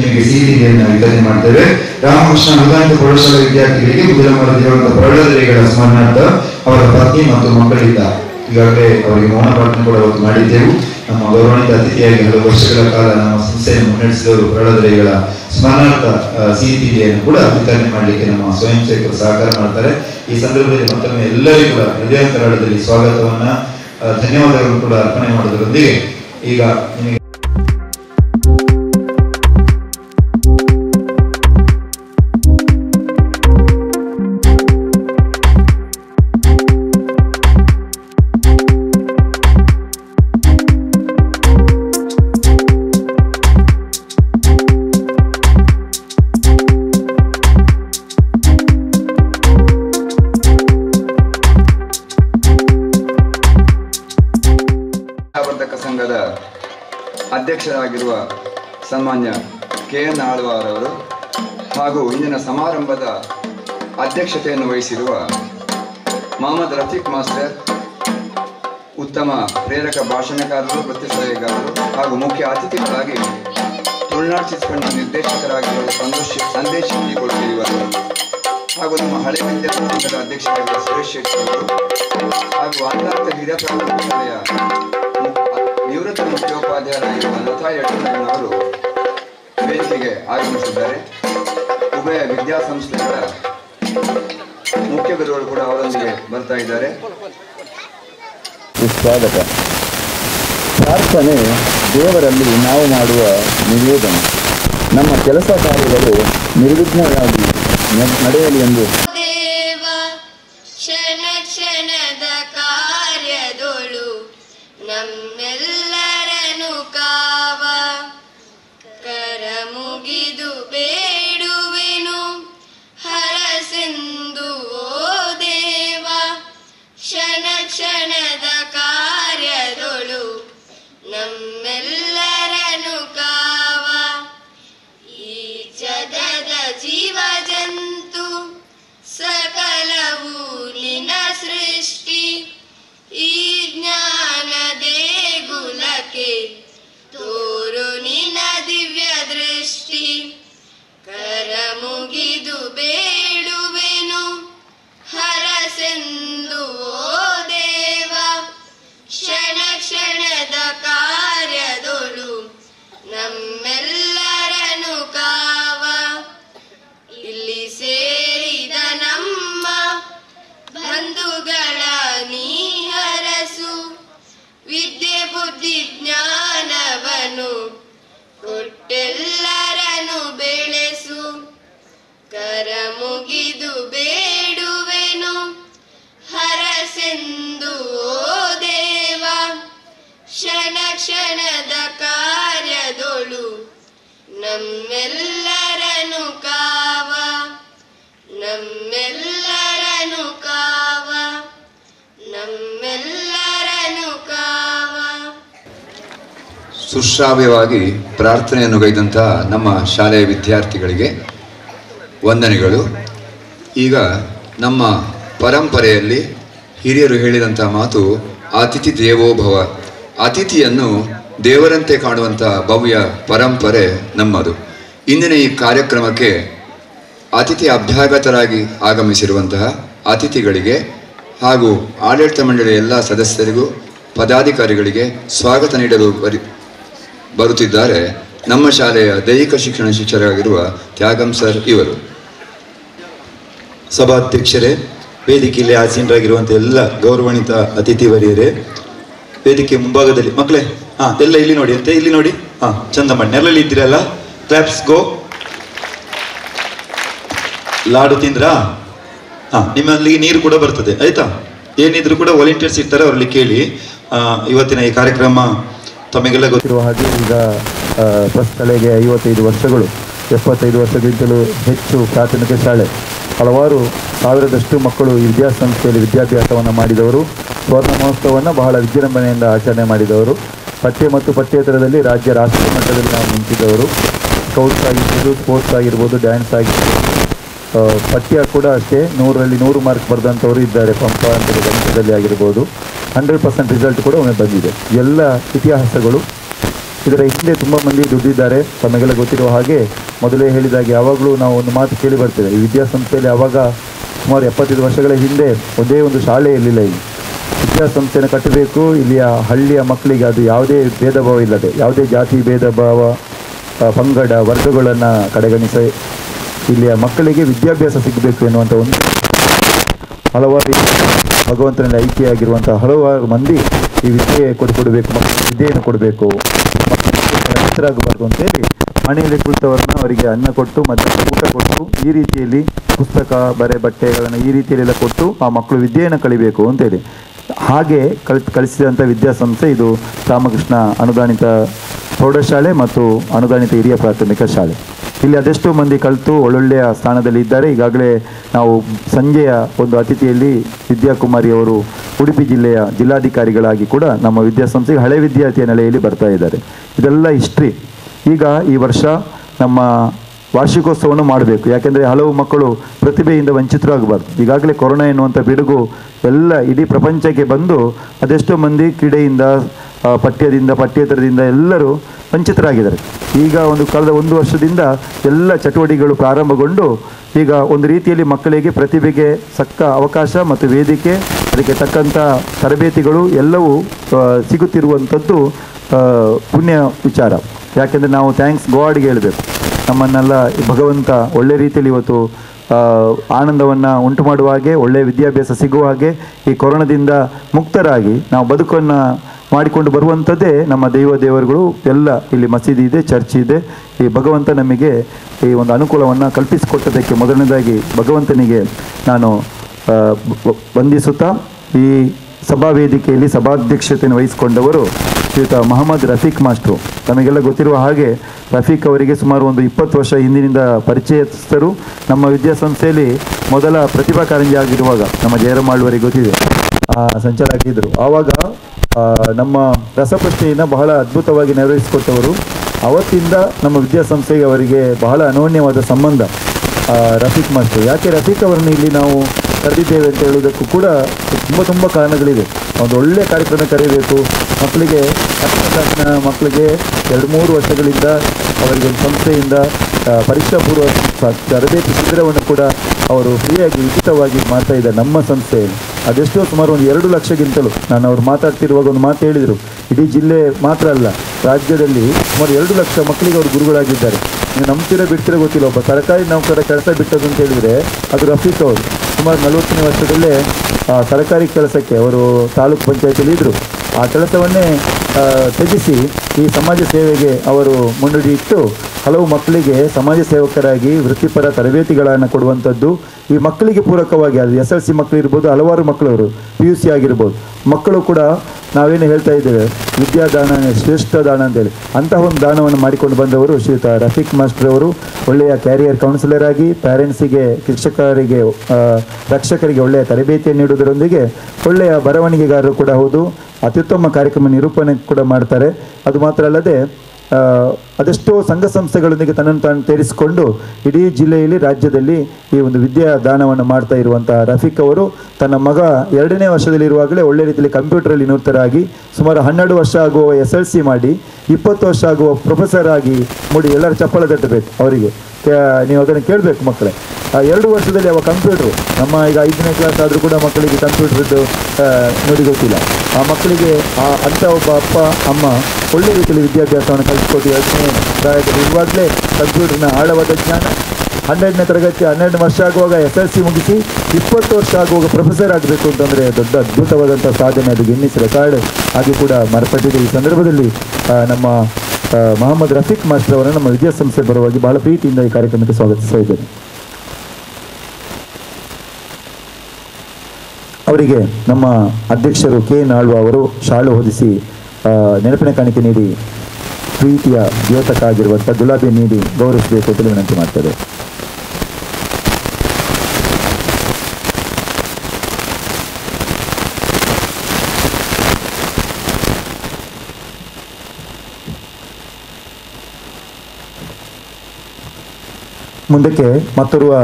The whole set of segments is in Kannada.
ಈಗ ನಿಮಗೆ ಸೀರೆಯನ್ನು ವಿತರಣೆ ಮಾಡ್ತೇವೆ. ರಾಮಕೃಷ್ಣ ವೇದಾಂತ ಪ್ರೌಢಶಾಲಾ ವಿದ್ಯಾರ್ಥಿಗಳಿಗೆ ಮುದಲಮರ ದೇವರ ಪ್ರೌಢಧರೆಗಳ ಸ್ಮರಣಾರ್ಥ ಅವರ ಪತ್ನಿ ಮತ್ತು ಮಕ್ಕಳಿಂದ ಈಗಾಗಲೇ ಅವರಿಗೆ ಮೌನ ಪ್ರಾರ್ಥನೆ ಕೂಡ ಅವತ್ತು ಮಾಡಿದ್ದೆವು. ನಮ್ಮ ಗೌರವಾನ್ವಿತ ಅತಿಥಿಯಾಗಿ ಹಲವು ವರ್ಷಗಳ ಕಾಲ ನಮ್ಮ ಸಂಸ್ಥೆಯನ್ನು ಮುನ್ನಡೆಸಿದವರು ಪ್ರೌಢಧರೆಗಳ ಸ್ಮರಣಾರ್ಥ ಸಿಹಿತಿಂಡಿಯನ್ನು ಕೂಡ ವಿತರಣೆ ಮಾಡಲಿಕ್ಕೆ ನಮ್ಮ ಸ್ವಯಂ ಸೇವಕರು ಸಹಕಾರ ಮಾಡ್ತಾರೆ. ಈ ಸಂದರ್ಭದಲ್ಲಿ ಮತ್ತೊಮ್ಮೆ ಎಲ್ಲರಿಗೂ ಕೂಡ ಹೃದಯಾಂತರಾಳದಲ್ಲಿ ಸ್ವಾಗತವನ್ನ ಧನ್ಯವಾದಗಳನ್ನು ಕೂಡ ಅರ್ಪಣೆ ಮಾಡೋದರೊಂದಿಗೆ ಈಗ ನಿಮಗೆ ಸಂಘದ ಅಧ್ಯಕ್ಷರಾಗಿರುವ ಸನ್ಮಾನ್ಯ ಕೆ.ಎನ್. ಆಳ್ವಾರ್ ಅವರು ಹಾಗೂ ಇಂದಿನ ಸಮಾರಂಭದ ಅಧ್ಯಕ್ಷತೆಯನ್ನು ವಹಿಸಿರುವ ಮೊಹಮ್ಮದ್ ರಫೀಕ್ ಮಾಸ್ಟರ್, ಉತ್ತಮ ಪ್ರೇರಕ ಭಾಷಣಕಾರರು, ವೃತ್ತಿಸಲಹೆಗಾರರು ಹಾಗೂ ಮುಖ್ಯ ಅತಿಥಿಗಳಾಗಿ ತುಳುನಾಡು ಚಿತ್ರಣ ನಿರ್ದೇಶಕರಾಗಿರುವ ಸಂದೇಶ್ ಕೊಡುತ್ತಿರುವರು ಹಾಗೂ ನಮ್ಮ ಹಳೆ ವಿದ್ಯಾರ್ಥಿಗಳ ಅಧ್ಯಕ್ಷರಾಗಿರುವ ಸುರೇಶ್ ಶೆಟ್ಟಿ ಅವರು ಹಾಗೂ ಅಂತಾರಾಷ್ಟ್ರೀಯ ಹಿರಿಯ ಪ್ರೌಢಶಾಲೆಯ ನಿವೃತ್ತ ಮುಖ್ಯೋಪಾಧ್ಯಾಯರಾಗಿರುವ ಲತಾ ಯಟನವರು ವೇದಿಕೆಗೆ ಆಗಮಿಸಿದ್ದಾರೆ. ಉಭಯ ವಿದ್ಯಾಸಂಸ್ಥೆಗಳ ಮುಖ್ಯ ಗುರುಗಳು ಕೂಡ ಅವರೊಂದಿಗೆ ಬರ್ತಾ ಇದ್ದಾರೆ. ಸ್ವಾಗತ. ಪ್ರಾರ್ಥನೆ ದೇವರಲ್ಲಿ ನಾವು ಮಾಡುವ ನಿವೇದನೆ. ನಮ್ಮ ಕೆಲಸ ಕಾರ್ಯಗಳು ನಿರ್ವಿಘ್ನವಾಗಿ ನಡೆಯಲಿ ಎಂದು ನಮ್ಮೆಲ್ಲರನ್ನು ಕಾವ ಕರ ಮುಗಿದು ಬೇಡುವೆನು ಹರಸಿಂಧು ಓ ದೇವ. ಕ್ಷಣ ಕ್ಷಣದ ಕಾರ್ಯದೊಳು ನಮ್ಮೆಲ್ಲರನ್ನು ಕಾವ. ಈ ಜಗದ ಜೀವ ಜಂತು ಸಕಲವು ನಿನ್ನ ಸೃಷ್ಟಿ. ಈ ಜ್ಞಾನ ದೇಗುಲಕ್ಕೆ ತೋರು ನಿನ್ನ ದಿವ್ಯ ದೃಷ್ಟಿ. ಕರ ಮುಗಿದು ಬೇಡುವೆನು ಹರಸೆಂದು ಓ ದೇವ. ಕ್ಷಣ ಕ್ಷಣದ ಕಾರ್ಯದೊಳು ನಮ್ಮೆಲ್ಲರನ್ನು ಕಾವ. ಇಲ್ಲಿ ಸೇರಿದ ನಮ್ಮ ಬಂಧುಗಳ ನೀ ವಿದ್ಯೆ ಬುದ್ಧಿ ಜ್ಞಾನವನು ಕೊಟ್ಟೆಲ್ಲರನ್ನು ಬೆಳೆಸು. ಕರ ಮುಗಿದು ಬೇಡುವೆನು ಹರಸೆಂದು ಓ ದೇವ. ಕ್ಷಣ ಕ್ಷಣದ ಕಾರ್ಯದೊಳು ನಮ್ಮೆಲ್ಲರನ್ನು ಕಾವ, ನಮ್ಮೆಲ್ಲರನ್ನು ಕಾವ, ನಮ್ಮೆಲ್ಲರನ್ನು ಕಾವ. ಸುಶ್ರಾವ್ಯವಾಗಿ ಪ್ರಾರ್ಥನೆಯನ್ನು ಗೈದಂತಹ ನಮ್ಮ ಶಾಲೆಯ ವಿದ್ಯಾರ್ಥಿಗಳಿಗೆ ವಂದನೆಗಳು. ಈಗ ನಮ್ಮ ಪರಂಪರೆಯಲ್ಲಿ ಹಿರಿಯರು ಹೇಳಿದಂಥ ಮಾತು ಅತಿಥಿ ದೇವೋಭವ. ಅತಿಥಿಯನ್ನು ದೇವರಂತೆ ಕಾಣುವಂಥ ಭವ್ಯ ಪರಂಪರೆ ನಮ್ಮದು. ಇಂದಿನ ಈ ಕಾರ್ಯಕ್ರಮಕ್ಕೆ ಅತಿಥಿ ಅಭ್ಯಾಗತರಾಗಿ ಆಗಮಿಸಿರುವಂತಹ ಅತಿಥಿಗಳಿಗೆ ಹಾಗೂ ಆಡಳಿತ ಮಂಡಳಿಯ ಎಲ್ಲ ಸದಸ್ಯರಿಗೂ ಪದಾಧಿಕಾರಿಗಳಿಗೆ ಸ್ವಾಗತ ನೀಡಲು ಬರುತ್ತಿದ್ದಾರೆ ನಮ್ಮ ಶಾಲೆಯ ದೈಹಿಕ ಶಿಕ್ಷಣ ಶಿಕ್ಷಕರಾಗಿರುವ ತ್ಯಾಗಂ ಸರ್ ಇವರು. ಸಭಾಧ್ಯಕ್ಷರೇ, ವೇದಿಕೆಯಲ್ಲಿ ಆಸೀನರಾಗಿರುವಂಥ ಎಲ್ಲ ಗೌರವಾನ್ವಿತ ಅತಿಥಿವರಿಯರೇ, ವೇದಿಕೆ ಮುಂಭಾಗದಲ್ಲಿ ಮಕ್ಕಳೇ, ಹಾಂ ಎಲ್ಲ ಇಲ್ಲಿ ನೋಡಿ ಅಂತೆ, ಇಲ್ಲಿ ನೋಡಿ, ಹಾಂ ಚಂದ ಮಾಡಿ, ನೆರಳಲ್ಲಿ ಇದ್ದೀರಲ್ಲ, ಕ್ಲಾಪ್ಸ್ ಗೋ. ಲಾಡು ತಿಂದ್ರಾ? ಹಾಂ, ನಿಮ್ಮಲ್ಲಿ ನೀರು ಕೂಡ ಬರ್ತದೆ ಆಯಿತಾ. ಏನಿದ್ರು ಕೂಡ ವಾಲಂಟಿಯರ್ಸ್ ಇರ್ತಾರೆ, ಅವರಲ್ಲಿ ಕೇಳಿ. ಇವತ್ತಿನ ಈ ಕಾರ್ಯಕ್ರಮ ತಮಗೆಲ್ಲ ಗೊತ್ತಿರುವ ಹಾಗೆ ಈಗ ಪ್ರಸ್ತಳೆಗೆ 55 ವರ್ಷಗಳು, 75 ವರ್ಷಗಳಿಂದಲೂ ಹೆಚ್ಚು ಪ್ರಾಥಮಿಕ ಶಾಲೆ, ಹಲವಾರು ಸಾವಿರದಷ್ಟು ಮಕ್ಕಳು ಈ ವಿದ್ಯಾಸಂಸ್ಥೆಯಲ್ಲಿ ವಿದ್ಯಾಭ್ಯಾಸವನ್ನು ಮಾಡಿದವರು, ಸ್ವರ್ಣ ಮಹೋತ್ಸವವನ್ನು ಬಹಳ ವಿಜೃಂಭಣೆಯಿಂದ ಆಚರಣೆ ಮಾಡಿದವರು, ಪಠ್ಯ ಮತ್ತು ಪಠ್ಯೇತರದಲ್ಲಿ ರಾಜ್ಯ ರಾಷ್ಟ್ರೀಯ ಮಟ್ಟದಲ್ಲಿ ನಾವು ನಿಂತಿದ್ದವರು, ಸ್ಕೌಟ್ಸ್ ಆಗಿರ್ಬೋದು, ಸ್ಪೋರ್ಟ್ಸ್ ಆಗಿರ್ಬೋದು, ಡ್ಯಾನ್ಸ್ ಆಗಿರ್ಬೋದು, ಪಠ್ಯ ಕೂಡ ಅಷ್ಟೇ 100ರಲ್ಲಿ 100 ಮಾರ್ಕ್ ಬರೆದಂಥವರು ಇದ್ದಾರೆ. ಪಂಪ ಅಂದರೆ ಗಣಿತದಲ್ಲಿ ಆಗಿರ್ಬೋದು 100% ರಿಸಲ್ಟ್ ಕೂಡ ಒಮ್ಮೆ ಬಂದಿದೆ. ಎಲ್ಲ ಇತಿಹಾಸಗಳು ಇದರ ಹಿಂದೆ ತುಂಬ ಮಂದಿ ದುಡ್ಡಿದ್ದಾರೆ. ತಮಗೆಲ್ಲ ಗೊತ್ತಿರುವ ಹಾಗೆ ಮೊದಲೇ ಹೇಳಿದಾಗ ಯಾವಾಗಲೂ ನಾವು ಒಂದು ಮಾತು ಕೇಳಿ ಬರ್ತೇವೆ, ಈ ವಿದ್ಯಾಸಂಸ್ಥೆಯಲ್ಲಿ ಆವಾಗ ಸುಮಾರು 75 ವರ್ಷಗಳ ಹಿಂದೆ ಒಂದೇ ಒಂದು ಶಾಲೆ ಇರಲಿಲ್ಲ. ಇಲ್ಲಿ ವಿದ್ಯಾಸಂಸ್ಥೆಯನ್ನು ಕಟ್ಟಬೇಕು, ಇಲ್ಲಿಯ ಹಳ್ಳಿಯ ಮಕ್ಕಳಿಗೆ ಅದು ಯಾವುದೇ ಭೇದ ಭಾವ ಇಲ್ಲದೆ, ಯಾವುದೇ ಜಾತಿ ಭೇದ ಭಾವ ಪಂಗಡ ವರ್ಗಗಳನ್ನು ಕಡೆಗಣಿಸಿ ಇಲ್ಲಿಯ ಮಕ್ಕಳಿಗೆ ವಿದ್ಯಾಭ್ಯಾಸ ಸಿಗಬೇಕು ಎನ್ನುವಂಥ ಒಂದು ಹಲವಾರು ಭಗವಂತನಲ್ಲಿ ಐಕ್ಯಾಗಿರುವಂಥ ಹಲವಾರು ಮಂದಿ ಈ ವಿದ್ಯೆ ಕೊಡಿಕೊಡಬೇಕು, ವಿದ್ಯೆಯನ್ನು ಕೊಡಬೇಕು, ಹೆಸರಾಗಬಾರ್ದು ಅಂತೇಳಿ ಮನೆಯಲ್ಲಿ ಕುಳಿತವರನ್ನು ಅವರಿಗೆ ಅನ್ನ ಕೊಟ್ಟು ಮತ್ತು ಊಟ ಕೊಟ್ಟು ಈ ರೀತಿಯಲ್ಲಿ ಪುಸ್ತಕ ಬರೆ ಬಟ್ಟೆಗಳನ್ನು ಈ ರೀತಿಯಲ್ಲೆಲ್ಲ ಕೊಟ್ಟು ಆ ಮಕ್ಕಳು ವಿದ್ಯೆಯನ್ನು ಕಲಿಬೇಕು ಅಂತೇಳಿ ಹಾಗೆ ಕಲಿಸಿದಂಥ ವಿದ್ಯಾಸಂಸ್ಥೆ ಇದು ರಾಮಕೃಷ್ಣ ಅನುದಾನಿತ ಪ್ರೌಢಶಾಲೆ ಮತ್ತು ಅನುದಾನಿತ ಹಿರಿಯ ಪ್ರಾಥಮಿಕ ಶಾಲೆ. ಇಲ್ಲಿ ಅದೆಷ್ಟೋ ಮಂದಿ ಕಲಿತು ಒಳ್ಳೊಳ್ಳೆಯ ಸ್ಥಾನದಲ್ಲಿ ಇದ್ದಾರೆ. ಈಗಾಗಲೇ ನಾವು ಸಂಜೆಯ ಒಂದು ಅತಿಥಿಯಲ್ಲಿ ವಿದ್ಯಾಕುಮಾರಿಯವರು ಉಡುಪಿ ಜಿಲ್ಲೆಯ ಜಿಲ್ಲಾಧಿಕಾರಿಗಳಾಗಿ ಕೂಡ ನಮ್ಮ ವಿದ್ಯಾಸಂಸ್ಥೆಗೆ ಹಳೆ ವಿದ್ಯಾರ್ಥಿಯ ನೆಲೆಯಲ್ಲಿ ಬರ್ತಾ ಇದ್ದಾರೆ. ಇದೆಲ್ಲ ಹಿಸ್ಟ್ರಿ. ಈಗ ಈ ವರ್ಷ ನಮ್ಮ ವಾರ್ಷಿಕೋತ್ಸವವನ್ನು ಮಾಡಬೇಕು, ಯಾಕೆಂದರೆ ಹಲವು ಮಕ್ಕಳು ಪ್ರತಿಭೆಯಿಂದ ವಂಚಿತರಾಗಬಾರ್ದು. ಈಗಾಗಲೇ ಕೊರೋನಾ ಎನ್ನುವಂಥ ಪಿಡುಗು ಎಲ್ಲ ಇಡೀ ಪ್ರಪಂಚಕ್ಕೆ ಬಂದು ಅದೆಷ್ಟೋ ಮಂದಿ ಕ್ರೀಡೆಯಿಂದ ಪಠ್ಯೇತರದಿಂದ ಎಲ್ಲರೂ ವಂಚಿತರಾಗಿದ್ದಾರೆ. ಈಗ ಕಳೆದ ಒಂದು ವರ್ಷದಿಂದ ಎಲ್ಲ ಚಟುವಟಿಕೆಗಳು ಪ್ರಾರಂಭಗೊಂಡು ಈಗ ಒಂದು ರೀತಿಯಲ್ಲಿ ಮಕ್ಕಳಿಗೆ ಪ್ರತಿಭೆಗೆ ತಕ್ಕ ಅವಕಾಶ ಮತ್ತು ವೇದಿಕೆ, ಅದಕ್ಕೆ ತಕ್ಕಂಥ ತರಬೇತಿಗಳು ಎಲ್ಲವೂ ಸಿಗುತ್ತಿರುವಂಥದ್ದು ಪುಣ್ಯ ವಿಚಾರ. ಯಾಕೆಂದರೆ ನಾವು ಥ್ಯಾಂಕ್ಸ್ ಗಾಡ್ಗೆ ಹೇಳಬೇಕು. ನಮ್ಮನ್ನೆಲ್ಲ ಭಗವಂತ ಒಳ್ಳೆ ರೀತಿಯಲ್ಲಿ ಇವತ್ತು ಆನಂದವನ್ನು ಉಂಟು ಮಾಡುವ ಹಾಗೆ, ಒಳ್ಳೆಯ ವಿದ್ಯಾಭ್ಯಾಸ ಸಿಗುವ ಹಾಗೆ, ಈ ಕೊರೋನಾದಿಂದ ಮುಕ್ತರಾಗಿ ನಾವು ಬದುಕನ್ನು ಮಾಡಿಕೊಂಡು ಬರುವಂಥದ್ದೇ ನಮ್ಮ ದೇವರುಗಳು. ಎಲ್ಲ ಇಲ್ಲಿ ಮಸೀದಿ ಇದೆ, ಚರ್ಚ್ ಇದೆ. ಈ ಭಗವಂತ ನಮಗೆ ಈ ಒಂದು ಅನುಕೂಲವನ್ನು ಕಲ್ಪಿಸಿಕೊಟ್ಟದಕ್ಕೆ ಮೊದಲನೇದಾಗಿ ಭಗವಂತನಿಗೆ ನಾನು ವಂದಿಸುತ್ತಾ, ಈ ಸಭಾವೇದಿಕೆಯಲ್ಲಿ ಸಭಾಧ್ಯಕ್ಷತೆಯನ್ನು ವಹಿಸಿಕೊಂಡವರು ಶ್ರೀಯುತ ಮೊಹಮ್ಮದ್ ರಫೀಕ್ ಮಾಸ್ಟ್ರು. ನಮಗೆಲ್ಲ ಗೊತ್ತಿರುವ ಹಾಗೆ ರಫೀಕ್ ಅವರಿಗೆ ಸುಮಾರು ಒಂದು 20 ವರ್ಷ ಹಿಂದಿನಿಂದ ಪರಿಚಯಸ್ಥರು. ನಮ್ಮ ವಿದ್ಯಾಸಂಸ್ಥೆಯಲ್ಲಿ ಮೊದಲ ಪ್ರತಿಭಾ ಕಾರಂಜಿ ಆಗಿರುವಾಗ ನಮ್ಮ ಜಯರಾಮಾಳ್ವರಿಗೆ ಗೊತ್ತಿದೆ, ಸಂಚಾಲಕಿದ್ದರು. ಆವಾಗ ನಮ್ಮ ರಸಪ್ರಶ್ನೆಯನ್ನು ಬಹಳ ಅದ್ಭುತವಾಗಿ ನೆರವೇರಿಸಿಕೊಟ್ಟವರು. ಅವತ್ತಿಂದ ನಮ್ಮ ವಿದ್ಯಾಸಂಸ್ಥೆಗೆ ಅವರಿಗೆ ಬಹಳ ಅನನ್ಯವಾದ ಸಂಬಂಧ ರಫೀಕ್ ಮಾಸ್ಟರ್. ಯಾಕೆ ರಫೀಕ್ ಅವರನ್ನು ಇಲ್ಲಿ ನಾವು ಕರೆದಿದ್ದೇವೆ ಅಂತ ಹೇಳುವುದಕ್ಕೂ ಕೂಡ ತುಂಬ ಕಾರಣಗಳಿವೆ. ಒಂದು ಒಳ್ಳೆಯ ಕಾರ್ಯಕ್ರಮ ಕರೆಯಬೇಕು, ಮಕ್ಕಳಿಗೆ ಕನ್ನಡ ಮಕ್ಕಳಿಗೆ 2-3 ವರ್ಷಗಳಿಂದ ಅವರಿಗೆ ಒಂದು ಸಂಸ್ಥೆಯಿಂದ ಪರೀಕ್ಷಾ ಪೂರ್ವ ತರಬೇತಿ ಶಿಬಿರವನ್ನು ಕೂಡ ಅವರು ಫ್ರೀಯಾಗಿ ಉಚಿತವಾಗಿ ಮಾಡ್ತಾ ಇದ್ದಾರೆ ನಮ್ಮ ಸಂಸ್ಥೆಯಲ್ಲಿ. ಅದೆಷ್ಟೋ ಸುಮಾರು ಒಂದು 2 ಲಕ್ಷಗಿಂತಲೂ ನಾನು ಅವರು ಮಾತಾಡ್ತಿರುವಾಗ ಒಂದು ಮಾತು ಹೇಳಿದರು, ಇಡೀ ಜಿಲ್ಲೆ ಮಾತ್ರ ಅಲ್ಲ ರಾಜ್ಯದಲ್ಲಿ ಸುಮಾರು 2 ಲಕ್ಷ ಮಕ್ಕಳಿಗೆ ಅವರು ಗುರುಗಳಾಗಿದ್ದಾರೆ. ನೀವು ನಂಬ್ತಿರೋ ಬಿಡ್ತಿರೋ ಗೊತ್ತಿಲ್ಲ, ಒಬ್ಬ ಸರ್ಕಾರಿ ನೌಕರ ಕೆಲಸ ಬಿಟ್ಟದ್ದು ಅಂತ ಹೇಳಿದರೆ ಅದು ರಫೀಕ್ ಅವರು. ಸುಮಾರು 40ನೇ ವರ್ಷದಲ್ಲೇ ಸರ್ಕಾರಿ ಕೆಲಸಕ್ಕೆ ಅವರು ತಾಲೂಕು ಪಂಚಾಯತಿಯಲ್ಲಿ ಇದ್ದರು. ಆ ಕೆಲಸವನ್ನೇ ತ್ಯಜಿಸಿ ಈ ಸಮಾಜ ಸೇವೆಗೆ ಅವರು ಮುನ್ನುಡಿ ಇಟ್ಟು ಹಲವು ಮಕ್ಕಳಿಗೆ ಸಮಾಜ ಸೇವಕರಾಗಿ ವೃತ್ತಿಪರ ತರಬೇತಿಗಳನ್ನು ಕೊಡುವಂಥದ್ದು. ಈ ಮಕ್ಕಳಿಗೆ ಪೂರಕವಾಗಿ ಅದು SLC ಮಕ್ಕಳು ಇರ್ಬೋದು, ಹಲವಾರು ಮಕ್ಕಳವರು PUC ಆಗಿರ್ಬೋದು, ಮಕ್ಕಳು ಕೂಡ ನಾವೇನು ಹೇಳ್ತಾ ಇದ್ದೇವೆ ವಿದ್ಯಾದಾನ ಶ್ರೇಷ್ಠ ದಾನ ಅಂತೇಳಿ ಅಂತಹ ಒಂದು ದಾನವನ್ನು ಮಾಡಿಕೊಂಡು ಬಂದವರು ಶ್ರೀಯುತ ರಫೀಕ್ ಮಾಸ್ಟರ್ ಅವರು. ಒಳ್ಳೆಯ ಕ್ಯಾರಿಯರ್ ಕೌನ್ಸಿಲರ್ ಆಗಿ ಪ್ಯಾರೆಂಟ್ಸಿಗೆ, ಶಿಕ್ಷಕರಿಗೆ, ರಕ್ಷಕರಿಗೆ ಒಳ್ಳೆಯ ತರಬೇತಿಯನ್ನು ನೀಡುವುದರೊಂದಿಗೆ ಒಳ್ಳೆಯ ಬರವಣಿಗೆಗಾರರು ಕೂಡ ಹೌದು, ಅತ್ಯುತ್ತಮ ಕಾರ್ಯಕ್ರಮ ನಿರೂಪಣೆ ಕೂಡ ಮಾಡ್ತಾರೆ. ಅದು ಮಾತ್ರ ಅಲ್ಲದೆ ಅದೆಷ್ಟೋ ಸಂಘ ಸಂಸ್ಥೆಗಳೊಂದಿಗೆ ತನ್ನನ್ನು ತಾನು ಸೇರಿಸಿಕೊಂಡು ಇಡೀ ಜಿಲ್ಲೆಯಲ್ಲಿ ರಾಜ್ಯದಲ್ಲಿ ಈ ಒಂದು ವಿದ್ಯಾದಾನವನ್ನು ಮಾಡ್ತಾ ಇರುವಂಥ ರಫೀಕ್ ಅವರು ತನ್ನ ಮಗ 2ನೇ ವರ್ಷದಲ್ಲಿರುವಾಗಲೇ ಒಳ್ಳೆ ರೀತಿಯಲ್ಲಿ ಕಂಪ್ಯೂಟರಲ್ಲಿ ನಿರತರಾಗಿ ಸುಮಾರು 12 ವರ್ಷ ಆಗುವ SLC ಮಾಡಿ 20 ವರ್ಷ ಆಗುವ ಪ್ರೊಫೆಸರ್ ಆಗಿ ಮೂಡಿ ಎಲ್ಲರ ಚಪ್ಪಳ ತಟ್ಟಬೇಕು ಅವರಿಗೆ. ನೀವು ಅದನ್ನು ಕೇಳಬೇಕು ಮಕ್ಕಳೇ, 2 ವರ್ಷದಲ್ಲಿ ಯಾವ ಕಂಪ್ಯೂಟ್ರು ನಮ್ಮ ಈಗ 5ನೇ ಕ್ಲಾಸ್ ಆದರೂ ಕೂಡ ಮಕ್ಕಳಿಗೆ ಕಂಪ್ಯೂಟ್ರದ್ದು ನೋಡಿ ಗೊತ್ತಿಲ್ಲ. ಆ ಮಕ್ಕಳಿಗೆ ಅಂಥ ಒಬ್ಬ ಅಪ್ಪ ಅಮ್ಮ ಒಳ್ಳೆ ರೀತಿಯಲ್ಲಿ ವಿದ್ಯಾಭ್ಯಾಸವನ್ನು ಕಲಿಸಿಕೊಟ್ಟು 2ನೇ ಪ್ರಾಯದಲ್ಲಿ ಇರುವಾಗಲೇ ಕಂಪ್ಯೂಟರ್ನ ಆಳವಾದ ಜ್ಞಾನ, 12ನೇ ತರಗತಿ 12 ವರ್ಷ ಆಗುವಾಗ SLC ಮುಗಿಸಿ 20 ವರ್ಷ ಆಗುವಾಗ ಪ್ರೊಫೆಸರ್ ಆಗಬೇಕು ಅಂತಂದರೆ ದೊಡ್ಡ ಅದ್ಭುತವಾದಂಥ ಸಾಧನೆ, ಅದು ಗಿನ್ನಿಸ್ ರೆಕಾರ್ಡ್ ಆಗಿ ಕೂಡ ಮಾರ್ಪಟ್ಟಿದೆ. ಈ ಸಂದರ್ಭದಲ್ಲಿ ನಮ್ಮ ಮೊಹಮ್ಮದ್ ರಫೀಕ್ ಮಾಸ್ಟರ್ ಅವರನ್ನು ನಮ್ಮ ವಿದ್ಯಾಸಂಸ್ಥೆ ಪರವಾಗಿ ಬಹಳ ಪ್ರೀತಿಯಿಂದ ಈ ಕಾರ್ಯಕ್ರಮಕ್ಕೆ ಸ್ವಾಗತಿಸ್ತಾ ಇದ್ದೇನೆ. ಅವರಿಗೆ ನಮ್ಮ ಅಧ್ಯಕ್ಷರು KN ಆಳ್ವ ಅವರು ಶಾಲು ಹೊದಿಸಿ ನೆನಪಿನ ಕಾಣಿಕೆ ನೀಡಿ ಪ್ರೀತಿಯ ದ್ಯೋತಕ ಆಗಿರುವಂಥ ಗುಲಾಬಿ ನೀಡಿ ಗೌರವಿಸಬೇಕು ಅಂತ ವಿನಂತಿ ಮಾಡ್ತಾರೆ. ಮುಂದಕ್ಕೆ ಮತ್ತೋರ್ವ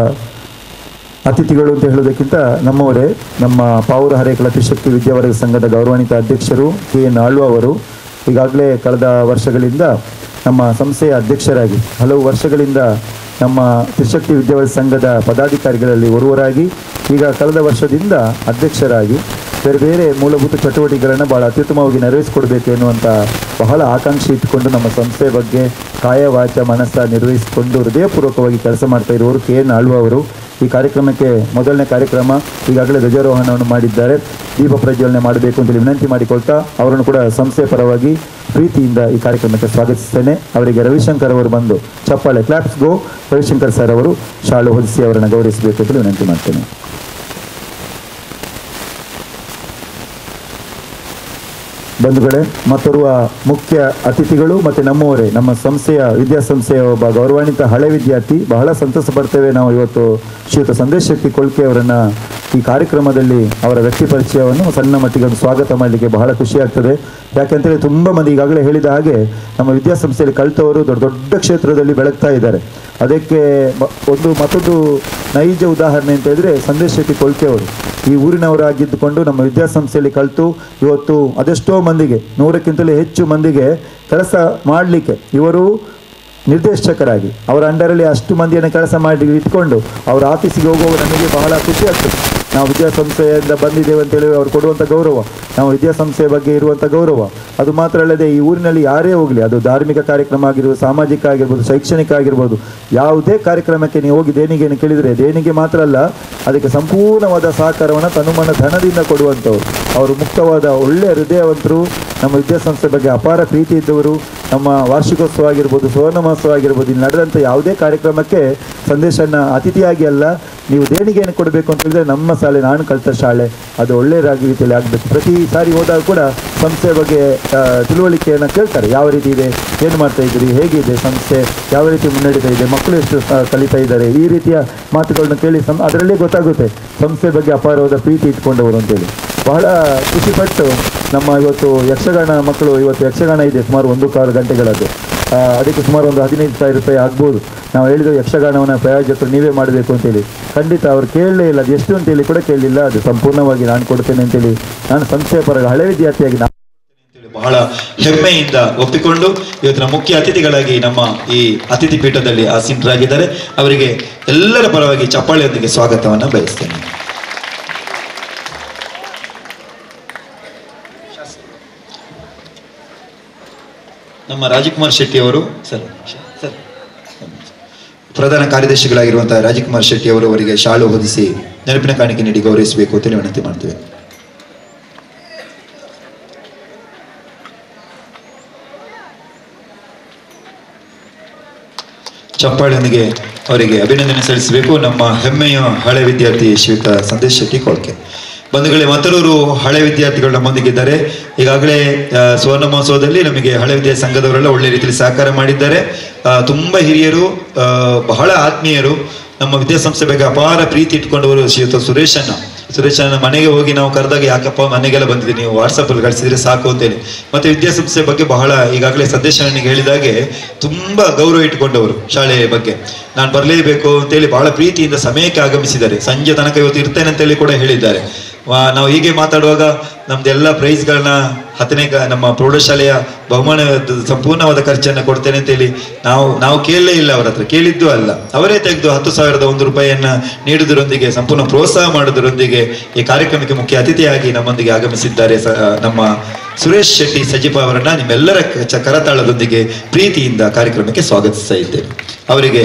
ಅತಿಥಿಗಳು ಅಂತ ಹೇಳೋದಕ್ಕಿಂತ ನಮ್ಮವರೇ ನಮ್ಮ ಪಾವೂರ ಹರೇಕಳ ತ್ರಿಶಕ್ತಿ ವಿದ್ಯಾವರ್ಗ ಸಂಘದ ಗೌರವಾನ್ವಿತ ಅಧ್ಯಕ್ಷರು KN ಆಳ್ವ ಅವರು ಈಗಾಗಲೇ ಕಳೆದ ವರ್ಷಗಳಿಂದ ನಮ್ಮ ಸಂಸ್ಥೆಯ ಅಧ್ಯಕ್ಷರಾಗಿ ಹಲವು ವರ್ಷಗಳಿಂದ ನಮ್ಮ ತ್ರಿಶಕ್ತಿ ವಿದ್ಯಾವಳಿ ಸಂಘದ ಪದಾಧಿಕಾರಿಗಳಲ್ಲಿ ಒರ್ವರಾಗಿ ಈಗ ಕಳೆದ ವರ್ಷದಿಂದ ಅಧ್ಯಕ್ಷರಾಗಿ ಬೇರೆ ಬೇರೆ ಮೂಲಭೂತ ಚಟುವಟಿಕೆಗಳನ್ನು ಭಾಳ ಅತ್ಯುತ್ತಮವಾಗಿ ನೆರವೇರಿಸಿಕೊಡಬೇಕು ಎನ್ನುವಂಥ ಬಹಳ ಆಕಾಂಕ್ಷೆ ಇಟ್ಟುಕೊಂಡು ನಮ್ಮ ಸಂಸ್ಥೆ ಬಗ್ಗೆ ಕಾಯ ವಾಚ ಮನಸ್ಸ ನಿರ್ವಹಿಸಿಕೊಂಡು ಹೃದಯಪೂರ್ವಕವಾಗಿ ಕೆಲಸ ಮಾಡ್ತಾ ಇರುವವರು KN ಆಳ್ವ ಅವರು. ಈ ಕಾರ್ಯಕ್ರಮಕ್ಕೆ ಮೊದಲನೇ ಕಾರ್ಯಕ್ರಮ ಈಗಾಗಲೇ ಧ್ವಜಾರೋಹಣವನ್ನು ಮಾಡಿದ್ದಾರೆ. ದೀಪ ಪ್ರಜ್ವಲನೆ ಮಾಡಬೇಕು ಅಂತೇಳಿ ವಿನಂತಿ ಮಾಡಿಕೊಳ್ತಾ ಅವರನ್ನು ಕೂಡ ಸಂಸ್ಥೆ ಪರವಾಗಿ ಪ್ರೀತಿಯಿಂದ ಈ ಕಾರ್ಯಕ್ರಮಕ್ಕೆ ಸ್ವಾಗತಿಸ್ತೇನೆ. ಅವರಿಗೆ ರವಿಶಂಕರ್ ಅವರು ಬಂದು ಚಪ್ಪಾಳೆ ಕ್ಲಾಪ್ಸ್ ಗೋ ರವಿಶಂಕರ್ ಸರ್ ಅವರು ಶಾಲು ಹೊದಿಸಿ ಅವರನ್ನು ಗೌರವಿಸಬೇಕು ಅಂತೇಳಿ ವಿನಂತಿ ಮಾಡ್ತೇನೆ. ಬಂಧುಗಳೇ, ಮತ್ತೋರ್ವ ಮುಖ್ಯ ಅತಿಥಿಗಳು ಮತ್ತು ನಮ್ಮವರೇ ನಮ್ಮ ಸಂಸ್ಥೆಯ ವಿದ್ಯಾಸಂಸ್ಥೆಯ ಒಬ್ಬ ಗೌರವಾನ್ವಿತ ಹಳೆ ವಿದ್ಯಾರ್ಥಿ, ಬಹಳ ಸಂತಸ ಪಡ್ತೇವೆ ನಾವು ಇವತ್ತು ಶ್ರೀಯುತ ಸಂದೇಶಕ್ತಿ ಕೊಳ್ಕೆ ಅವರನ್ನು ಈ ಕಾರ್ಯಕ್ರಮದಲ್ಲಿ ಅವರ ವ್ಯಕ್ತಿ ಪರಿಚಯವನ್ನು ಸಣ್ಣ ಮಟ್ಟಿಗೆ ಒಂದು ಸ್ವಾಗತ ಮಾಡಲಿಕ್ಕೆ ಬಹಳ ಖುಷಿಯಾಗ್ತದೆ. ಯಾಕೆಂತೇಳಿ ತುಂಬ ಮಂದಿ ಈಗಾಗಲೇ ಹೇಳಿದ ಹಾಗೆ ನಮ್ಮ ವಿದ್ಯಾಸಂಸ್ಥೆಯಲ್ಲಿ ಕಲಿತವರು ದೊಡ್ಡ ದೊಡ್ಡ ಕ್ಷೇತ್ರದಲ್ಲಿ ಬೆಳಗ್ತಾ ಇದ್ದಾರೆ. ಅದಕ್ಕೆ ಮತ್ತೊಂದು ನೈಜ ಉದಾಹರಣೆ ಅಂತ ಹೇಳಿದ್ರೆ ಸಂದೇಶಕ್ತಿ ಕೊಳ್ಕೆ ಅವರು ಈ ಊರಿನವರಾಗಿದ್ದುಕೊಂಡು ನಮ್ಮ ವಿದ್ಯಾಸಂಸ್ಥೆಯಲ್ಲಿ ಕಲಿತು ಇವತ್ತು ಅದೆಷ್ಟೋ ಮಂದಿಗೆ 100ಕ್ಕಿಂತಲೇ ಹೆಚ್ಚು ಮಂದಿಗೆ ಕೆಲಸ ಮಾಡಲಿಕ್ಕೆ ಇವರು ನಿರ್ದೇಶಕರಾಗಿ ಅವರ ಅಂಡರಲ್ಲಿ ಅಷ್ಟು ಮಂದಿಯನ್ನು ಕೆಲಸ ಮಾಡಿ ಇಟ್ಕೊಂಡು ಅವ್ರ ಆಫೀಸಿಗೆ ಹೋಗುವವರು ನಮಗೆ ಬಹಳ ಖುಷಿ ಆಗ್ತದೆ. ನಾವು ವಿದ್ಯಾಸಂಸ್ಥೆಯಿಂದ ಬಂದಿದ್ದೇವೆ ಅಂತೇಳಿ ಅವ್ರು ಕೊಡುವಂಥ ಗೌರವ, ನಾವು ವಿದ್ಯಾಸಂಸ್ಥೆಯ ಬಗ್ಗೆ ಇರುವಂಥ ಗೌರವ, ಅದು ಮಾತ್ರ ಅಲ್ಲದೆ ಈ ಊರಿನಲ್ಲಿ ಯಾರೇ ಹೋಗಲಿ, ಅದು ಧಾರ್ಮಿಕ ಕಾರ್ಯಕ್ರಮ ಆಗಿರ್ಬೋದು, ಸಾಮಾಜಿಕ ಆಗಿರ್ಬೋದು, ಶೈಕ್ಷಣಿಕ ಆಗಿರ್ಬೋದು, ಯಾವುದೇ ಕಾರ್ಯಕ್ರಮಕ್ಕೆ ನೀವು ಹೋಗಿ ದೇಣಿಗೆಯನ್ನು ಕೇಳಿದರೆ ದೇಣಿಗೆ ಮಾತ್ರ ಅಲ್ಲ, ಅದಕ್ಕೆ ಸಂಪೂರ್ಣವಾದ ಸಹಕಾರವನ್ನು ತನುಮನ ಧನದಿಂದ ಕೊಡುವಂಥವ್ರು. ಅವರು ಮುಕ್ತವಾದ ಒಳ್ಳೆಯ ಹೃದಯವಂತರು, ನಮ್ಮ ವಿದ್ಯಾಸಂಸ್ಥೆ ಬಗ್ಗೆ ಅಪಾರ ಪ್ರೀತಿ ಇದ್ದವರು. ನಮ್ಮ ವಾರ್ಷಿಕೋತ್ಸವ ಆಗಿರ್ಬೋದು, ಸುವರ್ಣ ಮಹೋತ್ಸವ ಆಗಿರ್ಬೋದು, ಇಲ್ಲಿ ನಡೆದಂಥ ಯಾವುದೇ ಕಾರ್ಯಕ್ರಮಕ್ಕೆ ಸಂದೇಶನ ಅತಿಥಿಯಾಗಿ ಅಲ್ಲ, ನೀವು ದೇಣಿಗೆಯನ್ನು ಕೊಡಬೇಕು ಅಂತ ಹೇಳಿದ್ರೆ ನಮ್ಮ ಶಾಲೆ, ನಾನು ಕಲಿತ ಶಾಲೆ, ಅದು ಒಳ್ಳೆಯ ರೀತಿಯಲ್ಲಿ ಆಗಬೇಕು. ಪ್ರತಿ ಸಾರಿ ಹೋದಾಗ ಕೂಡ ಸಂಸ್ಥೆ ಬಗ್ಗೆ ತಿಳುವಳಿಕೆಯನ್ನು ಕೇಳ್ತಾರೆ. ಯಾವ ರೀತಿ ಇದೆ, ಏನು ಮಾಡ್ತಾ ಇದ್ದೀರಿ, ಹೇಗಿದೆ ಸಂಸ್ಥೆ, ಯಾವ ರೀತಿ ಮುನ್ನಡೀತಾ ಇದೆ, ಮಕ್ಕಳು ಎಷ್ಟು ಕಲಿತಾ ಇದ್ದಾರೆ, ಈ ರೀತಿಯ ಮಾತುಗಳನ್ನ ಕೇಳಿ ಅದರಲ್ಲೇ ಗೊತ್ತಾಗುತ್ತೆ ಸಂಸ್ಥೆ ಬಗ್ಗೆ ಅಪಾರವಾದ ಪ್ರೀತಿ ಇಟ್ಕೊಂಡವರು ಅಂತೇಳಿ ಬಹಳ ಖುಷಿಪಟ್ಟು ನಮ್ಮ ಇವತ್ತು ಯಕ್ಷಗಾನ ಮಕ್ಕಳು, ಇವತ್ತು ಯಕ್ಷಗಾನ ಇದೆ ಸುಮಾರು 1 ಗಂಟೆಗಳದ್ದು, ಅದಕ್ಕೆ ಸುಮಾರು ಒಂದು 15,000 ರೂಪಾಯಿ ಆಗ್ಬೋದು. ನಾವು ಹೇಳಿದ ಯಕ್ಷಗಾನವನ್ನು ಪ್ರಾಯೋಜಕರು ನೀವೇ ಮಾಡಬೇಕು ಅಂತೇಳಿ ಖಂಡಿತ ಅವ್ರು ಕೇಳಲೇ ಇಲ್ಲ, ಅದು ಎಷ್ಟು ಅಂತೇಳಿ ಕೂಡ ಕೇಳಲಿಲ್ಲ. ಅದು ಸಂಪೂರ್ಣವಾಗಿ ನಾನು ಕೊಡ್ತೇನೆ ಅಂತೇಳಿ ನಾನು ಸಂಸ್ಥೆಯ ಪರ ಹಳೆ ವಿದ್ಯಾರ್ಥಿಯಾಗಿ ನಾನು ಬಹಳ ಹೆಮ್ಮೆಯಿಂದ ಒಪ್ಪಿಕೊಂಡು ಇವತ್ತಿನ ಮುಖ್ಯ ಅತಿಥಿಗಳಾಗಿ ನಮ್ಮ ಈ ಅತಿಥಿ ಪೀಠದಲ್ಲಿ ಆಸೀನರಾಗಿದ್ದಾರೆ. ಅವರಿಗೆ ಎಲ್ಲರ ಪರವಾಗಿ ಚಪ್ಪಾಳೆಯೊಂದಿಗೆ ಸ್ವಾಗತವನ್ನು ಬಯಸ್ತೇನೆ. ನಮ್ಮ ರಾಜಕುಮಾರ್ ಶೆಟ್ಟಿ ಅವರು ಸರ್ ಪ್ರಧಾನ ಕಾರ್ಯದರ್ಶಿಗಳಾಗಿರುವಂತಹ ರಾಜಕುಮಾರ್ ಶೆಟ್ಟಿ ಅವರು ಅವರಿಗೆ ಶಾಲು ಹೊದಿಸಿ ನೆನಪಿನ ಕಾಣಿಕೆ ನೀಡಿ ಗೌರವಿಸಬೇಕು ಅಂತ ವಿನಂತಿ ಮಾಡ್ತೇವೆ. ಚಪ್ಪಾಳೆಯೊಂದಿಗೆ ಅವರಿಗೆ ಅಭಿನಂದನೆ ಸಲ್ಲಿಸಬೇಕು. ನಮ್ಮ ಹೆಮ್ಮೆಯ ಹಳೆ ವಿದ್ಯಾರ್ಥಿ ಶ್ರೀಯುತ ಸಂದೇಶ್ ಶೆಟ್ಟಿ ಕೊಳ್ಕೆ. ಬಂಧುಗಳೇ, ಮತ್ತೂರು ಹಳೆ ವಿದ್ಯಾರ್ಥಿಗಳು ನಮ್ಮೊಂದಿಗಿದ್ದಾರೆ. ಈಗಾಗಲೇ ಸುವರ್ಣ ಮಹೋತ್ಸವದಲ್ಲಿ ನಮಗೆ ಹಳೆ ವಿದ್ಯಾರ್ಥಿ ಸಂಘದವರೆಲ್ಲ ಒಳ್ಳೆ ರೀತಿಯಲ್ಲಿ ಸಹಕಾರ ಮಾಡಿದ್ದಾರೆ. ತುಂಬ ಹಿರಿಯರು, ಬಹಳ ಆತ್ಮೀಯರು, ನಮ್ಮ ವಿದ್ಯಾಸಂಸ್ಥೆ ಬಗ್ಗೆ ಅಪಾರ ಪ್ರೀತಿ ಇಟ್ಕೊಂಡವರು ಶ್ರೀಯುತ ಸುರೇಶನ ಮನೆಗೆ ಹೋಗಿ ನಾವು ಕರೆದಾಗ ಯಾಕಪ್ಪ ಮನೆಗೆಲ್ಲ ಬಂದಿದೆ, ನೀವು ವಾಟ್ಸಪ್ಪಲ್ಲಿ ಕಳಿಸಿದ್ರೆ ಸಾಕು ಅಂತೇಳಿ, ಮತ್ತು ವಿದ್ಯಾಸಂಸ್ಥೆ ಬಗ್ಗೆ ಬಹಳ ಈಗಾಗಲೇ ಸಂದೇಶ ನನಗೆ ಹೇಳಿದಾಗೆ ತುಂಬ ಗೌರವ ಇಟ್ಕೊಂಡವರು. ಶಾಲೆಯ ಬಗ್ಗೆ ನಾನು ಬರಲೇಬೇಕು ಅಂತೇಳಿ ಬಹಳ ಪ್ರೀತಿಯಿಂದ ಸಮಯಕ್ಕೆ ಆಗಮಿಸಿದ್ದಾರೆ. ಸಂಜೆ ತನಕ ಇವತ್ತು ಇರ್ತೇನೆ ಅಂತೇಳಿ ಕೂಡ ಹೇಳಿದ್ದಾರೆ. ನಾವು ಹೀಗೆ ಮಾತಾಡುವಾಗ ನಮ್ದೆಲ್ಲ ಪ್ರೈಸ್ಗಳನ್ನ ನಮ್ಮ ಪ್ರೌಢಶಾಲೆಯ ಬಹುಮಾನ ಸಂಪೂರ್ಣವಾದ ಖರ್ಚನ್ನು ಕೊಡ್ತೇನೆ ಅಂತೇಳಿ ನಾವು ಕೇಳಲೇ ಇಲ್ಲ, ಅವರ ಹತ್ರ ಕೇಳಿದ್ದು ಅಲ್ಲ, ಅವರೇ ತೆಗೆದು 10,001 ರೂಪಾಯಿಯನ್ನು ನೀಡುವುದರೊಂದಿಗೆ ಸಂಪೂರ್ಣ ಪ್ರೋತ್ಸಾಹ ಮಾಡೋದರೊಂದಿಗೆ ಈ ಕಾರ್ಯಕ್ರಮಕ್ಕೆ ಮುಖ್ಯ ಅತಿಥಿಯಾಗಿ ನಮ್ಮೊಂದಿಗೆ ಆಗಮಿಸಿದ್ದಾರೆ ನಮ್ಮ ಸುರೇಶ್ ಶೆಟ್ಟಿ ಸಜಿಪ ಅವರನ್ನ ನಿಮ್ಮೆಲ್ಲರ ಕರತಾಳದೊಂದಿಗೆ ಪ್ರೀತಿಯಿಂದ ಕಾರ್ಯಕ್ರಮಕ್ಕೆ ಸ್ವಾಗತಿಸ್ತಾ ಇದ್ದೇವೆ. ಅವರಿಗೆ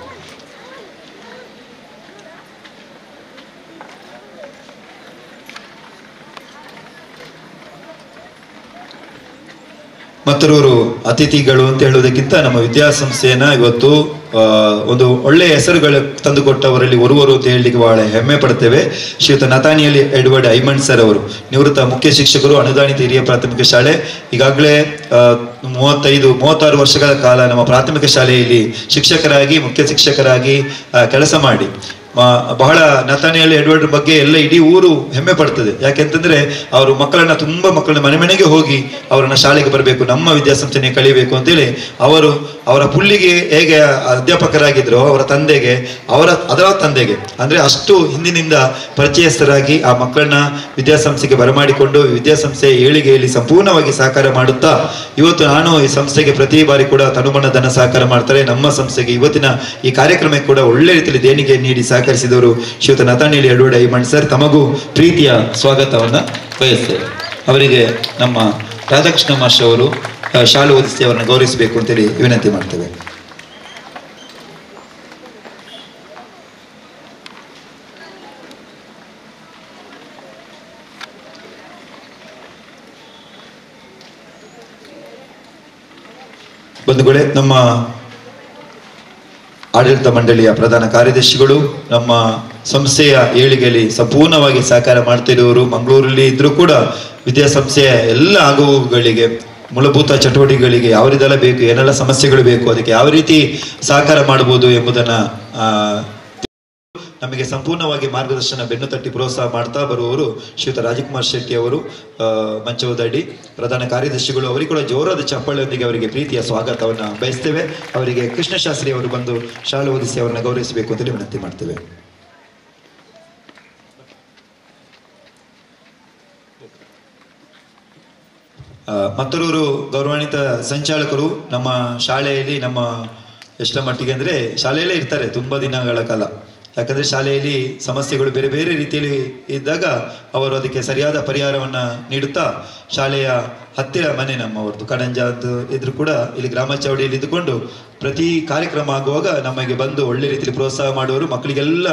ಮತ್ತೂರು ಅತಿಥಿಗಳು ಅಂತ ಹೇಳುವುದಕ್ಕಿಂತ ನಮ್ಮ ವಿದ್ಯಾಸಂಸ್ಥೆಯನ್ನು ಇವತ್ತು ಒಂದು ಒಳ್ಳೆಯ ಹೆಸರುಗಳು ತಂದುಕೊಟ್ಟವರಲ್ಲಿ ಒರ್ವರು ಅಂತ ಹೇಳಲಿಕ್ಕೆ ಬಹಳ ಹೆಮ್ಮೆ ಪಡ್ತೇವೆ. ಶ್ರೀಯುತ ನತಾನಿಯಲ್ ಎಡ್ವರ್ಡ್ ಐಮಂಡ್ ಸರ್ ಅವರು ನಿವೃತ್ತ ಮುಖ್ಯ ಶಿಕ್ಷಕರು, ಅನುದಾನಿತ ಹಿರಿಯ ಪ್ರಾಥಮಿಕ ಶಾಲೆ. ಈಗಾಗಲೇ 36 ವರ್ಷಗಳ ಕಾಲ ನಮ್ಮ ಪ್ರಾಥಮಿಕ ಶಾಲೆಯಲ್ಲಿ ಶಿಕ್ಷಕರಾಗಿ, ಮುಖ್ಯ ಶಿಕ್ಷಕರಾಗಿ ಕೆಲಸ ಮಾಡಿ ಬಹಳ ನತಾನಿಯಲ್ ಎಡ್ವರ್ಡ್ ಬಗ್ಗೆ ಎಲ್ಲ ಇಡೀ ಊರು ಹೆಮ್ಮೆ ಪಡ್ತದೆ. ಯಾಕೆಂತಂದ್ರೆ ಅವರು ಮಕ್ಕಳನ್ನ ತುಂಬಾ ಮಕ್ಕಳನ್ನ ಮನೆ ಮನೆಗೆ ಹೋಗಿ ಅವರನ್ನ ಶಾಲೆಗೆ ಬರಬೇಕು, ನಮ್ಮ ವಿದ್ಯಾಸಂಸ್ಥೆನೇ ಕಲಿಬೇಕು ಅಂತೇಳಿ ಅವರು ಅವರ ಪುಲ್ಲಿಗೆ ಹೇಗೆ ಅಧ್ಯಾಪಕರಾಗಿದ್ರು ಅವರ ತಂದೆಗೆ ಅದರ ತಂದೆಗೆ ಅಂದ್ರೆ ಅಷ್ಟು ಹಿಂದಿನಿಂದ ಪರಿಚಯಸ್ಥರಾಗಿ ಆ ಮಕ್ಕಳನ್ನ ವಿದ್ಯಾಸಂಸ್ಥೆಗೆ ಬರಮಾಡಿಕೊಂಡು ವಿದ್ಯಾಸಂಸ್ಥೆ ಏಳಿಗೆಯಲ್ಲಿ ಸಂಪೂರ್ಣವಾಗಿ ಸಹಕಾರ ಮಾಡುತ್ತಾ ಇವತ್ತು ನಾನು ಈ ಸಂಸ್ಥೆಗೆ ಪ್ರತಿ ಬಾರಿ ಕೂಡ ತನುಬಣ್ಣ ಧನ ಸಹಕಾರ ಮಾಡ್ತಾರೆ. ನಮ್ಮ ಸಂಸ್ಥೆಗೆ ಇವತ್ತಿನ ಈ ಕಾರ್ಯಕ್ರಮಕ್ಕೆ ಕೂಡ ಒಳ್ಳೆ ರೀತಿಯಲ್ಲಿ ದೇಣಿಗೆ ನೀಡಿ ಸಹಕರಿಸಿದವರು ಶ್ರೀಯುತ ನತಾನಿಯಲ್ ಎಡ್ವರ್ಡ್ ಐಮಂಡ್ ಸರ್, ತಮಗೂ ಪ್ರೀತಿಯ ಸ್ವಾಗತವನ್ನ ಬಯಸ್ತೇವೆ. ಅವರಿಗೆ ನಮ್ಮ ರಾಧಾಕೃಷ್ಣ ಮಾಸ್ಟರ್ ಅವರು ಶಾಲು ಓದಿಸಿ ಅವರನ್ನು ಗೌರವಿಸಬೇಕು ಅಂತೇಳಿ ವಿನಂತಿ ಮಾಡ್ತೇವೆ. ಬಂಧುಗಳೇ, ನಮ್ಮ ಆಡಳಿತ ಮಂಡಳಿಯ ಪ್ರಧಾನ ಕಾರ್ಯದರ್ಶಿಗಳು, ನಮ್ಮ ಸಂಸ್ಥೆಯ ಏಳಿಗೆಯಲ್ಲಿ ಸಂಪೂರ್ಣವಾಗಿ ಸಹಕಾರ ಮಾಡ್ತಿರುವವರು, ಮಂಗಳೂರಲ್ಲಿ ಇದ್ರೂ ಕೂಡ ವಿದ್ಯಾಸಂಸ್ಥೆಯ ಎಲ್ಲ ಆಗುವುಗಳಿಗೆ ಮೂಲಭೂತ ಚಟುವಟಿಕೆಗಳಿಗೆ ಯಾವ ರೀತಿಯೆಲ್ಲ ಬೇಕು, ಏನೆಲ್ಲ ಸಮಸ್ಯೆಗಳು ಬೇಕು, ಅದಕ್ಕೆ ಯಾವ ರೀತಿ ಸಹಕಾರ ಮಾಡಬಹುದು ಎಂಬುದನ್ನು ನಮಗೆ ಸಂಪೂರ್ಣವಾಗಿ ಮಾರ್ಗದರ್ಶನ ಬೆನ್ನು ತಟ್ಟಿ ಪ್ರೋತ್ಸಾಹ ಮಾಡ್ತಾ ಬರುವವರು ಶ್ರೀಯುತ ರಾಜಕುಮಾರ್ ಶೆಟ್ಟಿ ಅವರು ಮಂಚವದಡಿ ಪ್ರಧಾನ ಕಾರ್ಯದರ್ಶಿಗಳು. ಅವರಿಗೆ ಕೂಡ ಜೋರಾದ ಚಪ್ಪಾಳೆಯೊಂದಿಗೆ ಅವರಿಗೆ ಪ್ರೀತಿಯ ಸ್ವಾಗತವನ್ನು ಬಯಸ್ತೇವೆ. ಅವರಿಗೆ ಕೃಷ್ಣಶಾಸ್ತ್ರಿ ಅವರು ಬಂದು ಶಾಲು ಓದಿಸಿ ಅವರನ್ನು ಗೌರವಿಸಬೇಕು ಅಂತೇಳಿ ವಿನಂತಿ ಮಾಡ್ತೇವೆ. ಮತ್ತೂರೂರು ಗೌರವಾನ್ವಿತ ಸಂಚಾಲಕರು ನಮ್ಮ ಶಾಲೆಯಲ್ಲಿ ನಮ್ಮ ಎಷ್ಟರ ಮಟ್ಟಿಗೆ ಅಂದರೆ ಶಾಲೆಯಲ್ಲೇ ಇರ್ತಾರೆ ತುಂಬ ದಿನಗಳ ಕಾಲ. ಯಾಕಂದರೆ ಶಾಲೆಯಲ್ಲಿ ಸಮಸ್ಯೆಗಳು ಬೇರೆ ಬೇರೆ ರೀತಿಯಲ್ಲಿ ಇದ್ದಾಗ ಅವರು ಅದಕ್ಕೆ ಸರಿಯಾದ ಪರಿಹಾರವನ್ನು ನೀಡುತ್ತಾ ಶಾಲೆಯ ಹತ್ತಿರ ಮನೆ ನಮ್ಮವ್ರದ್ದು ಕಡಂಜಾದ್ದು ಇದ್ರೂ ಕೂಡ ಇಲ್ಲಿ ಗ್ರಾಮ ಚಾವಡಿಯಲ್ಲಿ ಇದ್ದುಕೊಂಡು ಪ್ರತಿ ಕಾರ್ಯಕ್ರಮ ಆಗುವಾಗ ನಮಗೆ ಬಂದು ಒಳ್ಳೆ ರೀತಿಯಲ್ಲಿ ಪ್ರೋತ್ಸಾಹ ಮಾಡುವರು. ಮಕ್ಕಳಿಗೆಲ್ಲ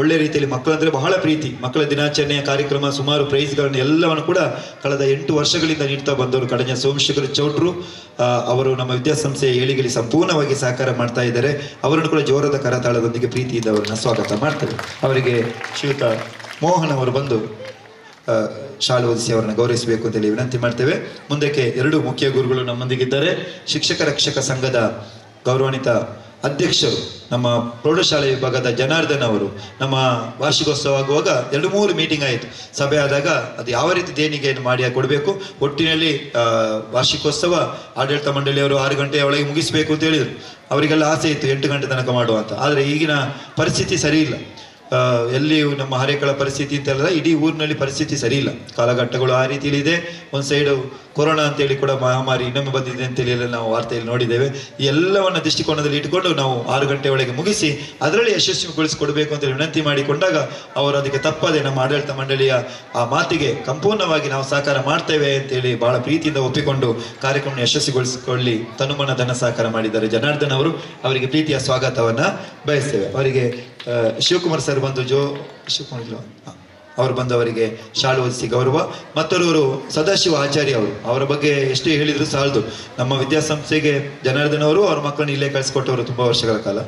ಒಳ್ಳೆ ರೀತಿಯಲ್ಲಿ ಮಕ್ಕಳಂದರೆ ಬಹಳ ಪ್ರೀತಿ. ಮಕ್ಕಳ ದಿನಾಚರಣೆಯ ಕಾರ್ಯಕ್ರಮ ಸುಮಾರು ಪ್ರೈಸ್ಗಳನ್ನು ಎಲ್ಲವನ್ನು ಕೂಡ ಕಳೆದ 8 ವರ್ಷಗಳಿಂದ ನೀಡ್ತಾ ಬಂದವರು ಕಡಂಜ ಸೋಮಶೇಖರ್ ಚೌಟ್ರು ಅವರು ನಮ್ಮ ವಿದ್ಯಾಸಂಸ್ಥೆಯ ಏಳಿಗೆಯಲ್ಲಿ ಸಂಪೂರ್ಣವಾಗಿ ಸಹಕಾರ ಮಾಡ್ತಾ ಇದ್ದಾರೆ. ಅವರನ್ನು ಕೂಡ ಜೋರಾದ ಕರತಾಳದೊಂದಿಗೆ ಪ್ರೀತಿಯಿಂದ ಅವರನ್ನು ಸ್ವಾಗತ ಮಾಡ್ತಾರೆ. ಅವರಿಗೆ ಶ್ರೀಯುತ ಮೋಹನ್ ಅವರು ಬಂದು ಶಾಲು ಓದಿಸಿ ಅವರನ್ನು ಗೌರವಿಸಬೇಕು ಅಂತೇಳಿ ವಿನಂತಿ ಮಾಡ್ತೇವೆ. ಮುಂದಕ್ಕೆ 2 ಮುಖ್ಯ ಗುರುಗಳು ನಮ್ಮೊಂದಿಗಿದ್ದಾರೆ. ಶಿಕ್ಷಕ ರಕ್ಷಕ ಸಂಘದ ಗೌರವಾನ್ವಿತ ಅಧ್ಯಕ್ಷರು ನಮ್ಮ ಪ್ರೌಢಶಾಲೆ ವಿಭಾಗದ ಜನಾರ್ದನ್ ಅವರು. ನಮ್ಮ ವಾರ್ಷಿಕೋತ್ಸವ ಆಗುವಾಗ 2-3 ಮೀಟಿಂಗ್ ಆಯಿತು. ಸಭೆ ಆದಾಗ ಅದು ಯಾವ ರೀತಿ ದೇಣಿಗೆಯನ್ನು ಮಾಡಿ ಕೊಡಬೇಕು, ಒಟ್ಟಿನಲ್ಲಿ ವಾರ್ಷಿಕೋತ್ಸವ ಆಡಳಿತ ಮಂಡಳಿಯವರು 6 ಗಂಟೆಯ ಒಳಗೆ ಮುಗಿಸಬೇಕು ಅಂತ ಹೇಳಿದರು. ಅವರಿಗೆಲ್ಲ ಆಸೆ ಇತ್ತು 8 ಗಂಟೆ ತನಕ ಮಾಡುವಂತ. ಆದರೆ ಈಗಿನ ಪರಿಸ್ಥಿತಿ ಸರಿ ಇಲ್ಲ. ಎಲ್ಲಿ ನಮ್ಮ ಹರೇಕಳ ಪರಿಸ್ಥಿತಿ ಅಂತೆಲ್ಲ ಇಡೀ ಊರಿನಲ್ಲಿ ಪರಿಸ್ಥಿತಿ ಸರಿಯಿಲ್ಲ. ಕಾಲಘಟ್ಟಗಳು ಆ ರೀತಿಯಲ್ಲಿ ಇದೆ. ಒಂದು ಸೈಡು ಕೊರೋನಾ ಅಂತೇಳಿ ಕೂಡ ಮಹಾಮಾರಿ ಇನ್ನೊಮ್ಮೆ ಬಂದಿದೆ ಅಂತೇಳಿ ಎಲ್ಲ ನಾವು ವಾರ್ತೆಯಲ್ಲಿ ನೋಡಿದ್ದೇವೆ. ಈ ಎಲ್ಲವನ್ನ ದೃಷ್ಟಿಕೋನದಲ್ಲಿ ಇಟ್ಟುಕೊಂಡು ನಾವು 6 ಗಂಟೆ ಒಳಗೆ ಮುಗಿಸಿ ಅದರಲ್ಲಿ ಯಶಸ್ವಿಗೊಳಿಸಿಕೊಡಬೇಕು ಅಂತೇಳಿ ವಿನಂತಿ ಮಾಡಿಕೊಂಡಾಗ ಅವರು ಅದಕ್ಕೆ ತಪ್ಪದೆ ನಮ್ಮ ಆಡಳಿತ ಮಂಡಳಿಯ ಆ ಮಾತಿಗೆ ಸಂಪೂರ್ಣವಾಗಿ ನಾವು ಸಹಕಾರ ಮಾಡ್ತೇವೆ ಅಂತೇಳಿ ಬಹಳ ಪ್ರೀತಿಯಿಂದ ಒಪ್ಪಿಕೊಂಡು ಕಾರ್ಯಕ್ರಮ ಯಶಸ್ವಿಗೊಳಿಸಿಕೊಳ್ಳಿ ತನುಮನ ಧನ ಸಹಕಾರ ಮಾಡಿದ್ದಾರೆ ಜನಾರ್ದನ್ ಅವರು. ಅವರಿಗೆ ಪ್ರೀತಿಯ ಸ್ವಾಗತವನ್ನು ಬಯಸ್ತೇವೆ. ಅವರಿಗೆ ಶಿವಕುಮಾರ್ ಸರ್ ಬಂದು ಅವರು ಬಂದು ಅವರಿಗೆ ಶಾಲು ಓದಿಸಿ ಗೌರವ. ಮತ್ತೊರವರು ಸದಾಶಿವ ಆಚಾರ್ಯ ಅವರು. ಅವರ ಬಗ್ಗೆ ಎಷ್ಟೇ ಹೇಳಿದ್ರು ಸಾಲದು. ನಮ್ಮ ವಿದ್ಯಾಸಂಸ್ಥೆಗೆ ಜನಾರ್ದನ್ ಅವರು ಅವ್ರ ಮಕ್ಕಳನ್ನ ಇಲ್ಲೇ ಕಳಿಸ್ಕೊಟ್ಟವರು ತುಂಬ ವರ್ಷಗಳ ಕಾಲ.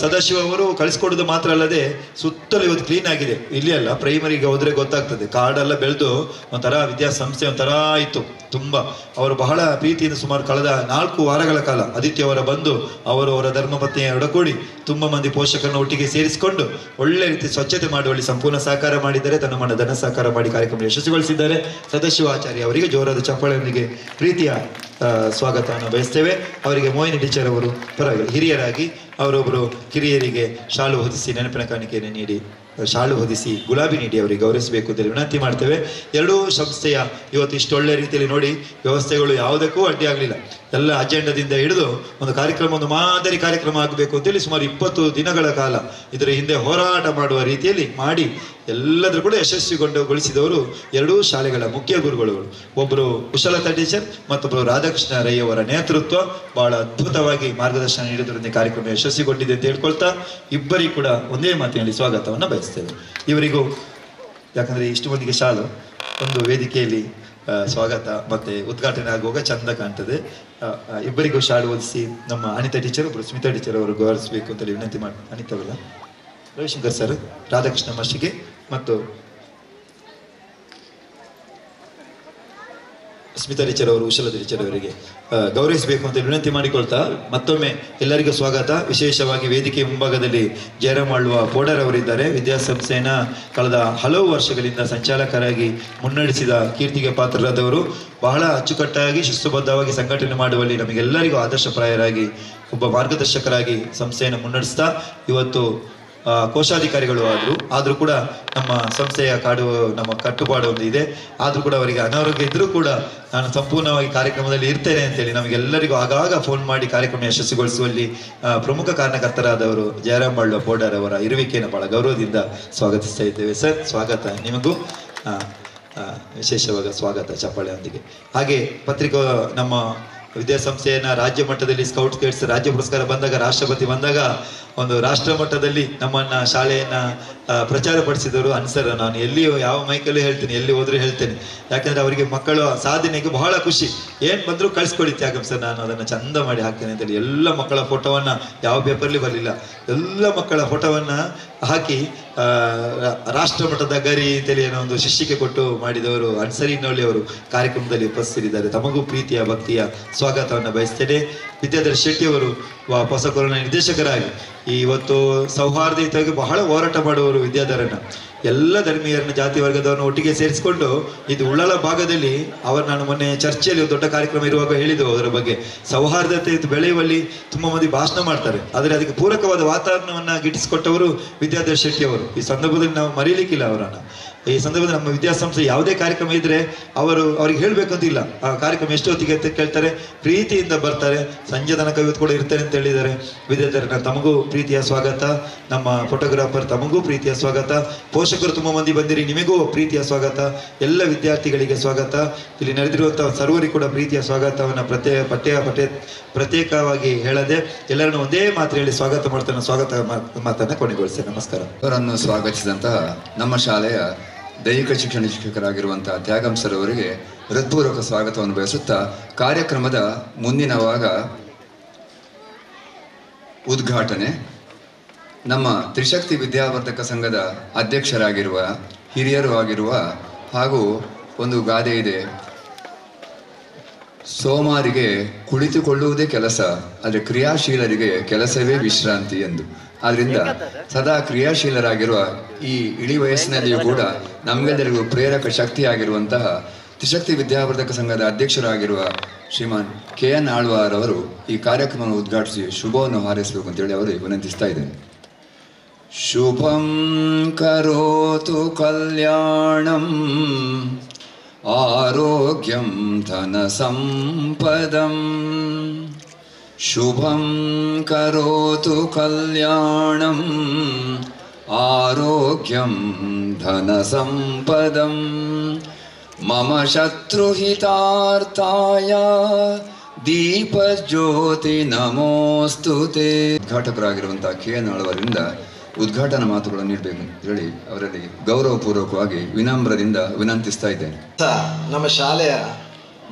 ಸದಾಶಿವ ಅವರು ಕಳಿಸ್ಕೊಡೋದು ಮಾತ್ರ ಅಲ್ಲದೆ ಸುತ್ತಲೂ ಇವತ್ತು ಕ್ಲೀನ್ ಆಗಿದೆ. ಇಲ್ಲಿ ಅಲ್ಲ ಪ್ರೈಮರಿಗೆ ಹೋದರೆ ಗೊತ್ತಾಗ್ತದೆ, ಕಾಡೆಲ್ಲ ಬೆಳೆದು ಒಂಥರ ವಿದ್ಯಾಸಂಸ್ಥೆ ಒಂಥರ ಆಯಿತು. ತುಂಬ ಅವರು ಬಹಳ ಪ್ರೀತಿಯಿಂದ ಸುಮಾರು ಕಳೆದ 4 ವಾರಗಳ ಕಾಲ ಆದಿತ್ಯವರ ಬಂದು ಅವರು ಅವರ ಧರ್ಮಪತ್ನಿಯ ಒಡಗೂಡಿ ತುಂಬ ಮಂದಿ ಪೋಷಕರನ್ನು ಒಟ್ಟಿಗೆ ಸೇರಿಸಿಕೊಂಡು ಒಳ್ಳೆ ರೀತಿ ಸ್ವಚ್ಛತೆ ಮಾಡುವಲ್ಲಿ ಸಂಪೂರ್ಣ ಸಹಕಾರ ಮಾಡಿದ್ದಾರೆ. ತನ್ನ ಮನ ಧನ ಸಹಕಾರ ಮಾಡಿ ಕಾರ್ಯಕ್ರಮ ಯಶಸ್ವಿಗೊಳಿಸಿದ್ದಾರೆ. ಸದಾಶಿವ ಆಚಾರ್ಯ ಅವರಿಗೆ ಜೋರಾದ ಚಪ್ಪಾಳೆಯೊಂದಿಗೆ ಪ್ರೀತಿಯ ಸ್ವಾಗತವನ್ನು ಬಯಸ್ತೇವೆ. ಅವರಿಗೆ ಮೋಹಿನಿ ಟೀಚರ್ ಅವರು ಪರವಾಗಿ ಹಿರಿಯರಾಗಿ ಅವರೊಬ್ಬರು ಕಿರಿಯರಿಗೆ ಶಾಲು ಹೊದಿಸಿ ನೆನಪಿನ ಕಾಣಿಕೆಯನ್ನು ನೀಡಿ ಶಾಲು ಹೊದಿಸಿ ಗುಲಾಬಿ ನೀಡಿ ಅವರಿಗೆ ಗೌರವಿಸಬೇಕು ಅಂತೇಳಿ ವಿನಂತಿ ಮಾಡ್ತೇವೆ. 2 ಸಂಸ್ಥೆಯ ಇವತ್ತು ಇಷ್ಟೊಳ್ಳೆ ರೀತಿಯಲ್ಲಿ ನೋಡಿ ವ್ಯವಸ್ಥೆಗಳು ಯಾವುದಕ್ಕೂ ಅಡ್ಡಿ ಆಗಲಿಲ್ಲ. ಎಲ್ಲ ಅಜೆಂಡದಿಂದ ಹಿಡಿದು ಒಂದು ಕಾರ್ಯಕ್ರಮ ಒಂದು ಮಾದರಿ ಕಾರ್ಯಕ್ರಮ ಆಗಬೇಕು ಅಂತೇಳಿ ಸುಮಾರು 20 ದಿನಗಳ ಕಾಲ ಇದರ ಹಿಂದೆ ಹೋರಾಟ ಮಾಡುವ ರೀತಿಯಲ್ಲಿ ಮಾಡಿ ಎಲ್ಲದರೂ ಕೂಡ ಯಶಸ್ವಿಗೊಳಿಸಿದವರು 2 ಶಾಲೆಗಳ ಮುಖ್ಯ ಗುರುಗಳು. ಒಬ್ಬರು ಕುಶಲತಾ ಟೀಚರ್ ಮತ್ತೊಬ್ಬರು ರಾಧಾಕೃಷ್ಣ ರೈ ಅವರ ನೇತೃತ್ವ ಬಹಳ ಅದ್ಭುತವಾಗಿ ಮಾರ್ಗದರ್ಶನ ನೀಡಿದ್ರಿಂದ ಕಾರ್ಯಕ್ರಮ ಯಶಸ್ವಿಗೊಂಡಿದೆ ಅಂತ ಹೇಳ್ಕೊಳ್ತಾ ಇಬ್ಬರಿಗೂ ಕೂಡ ಒಂದೇ ಮಾತಿನಲ್ಲಿ ಸ್ವಾಗತವನ್ನು ಬಯಸ್ತೇವೆ. ಇವರಿಗೂ ಯಾಕಂದರೆ ಇಷ್ಟು ಮಂದಿಗೆ ಶಾಲು ಒಂದು ವೇದಿಕೆಯಲ್ಲಿ ಸ್ವಾಗತ ಮತ್ತು ಉದ್ಘಾಟನೆ ಆಗುವಾಗ ಚಂದ ಕಾಣ್ತದೆ. ಇಬ್ಬರಿಗೂ ಶಾಲು ಓದಿಸಿ ನಮ್ಮ ಅನಿತಾ ಟೀಚರ್ ಒಬ್ಬರು ಸ್ಮಿತಾ ಟೀಚರ್ ಅವರು ಗೌರವಿಸಬೇಕು ಅಂತೇಳಿ ವಿನಂತಿ ಮಾಡಿ ಅನಿತಾ ಅವರ ರವಿಶಂಕರ್ ಸರ್ ರಾಧಾಕೃಷ್ಣ ಮಾಸ್ಟರ್ಗೆ ಮತ್ತು ಸ್ಮಿತಾ ಟೀಚರ್ ಅವರು, ಕುಶಲ ಟೀಚರ್ ಅವರಿಗೆ ಗೌರವಿಸಬೇಕು ಅಂತ ವಿನಂತಿ ಮಾಡಿಕೊಳ್ತಾ ಮತ್ತೊಮ್ಮೆ ಎಲ್ಲರಿಗೂ ಸ್ವಾಗತ. ವಿಶೇಷವಾಗಿ ವೇದಿಕೆ ಮುಂಭಾಗದಲ್ಲಿ ಜಯರಾಮ್ ಆಳ್ವ ಪೋಡರ್ ಅವರಿದ್ದಾರೆ. ವಿದ್ಯಾಸಂಸ್ಥೆಯನ್ನು ಕಳೆದ ಹಲವು ವರ್ಷಗಳಿಂದ ಸಂಚಾಲಕರಾಗಿ ಮುನ್ನಡೆಸಿದ ಕೀರ್ತಿಗೆ ಪಾತ್ರರಾದವರು. ಬಹಳ ಅಚ್ಚುಕಟ್ಟಾಗಿ ಶಿಸ್ತುಬದ್ಧವಾಗಿ ಸಂಘಟನೆ ಮಾಡುವಲ್ಲಿ ನಮಗೆಲ್ಲರಿಗೂ ಆದರ್ಶಪ್ರಾಯರಾಗಿ ಒಬ್ಬ ಮಾರ್ಗದರ್ಶಕರಾಗಿ ಸಂಸ್ಥೆಯನ್ನು ಮುನ್ನಡೆಸ್ತಾ ಇವತ್ತು ಕೋಶಾಧಿಕಾರಿಗಳು ಆದರೂ ಕೂಡ ನಮ್ಮ ಸಂಸ್ಥೆಯ ನಮ್ಮ ಕಟ್ಟುಪಾಡು ಒಂದು ಇದೆ. ಆದರೂ ಕೂಡ ಅವರಿಗೆ ಅನಾರೋಗ್ಯ ಇದ್ದರೂ ಕೂಡ ನಾನು ಸಂಪೂರ್ಣವಾಗಿ ಕಾರ್ಯಕ್ರಮದಲ್ಲಿ ಇರ್ತೇನೆ ಅಂತೇಳಿ ನಮಗೆಲ್ಲರಿಗೂ ಆಗಾಗ ಫೋನ್ ಮಾಡಿ ಕಾರ್ಯಕ್ರಮ ಯಶಸ್ವಿಗೊಳಿಸುವಲ್ಲಿ ಪ್ರಮುಖ ಕಾರಣಕರ್ತರಾದವರು ಜಯರಾಮ್ ಆಳ್ವ ಪೋಡರ್ ಅವರ ಇರುವಿಕೆಯನ್ನು ಬಹಳ ಗೌರವದಿಂದ ಸ್ವಾಗತಿಸ್ತಾ ಇದ್ದೇವೆ. ಸರ್, ಸ್ವಾಗತ ನಿಮಗೂ, ವಿಶೇಷವಾದ ಸ್ವಾಗತ ಚಪ್ಪಾಳೆಯೊಂದಿಗೆ. ಹಾಗೆ ಪತ್ರಿಕಾ ನಮ್ಮ ವಿದ್ಯಾಸಂಸ್ಥೆಯನ್ನು ರಾಜ್ಯ ಮಟ್ಟದಲ್ಲಿ ಸ್ಕೌಟ್ಸ್ ಗೈಡ್ಸ್ ರಾಜ್ಯ ಪುರಸ್ಕಾರ ಬಂದಾಗ, ರಾಷ್ಟ್ರಪತಿ ಬಂದಾಗ ಒಂದು ರಾಷ್ಟ್ರ ಮಟ್ಟದಲ್ಲಿ ನಮ್ಮನ್ನು ಶಾಲೆಯನ್ನು ಪ್ರಚಾರಪಡಿಸಿದವರು ಅನ್ಸರ್. ನಾನು ಎಲ್ಲಿಯೂ ಯಾವ ಮೈಕಲ್ಲೂ ಹೇಳ್ತೀನಿ, ಎಲ್ಲಿ ಹೋದರೂ ಹೇಳ್ತೇನೆ, ಯಾಕೆಂದರೆ ಅವರಿಗೆ ಮಕ್ಕಳು ಸಾಧನೆಗೆ ಬಹಳ ಖುಷಿ. ಏನು ಬಂದರೂ ಕಳಿಸ್ಕೊಡಿ ತ್ಯಾಗಂ ಸರ್, ನಾನು ಅದನ್ನು ಚಂದ ಮಾಡಿ ಹಾಕ್ತೇನೆ ಅಂತೇಳಿ ಎಲ್ಲ ಮಕ್ಕಳ ಫೋಟೋವನ್ನು, ಯಾವ ಪೇಪರ್ಲಿ ಬರಲಿಲ್ಲ, ಎಲ್ಲ ಮಕ್ಕಳ ಫೋಟೋವನ್ನು ಹಾಕಿ ರಾಷ್ಟ್ರ ಮಟ್ಟದ ಗರಿ ಅಂತೇಳಿ ಏನೋ ಒಂದು ಶಿಷ್ಯಕ್ಕೆ ಕೊಟ್ಟು ಮಾಡಿದವರು ಅನ್ಸರ್ ಇನ್ನೋಳಿ ಅವರು ಕಾರ್ಯಕ್ರಮದಲ್ಲಿ ಉಪಸ್ಥಿತರಿದ್ದಾರೆ. ತಮಗೂ ಪ್ರೀತಿಯ ಭಕ್ತಿಯ ಸ್ವಾಗತವನ್ನು ಬಯಸ್ತೇನೆ. ವಿದ್ಯಾಧರ್ ಶೆಟ್ಟಿಯವರು ಹೊಸಕೊರನ ನಿರ್ದೇಶಕರಾಗಿ ಇವತ್ತು ಸೌಹಾರ್ದಯುತವಾಗಿ ಬಹಳ ಹೋರಾಟ ಮಾಡುವವರು. ವಿದ್ಯಾಧರನ್ನ ಎಲ್ಲ ಧರ್ಮೀಯರನ್ನು, ಜಾತಿ ವರ್ಗದವರನ್ನು ಒಟ್ಟಿಗೆ ಸೇರಿಸಿಕೊಂಡು ಇದು ಉಳ್ಳಾಲ ಭಾಗದಲ್ಲಿ ಅವರು, ನಾನು ಮೊನ್ನೆ ಚರ್ಚೆಯಲ್ಲಿ ದೊಡ್ಡ ಕಾರ್ಯಕ್ರಮ ಇರುವಾಗ ಹೇಳಿದೆವು ಅದರ ಬಗ್ಗೆ, ಸೌಹಾರ್ದತೆ ಬೆಳೆಯುವಲ್ಲಿ ತುಂಬ ಮಂದಿ ಭಾಷಣ ಮಾಡ್ತಾರೆ, ಆದರೆ ಅದಕ್ಕೆ ಪೂರಕವಾದ ವಾತಾವರಣವನ್ನು ಗಿಟ್ಟಿಸಿಕೊಟ್ಟವರು ವಿದ್ಯಾಧರ್ ಶೆಟ್ಟಿ ಅವರು. ಈ ಸಂದರ್ಭದಲ್ಲಿ ನಾವು ಮರೀಲಿಕ್ಕಿಲ್ಲ ಅವರನ್ನು. ಈ ಸಂದರ್ಭದಲ್ಲಿ ನಮ್ಮ ವಿದ್ಯಾಸಂಸ್ಥೆ ಯಾವುದೇ ಕಾರ್ಯಕ್ರಮ ಇದ್ದರೆ ಅವ್ರಿಗೆ ಹೇಳಬೇಕಂತಿಲ್ಲ, ಆ ಕಾರ್ಯಕ್ರಮ ಎಷ್ಟು ಹೊತ್ತಿಗೆ ಅಂತ ಕೇಳ್ತಾರೆ, ಪ್ರೀತಿಯಿಂದ ಬರ್ತಾರೆ, ಸಂಜೆ ತನಕ ಇವತ್ತು ಕೂಡ ಇರ್ತಾರೆ ಅಂತ ಹೇಳಿದ್ದಾರೆ. ವಿದ್ಯಾಧರನ್ನ ತಮಗೂ ಪ್ರೀತಿಯ ಸ್ವಾಗತ. ನಮ್ಮ ಫೋಟೋಗ್ರಾಫರ್ ತಮಗೂ ಪ್ರೀತಿಯ ಸ್ವಾಗತ. ಪೋಷಕರು ತುಂಬ ಮಂದಿ ಬಂದಿರಿ, ನಿಮಗೂ ಪ್ರೀತಿಯ ಸ್ವಾಗತ. ಎಲ್ಲ ವಿದ್ಯಾರ್ಥಿಗಳಿಗೆ ಸ್ವಾಗತ. ಇಲ್ಲಿ ನಡೆದಿರುವಂತಹ ಸರ್ವರಿಗೂ ಕೂಡ ಪ್ರೀತಿಯ ಸ್ವಾಗತವನ್ನು ಪ್ರತ್ಯೇಕವಾಗಿ ಹೇಳದೆ ಎಲ್ಲರನ್ನು ಒಂದೇ ಮಾತು ಹೇಳಿ ಸ್ವಾಗತ ಮಾಡ್ತಾನೆ. ಸ್ವಾಗತ ಮಾತನ್ನು ಕೊನೆಗೊಳಿಸ್ತೇನೆ. ನಮಸ್ಕಾರ. ಅವರನ್ನು ಸ್ವಾಗತಿಸಿದಂತಹ ನಮ್ಮ ಶಾಲೆಯ ದೈಹಿಕ ಶಿಕ್ಷಣ ಶಿಕ್ಷಕರಾಗಿರುವಂತಹ ತ್ಯಾಗಂ ಸರ್ ಅವರಿಗೆ ಹೃತ್ಪೂರ್ವಕ ಸ್ವಾಗತವನ್ನು ಬಯಸುತ್ತಾ ಕಾರ್ಯಕ್ರಮದ ಮುಂದಿನ ಭಾಗ ಉದ್ಘಾಟನೆ. ನಮ್ಮ ತ್ರಿಶಕ್ತಿ ವಿದ್ಯಾವರ್ಧಕ ಸಂಘದ ಅಧ್ಯಕ್ಷರಾಗಿರುವ, ಹಿರಿಯರು ಆಗಿರುವ, ಹಾಗೂ ಒಂದು ಗಾದೆ ಇದೆ, ಸೋಮಾರಿಗೆ ಕುಳಿತುಕೊಳ್ಳುವುದೇ ಕೆಲಸ, ಆದರೆ ಕ್ರಿಯಾಶೀಲರಿಗೆ ಕೆಲಸವೇ ವಿಶ್ರಾಂತಿ ಎಂದು. ಆದ್ದರಿಂದ ಸದಾ ಕ್ರಿಯಾಶೀಲರಾಗಿರುವ ಈ ಇಳಿ ವಯಸ್ಸಿನಲ್ಲಿಯೂ ಕೂಡ ನಮಗೆಲ್ಲರಿಗೂ ಪ್ರೇರಕ ಶಕ್ತಿಯಾಗಿರುವಂತಹ ತ್ರಿಶಕ್ತಿ ವಿದ್ಯಾವರ್ಧಕ ಸಂಘದ ಅಧ್ಯಕ್ಷರಾಗಿರುವ ಶ್ರೀಮಾನ್ KN ಆಳ್ವಾರವರು ಈ ಕಾರ್ಯಕ್ರಮವನ್ನು ಉದ್ಘಾಟಿಸಿ ಶುಭವನ್ನು ಹಾರೈಸಬೇಕು ಅಂತೇಳಿ ಅವರು ವಿನಂತಿಸ್ತಾ ಇದ್ದೇನೆ. ಶುಭಂ ಕರೋತು ಕಲ್ಯಾಣಂ ಆರೋಗ್ಯಂ ಧನಸಂಪದಂ. ಶುಭಂ ಕರೋತು ಕಲ್ಯಾಣಂ ಆರೋಗ್ಯಂ ಧನಸಂಪದಂ. ಮಮ ಶತ್ರುಹಿತಾರ್ಥಾಯ ದೀಪಜ್ಯೋತಿ ನಮೋಸ್ತುತೇ. ಉದ್ಘಾಟಕರಾಗಿರುವಂತಹ KN ಆಳ್ವರಿಂದ ಉದ್ಘಾಟನಾ ಮಾತುಗಳನ್ನು ನೀಡಬೇಕು ಅಂತ ಹೇಳಿ ಅವರಲ್ಲಿ ಗೌರವಪೂರ್ವಕವಾಗಿ ವಿನಮ್ರದಿಂದ ವಿನಂತಿಸ್ತಾ ಇದ್ದೇನೆ. ನಮ್ಮ ಶಾಲೆಯ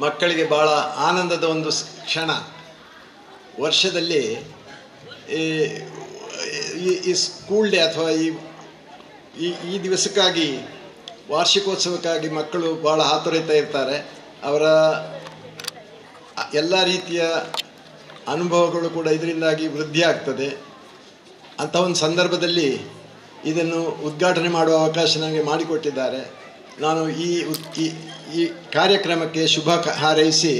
ಮಕ್ಕಳಿಗೆ ಬಹಳ ಆನಂದದ ಒಂದು ಕ್ಷಣ. ವರ್ಷದಲ್ಲಿ ಈ ಸ್ಕೂಲ್ ಡೇ ಅಥವಾ ಈ ಈ ದಿವಸಕ್ಕಾಗಿ, ವಾರ್ಷಿಕೋತ್ಸವಕ್ಕಾಗಿ ಮಕ್ಕಳು ಭಾಳ ಆತುರತ ಇರ್ತಾರೆ. ಅವರ ಎಲ್ಲ ರೀತಿಯ ಅನುಭವಗಳು ಕೂಡ ಇದರಿಂದಾಗಿ ವೃದ್ಧಿ ಆಗ್ತದೆ. ಅಂಥ ಒಂದು ಸಂದರ್ಭದಲ್ಲಿ ಇದನ್ನು ಉದ್ಘಾಟನೆ ಮಾಡುವ ಅವಕಾಶ ನನಗೆ ಮಾಡಿಕೊಟ್ಟಿದ್ದಾರೆ. ನಾನು ಈ ಈ ಕಾರ್ಯಕ್ರಮಕ್ಕೆ ಶುಭ ಹಾರೈಸಿ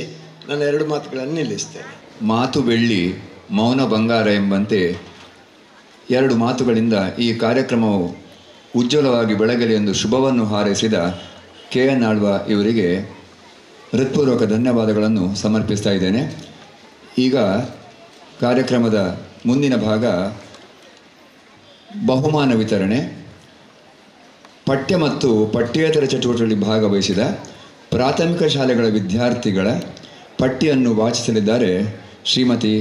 ನನ್ನ ಎರಡು ಮಾತುಗಳನ್ನು ನಿಲ್ಲಿಸ್ತೇನೆ. ಮಾತು ಬೆಳ್ಳಿ, ಮೌನ ಬಂಗಾರ ಎಂಬಂತೆ ಎರಡು ಮಾತುಗಳಿಂದ ಈ ಕಾರ್ಯಕ್ರಮವು ಉಜ್ವಲವಾಗಿ ಬೆಳಗಲಿ ಎಂದು ಶುಭವನ್ನು ಹಾರೈಸಿದ KN ಆಳ್ವ ಇವರಿಗೆ ಹೃತ್ಪೂರ್ವಕ ಧನ್ಯವಾದಗಳನ್ನು ಸಮರ್ಪಿಸ್ತಾ ಇದ್ದೇನೆ. ಈಗ ಕಾರ್ಯಕ್ರಮದ ಮುಂದಿನ ಭಾಗ ಬಹುಮಾನ ವಿತರಣೆ. ಪಠ್ಯ ಮತ್ತು ಪಠ್ಯೇತರ ಚಟುವಟಿಕೆಗಳಲ್ಲಿ ಭಾಗವಹಿಸಿದ ಪ್ರಾಥಮಿಕ ಶಾಲೆಗಳ ವಿದ್ಯಾರ್ಥಿಗಳ ಪಟ್ಟಿಯನ್ನು ವಾಚಿಸಲಿದ್ದಾರೆ ಶ್ರೀಮತಿ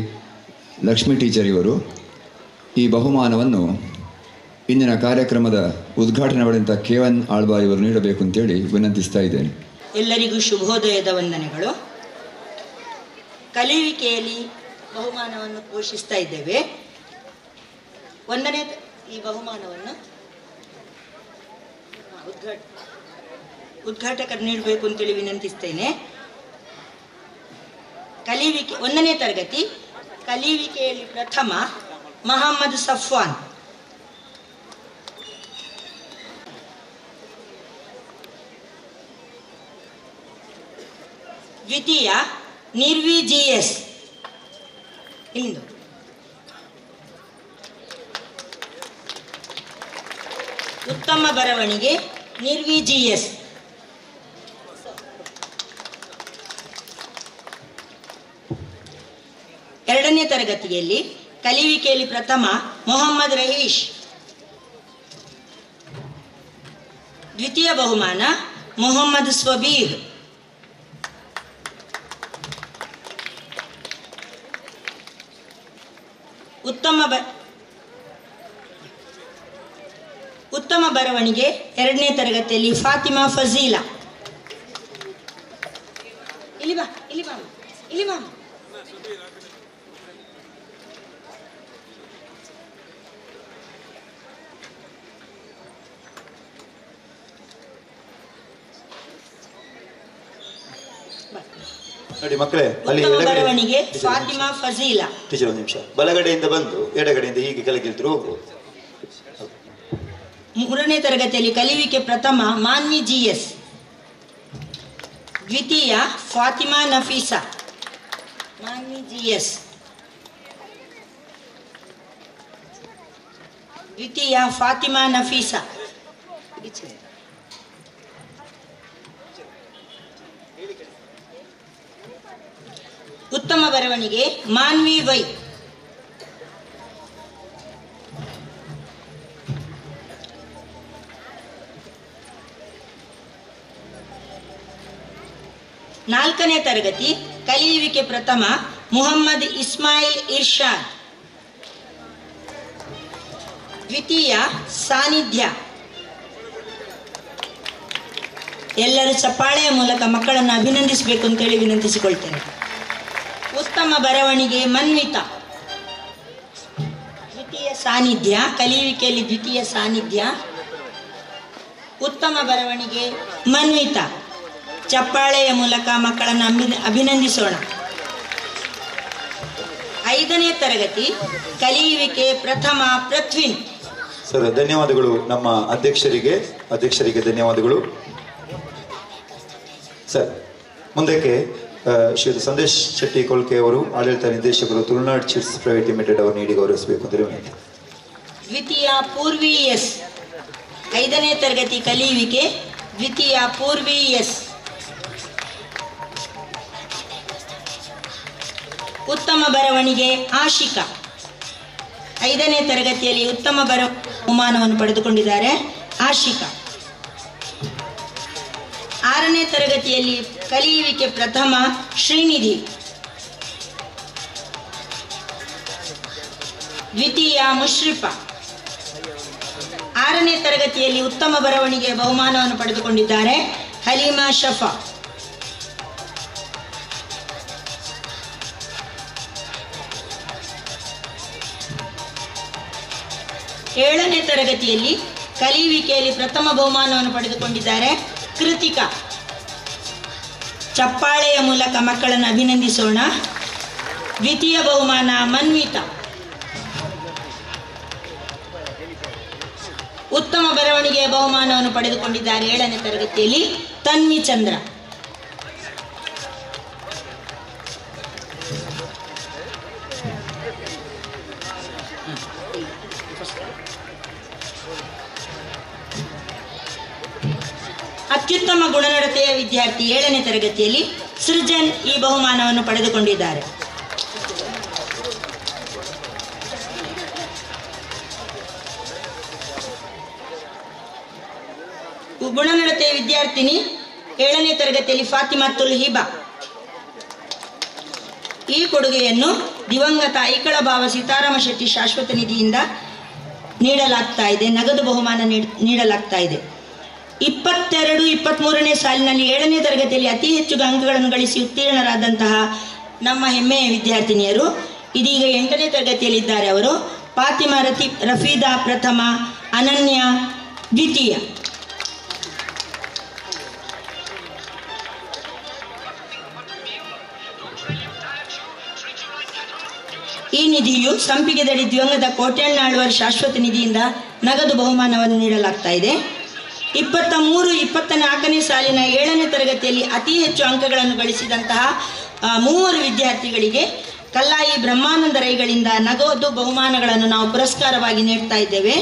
ಲಕ್ಷ್ಮೀ ಟೀಚರ್ ಇವರು. ಈ ಬಹುಮಾನವನ್ನು ಇಂದಿನ ಕಾರ್ಯಕ್ರಮದ ಉದ್ಘಾಟನೆ ಮಾಡಿದಂಥ KN ಆಳ್ವ ಇವರು ನೀಡಬೇಕು ಅಂತೇಳಿ ವಿನಂತಿಸ್ತಾ ಇದ್ದೇನೆ. ಎಲ್ಲರಿಗೂ ಶುಭೋದಯದ ವಂದನೆಗಳು. ಕಲಿಯುವಿಕೆಯಲ್ಲಿ ಬಹುಮಾನವನ್ನು ಘೋಷಿಸ್ತಾ ಇದ್ದೇವೆ. ಒಂದನೇ ಈ ಬಹುಮಾನವನ್ನು ಉದ್ಘಾಟಕರು ನೀಡಬೇಕು ಅಂತೇಳಿ ವಿನಂತಿಸ್ತೇನೆ. ಕಲಿವಿಕೆ 1ನೇ ತರಗತಿ, ಕಲಿವಿಕೆಯಲ್ಲಿ ಪ್ರಥಮ, ಮಹಮ್ಮದ್ ಸಫ್ವಾನ್. ದ್ವಿತೀಯ ನಿರ್ವಿ ಜಿ ಎಸ್. ಇಲ್ಲಿಂದು ಉತ್ತಮ ಬರವಣಿಗೆ ನಿರ್ವಿ ಜಿ ಎಸ್. ಎರಡನೇ ತರಗತಿಯಲ್ಲಿ ಕಲಿವಿಕೆಯಲ್ಲಿ ಪ್ರಥಮ, ಮೊಹಮ್ಮದ್ ರಹೀಶ್. ದ್ವಿತೀಯ ಬಹುಮಾನ ಮೊಹಮ್ಮದ್ ಸ್ವಬೀರ್. ಉತ್ತಮ ಬರವಣಿಗೆ 2ನೇ ತರಗತಿಯಲ್ಲಿ ಫಾತಿಮಾ ಫಜೀಲಾ. ಇಲ್ಲಿ ಬಾ. ನೋಡಿ ಮಕ್ಕಳೇ, ಅಲ್ಲಿ ಬರವಣಿಗೆ ಫಾತಿಮಾ ಫಜೀಲಾ. ಟೀಚರ್ ಒಂದು ನಿಮಿಷ, ಬಲಗಡೆಯಿಂದ ಬಂದು ಎಡಗಡೆಯಿಂದ ಹೀಗೆ ಕಲಗಿಲ್ತ್ರು ಹೋಗ್ಬೋದು. 3ನೇ ತರಗತಿಯಲ್ಲಿ ಕಲಿವಿಕೆ ಪ್ರಥಮ ಮಾನ್ವಿ ಜಿ ಎಸ್. ದ್ವಿತೀಯ ಫಾತಿಮಾ ನಫೀಸಾ, ಮಾನ್ವಿ ಜಿ ಎಸ್. ಉತ್ತಮ ಬರವಣಿಗೆ ಮಾನ್ವಿ ವೈ. ನಾಲ್ಕನೇ ತರಗತಿ ಕಲಿಯುವಿಕೆ ಪ್ರಥಮ ಮುಹಮ್ಮದ್ ಇಸ್ಮಾಯಿಲ್ ಇರ್ಷಾದ್. ದ್ವಿತೀಯ ಸಾನಿಧ್ಯ. ಎಲ್ಲರೂ ಚಪ್ಪಾಳೆಯ ಮೂಲಕ ಮಕ್ಕಳನ್ನು ಅಭಿನಂದಿಸಬೇಕು ಅಂತೇಳಿ ವಿನಂತಿಸಿಕೊಳ್ತೇನೆ. ಉತ್ತಮ ಬರವಣಿಗೆ ಮನ್ವಿತಾ. ದ್ವಿತೀಯ ಸಾನಿಧ್ಯ, ಕಲಿಯುವಿಕೆಯಲ್ಲಿ ದ್ವಿತೀಯ ಸಾನಿಧ್ಯ, ಉತ್ತಮ ಬರವಣಿಗೆ ಮನ್ವಿತಾ. ಚಪ್ಪಾಳೆಯ ಮೂಲಕ ಮಕ್ಕಳನ್ನು ಅಭಿನಂದಿಸೋಣ. 5ನೇ ತರಗತಿ ಕಲಿಯುವಿಕೆ ಪ್ರಥಮ ಪ್ರಥ್ವಿನ್. ಸರ್ ಧನ್ಯವಾದಗಳು ನಮ್ಮ ಅಧ್ಯಕ್ಷರಿಗೆ ಧನ್ಯವಾದಗಳು ಸರ್. ಮುಂದಕ್ಕೆ ಶ್ರೀ ಸಂದೇಶ್ ಶೆಟ್ಟಿ ಕೊಳ್ಕೆ ಅವರು, ಆಡಳಿತ ನಿರ್ದೇಶಕರು, ತುಳುನಾಡ್ ಚಿಪ್ಸ್ ಪ್ರೈವೇಟ್ ಲಿಮಿಟೆಡ್ ಅವರು ನೀಡಿ ಗೌರವಿಸಬೇಕು ಅಂದರೆ ವಿನಂತಿ. ದ್ವಿತೀಯ ಪೂರ್ವಿ ಎಸ್. 5ನೇ ತರಗತಿ ಕಲಿಯುವಿಕೆ ದ್ವಿತೀಯ ಪೂರ್ವಿ ಎಸ್. ಉತ್ತಮ ಬರವಣಿಗೆ ಆಶಿಕಾ. 5ನೇ ತರಗತಿಯಲ್ಲಿ ಉತ್ತಮ ಬಹುಮಾನವನ್ನು ಪಡೆದುಕೊಂಡಿದ್ದಾರೆ ಆಶಿಕಾ. 6ನೇ ತರಗತಿಯಲ್ಲಿ ಕಲಿಯುವಿಕೆ ಪ್ರಥಮ ಶ್ರೀನಿಧಿ. ದ್ವಿತೀಯ ಮುಶ್ರಿಫ. 6ನೇ ತರಗತಿಯಲ್ಲಿ ಉತ್ತಮ ಬರವಣಿಗೆ ಬಹುಮಾನವನ್ನು ಪಡೆದುಕೊಂಡಿದ್ದಾರೆ ಹಲೀಮಾ ಶಫಾ. 7ನೇ ತರಗತಿಯಲ್ಲಿ ಕಲಿಯುವಿಕೆಯಲ್ಲಿ ಪ್ರಥಮ ಬಹುಮಾನವನ್ನು ಪಡೆದುಕೊಂಡಿದ್ದಾರೆ ಕೃತಿಕಾ. ಚಪ್ಪಾಳೆಯ ಮೂಲಕ ಮಕ್ಕಳನ್ನು ಅಭಿನಂದಿಸೋಣ. ದ್ವಿತೀಯ ಬಹುಮಾನ ಮನ್ವಿತಾ. ಉತ್ತಮ ಬರವಣಿಗೆಯ ಬಹುಮಾನವನ್ನು ಪಡೆದುಕೊಂಡಿದ್ದಾರೆ 7ನೇ ತರಗತಿಯಲ್ಲಿ ತನ್ವಿ ಚಂದ್ರ. ಅತ್ಯುತ್ತಮ ಗುಣನಡತೆಯ ವಿದ್ಯಾರ್ಥಿ 7ನೇ ತರಗತಿಯಲ್ಲಿ ಸೃಜನ್ ಈ ಬಹುಮಾನವನ್ನು ಪಡೆದುಕೊಂಡಿದ್ದಾರೆ. ಗುಣನಡತೆಯ ವಿದ್ಯಾರ್ಥಿನಿ 7ನೇ ತರಗತಿಯಲ್ಲಿ ಫಾತಿಮಾತುಲ್ ಹಿಬಾ. ಈ ಕೊಡುಗೆಯನ್ನು ದಿವಂಗತ ಐಕಳ ಭಾವ ಸೀತಾರಾಮ ಶೆಟ್ಟಿ ಶಾಶ್ವತ ನಿಧಿಯಿಂದ ನೀಡಲಾಗ್ತಾ ಇದೆ, ನಗದು ಬಹುಮಾನ ನೀಡಲಾಗ್ತಾ ಇದೆ. 22-23ನೇ ಸಾಲಿನಲ್ಲಿ 7ನೇ ತರಗತಿಯಲ್ಲಿ ಅತಿ ಹೆಚ್ಚು ಅಂಕಗಳನ್ನು ಗಳಿಸಿ ಉತ್ತೀರ್ಣರಾದಂತಹ ನಮ್ಮ ಹೆಮ್ಮೆಯ ವಿದ್ಯಾರ್ಥಿನಿಯರು ಇದೀಗ 8ನೇ ತರಗತಿಯಲ್ಲಿದ್ದಾರೆ. ಅವರು ಫಾತಿಮಾ ರಫೀದಾ ಪ್ರಥಮ, ಅನನ್ಯ ದ್ವಿತೀಯ. ಈ ನಿಧಿಯು ಸಂಪಿಗೆದಡಿ ದ್ವಂಗದ ಕೋಟ್ಯಣ್ಣಾಳ್ವರ ಶಾಶ್ವತ ನಿಧಿಯಿಂದ ನಗದು ಬಹುಮಾನವನ್ನು ನೀಡಲಾಗ್ತಾ ಇದೆ. 23-24 ಸಾಲಿನ 7ನೇ ತರಗತಿಯಲ್ಲಿ ಅತಿ ಹೆಚ್ಚು ಅಂಕಗಳನ್ನು ಗಳಿಸಿದಂತಹ 3 ವಿದ್ಯಾರ್ಥಿಗಳಿಗೆ ಕಲ್ಲಾಯಿ ಬ್ರಹ್ಮಾನಂದ ರೈಗಳಿಂದ ನಗದು ಬಹುಮಾನಗಳನ್ನು ನಾವು ಪುರಸ್ಕಾರವಾಗಿ ನೀಡ್ತಾ ಇದ್ದೇವೆ.